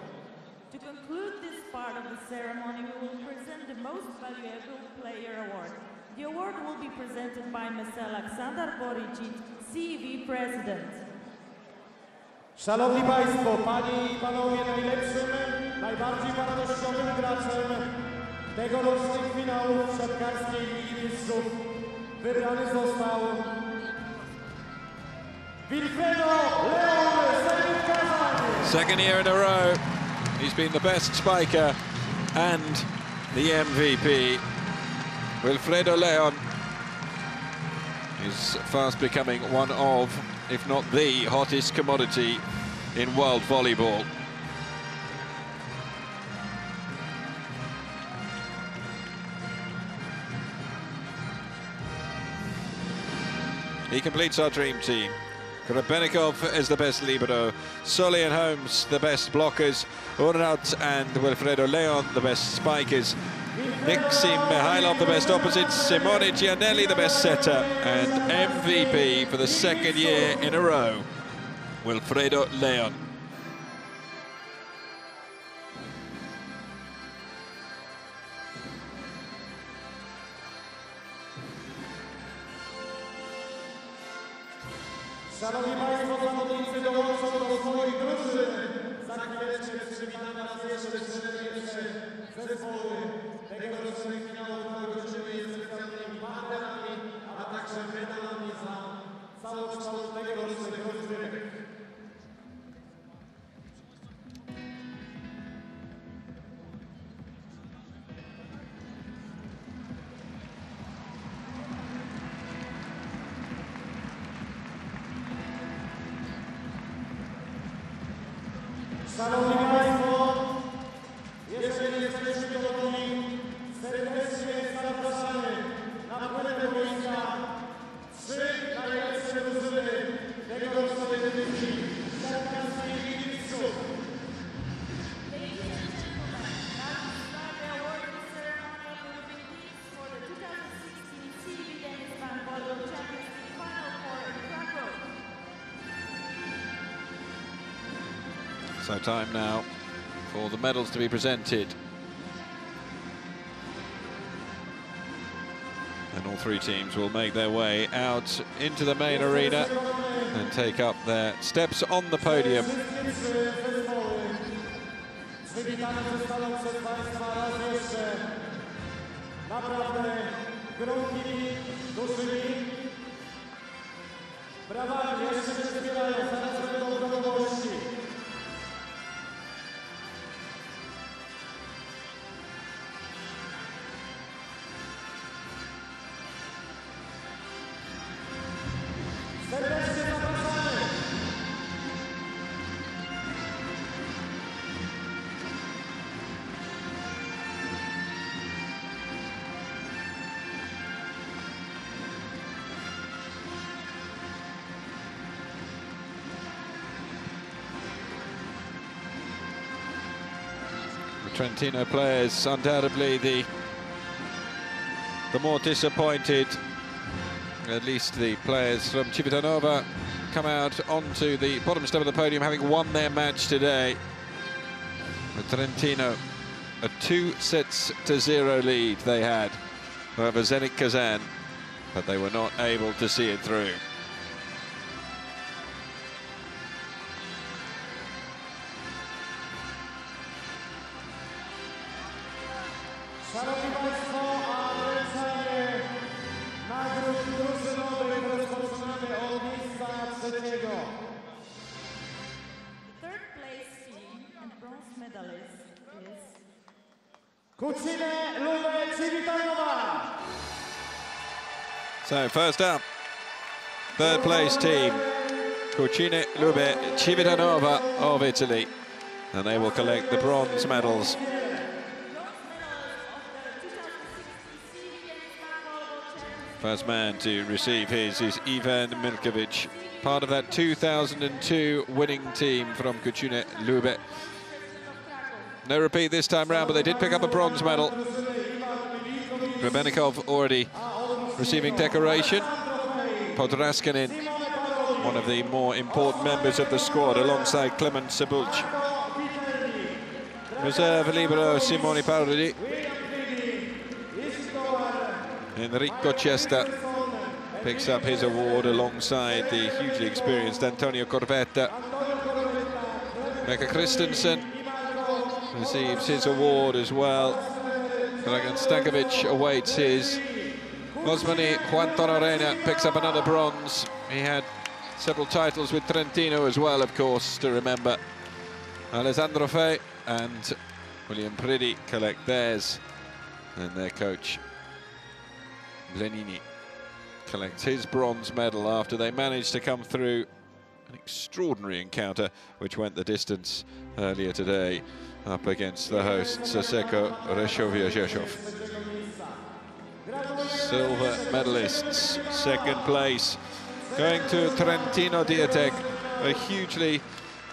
To conclude this part of the ceremony, we will present the Most Valuable Player Award. The award will be presented by Mr. Alexander Butko, CEV President. Szanowni Państwo, Panie i Panowie, najlepszym, najbardziej wartościowym graczem tegorocznych finałów siatkarskiej Ligi Mistrzów wybrany został Wilfredo Leon, Zenit Kazan. Second year in a row. He's been the best spiker and the MVP. Wilfredo Leon is fast becoming one of, if not the hottest commodity in world volleyball. He completes our dream team. Krabenikov is the best libero, Solé and Holmes the best blockers, Urnaut and Wilfredo Leon the best spikers, Maxim Mikhailov the best opposites, Simone Giannelli the best setter, and MVP for the second year in a row, Wilfredo Leon. Szanowni Państwo, zawodnicy dołączą do swoich drużyn. Za chwileczkę przywitamy raz jeszcze serdecznie zespoły tegorocznych finałów, które życzymy je specjalnymi partnerami, a także medalami za całokształt tegorocznych rozgrywek. Szanowni Państwo, jeżeli jesteśmy gotowi, serdecznie zapraszamy na płynę do boiska 3 najlepsze drużyny tegorocznej edycji siatkarskiej Ligi Mistrzów. So time now for the medals to be presented. And all three teams will make their way out into the main arena and take up their steps on the podium. The Trentino players undoubtedly the more disappointed. At least the players from Civitanova come out onto the bottom step of the podium, having won their match today. With Trentino, a 2-0 lead they had over Zenit Kazan, but they were not able to see it through. Cucina Lube Civitanova. So first up, third place team, Cucina Lube Civitanova of Italy, and they will collect the bronze medals. First man to receive his is Ivan Mirkovic, part of that 2002 winning team from Cucina Lube. No repeat this time round, but they did pick up a bronze medal. Rebenikov already receiving decoration. Podraskanin, one of the more important members of the squad, alongside Clement Sabulch. Reserve libero Simone Parodi. Enrico Cesta picks up his award alongside the hugely experienced Antonio Corvetta. Mecca Christensen receives his award as well. Dragan Stankovic awaits his. Mosmani Juan Torarena picks up another bronze. He had several titles with Trentino as well, of course, to remember. Alessandro Fey and William Priddy collect theirs, and their coach Blenini collects his bronze medal after they managed to come through an extraordinary encounter which went the distance earlier today up against the host, Saseko Reshovia-Zheshov. Silver medalists, second place, going to Trentino Diatec, a hugely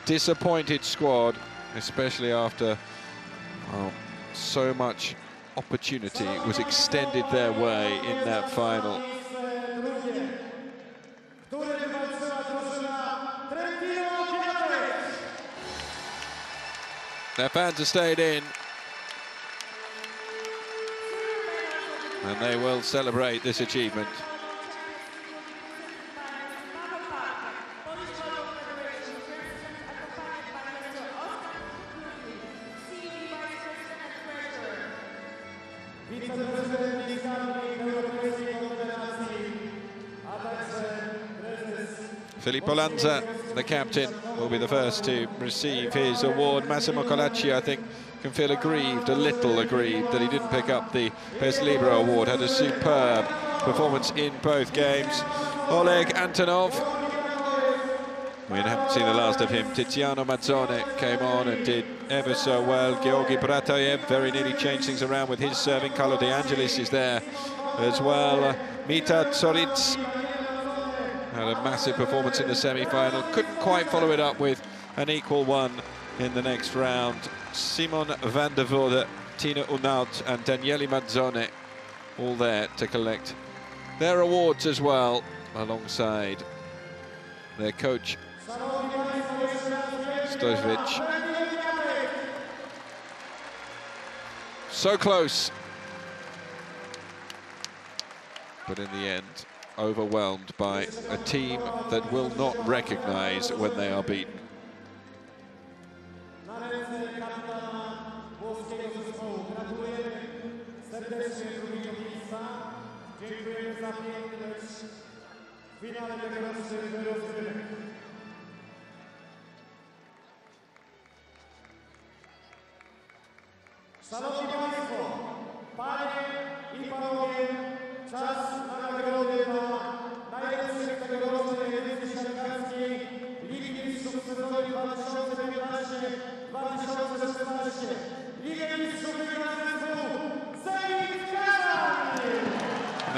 disappointed squad, especially after so much opportunity was extended their way in that final. Their fans have stayed in, and they will celebrate this achievement. Filippo Lanza, the captain, will be the first to receive his award. Massimo Colaci, I think, can feel aggrieved, a little aggrieved, that he didn't pick up the Best Libero award. Had a superb performance in both games. Oleg Antonov, we haven't seen the last of him. Tiziano Mazzone came on and did ever so well. Georgi Bratayev very nearly changed things around with his serving. Carlo De Angelis is there as well. Mitar Djurić had a massive performance in the semi-final, couldn't quite follow it up with an equal one in the next round. Simon Van De Voorde, Tine Urnaut and Daniele Mazzone all there to collect their awards as well, alongside their coach Stoychev. So close, but in the end overwhelmed by a team that will not recognize when they are beaten.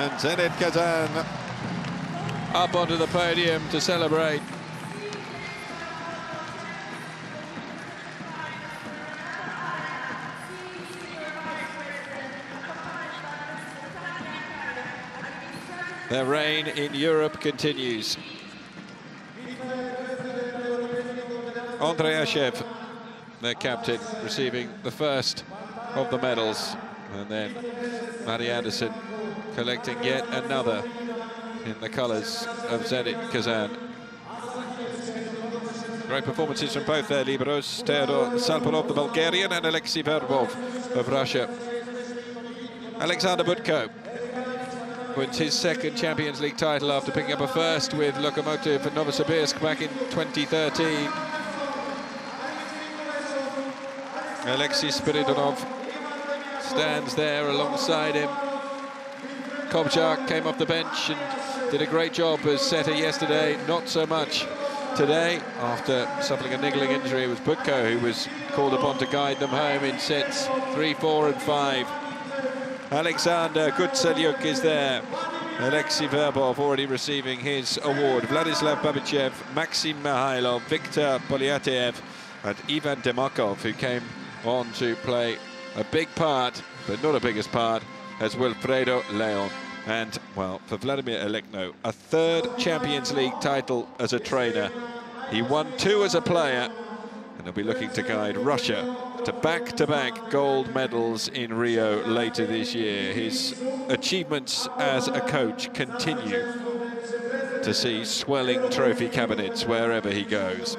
And Zenit Kazan up onto the podium to celebrate. Their reign in Europe continues. Andrei Ashev, their captain, receiving the first of the medals, and then Matthew Anderson collecting yet another in the colours of Zenit Kazan. Great performances from both their liberos, Theodor Salparov, the Bulgarian, and Alexei Verbov of Russia. Alexander Butko wins his second Champions League title after picking up a first with Lokomotiv Novosibirsk back in 2013. Alexei Spiridonov stands there alongside him. Kobzar came off the bench and did a great job as setter yesterday, not so much today, after suffering a niggling injury. It was Butko who was called upon to guide them home in sets 3, 4 and 5. Alexander Gutsalyuk is there. Alexei Verbov already receiving his award. Vladislav Babichev, Maxim Mikhailov, Viktor Poletaev and Ivan Demakov, who came on to play a big part, but not a biggest part, as Wilfredo Leon. And, well, for Vladimir Alekno, a third Champions League title as a trainer. He won 2 as a player, and he'll be looking to guide Russia to back-to-back gold medals in Rio later this year. His achievements as a coach continue to see swelling trophy cabinets wherever he goes.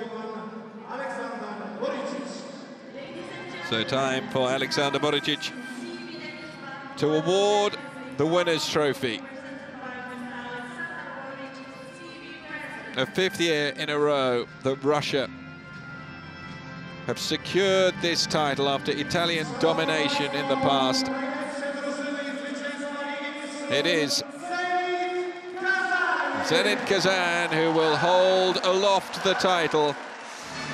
So time for Alexander Butko to award the winner's trophy. A 5th year in a row that Russia have secured this title after Italian domination in the past. It is Zenit Kazan who will hold aloft the title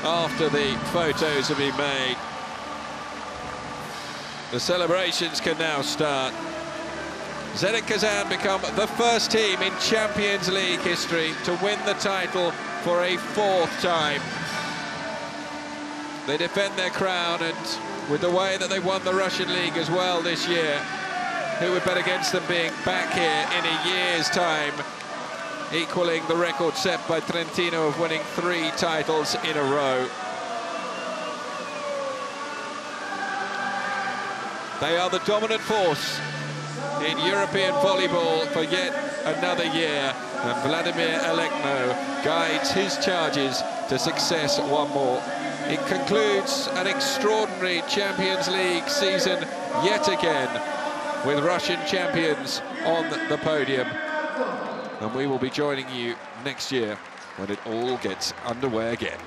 after the photos have been made. The celebrations can now start. Zenit Kazan become the first team in Champions League history to win the title for a 4th time. They defend their crown, and with the way that they won the Russian League as well this year, who would bet against them being back here in a year's time, equaling the record set by Trentino of winning 3 titles in a row. They are the dominant force in European volleyball for yet another year, and Vladimir Alekno guides his charges to success one more. It concludes an extraordinary Champions League season yet again, with Russian champions on the podium. And we will be joining you next year when it all gets underway again.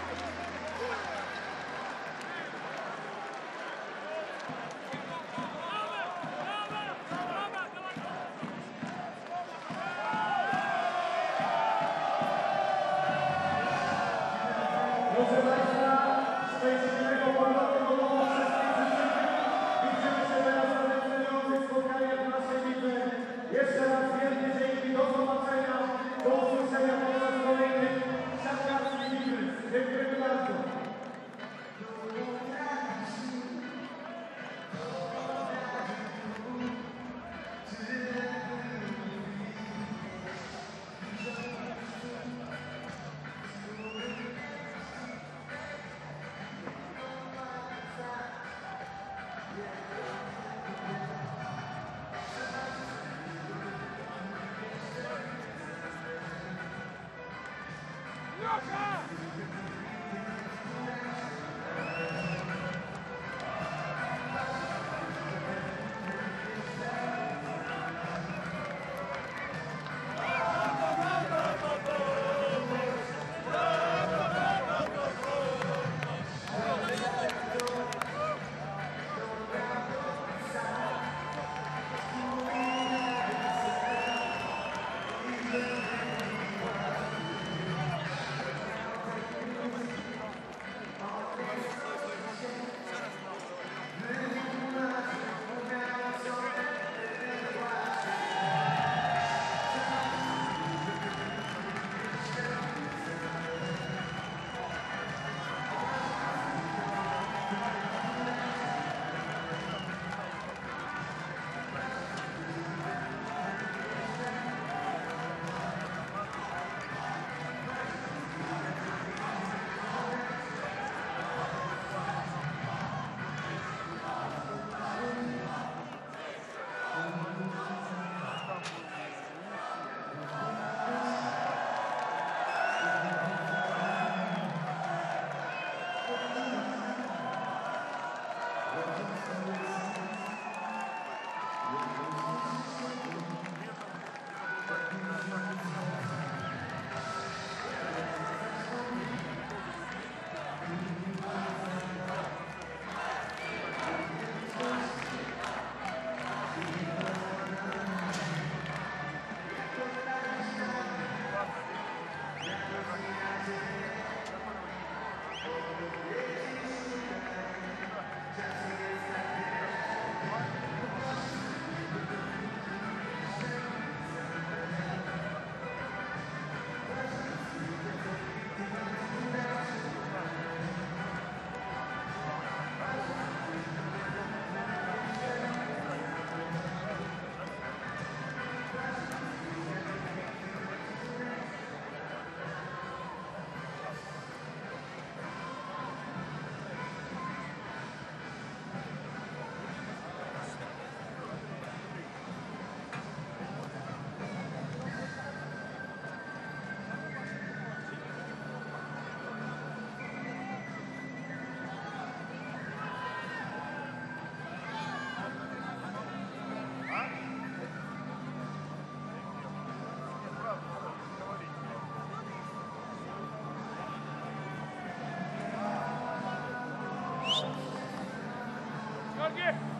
Get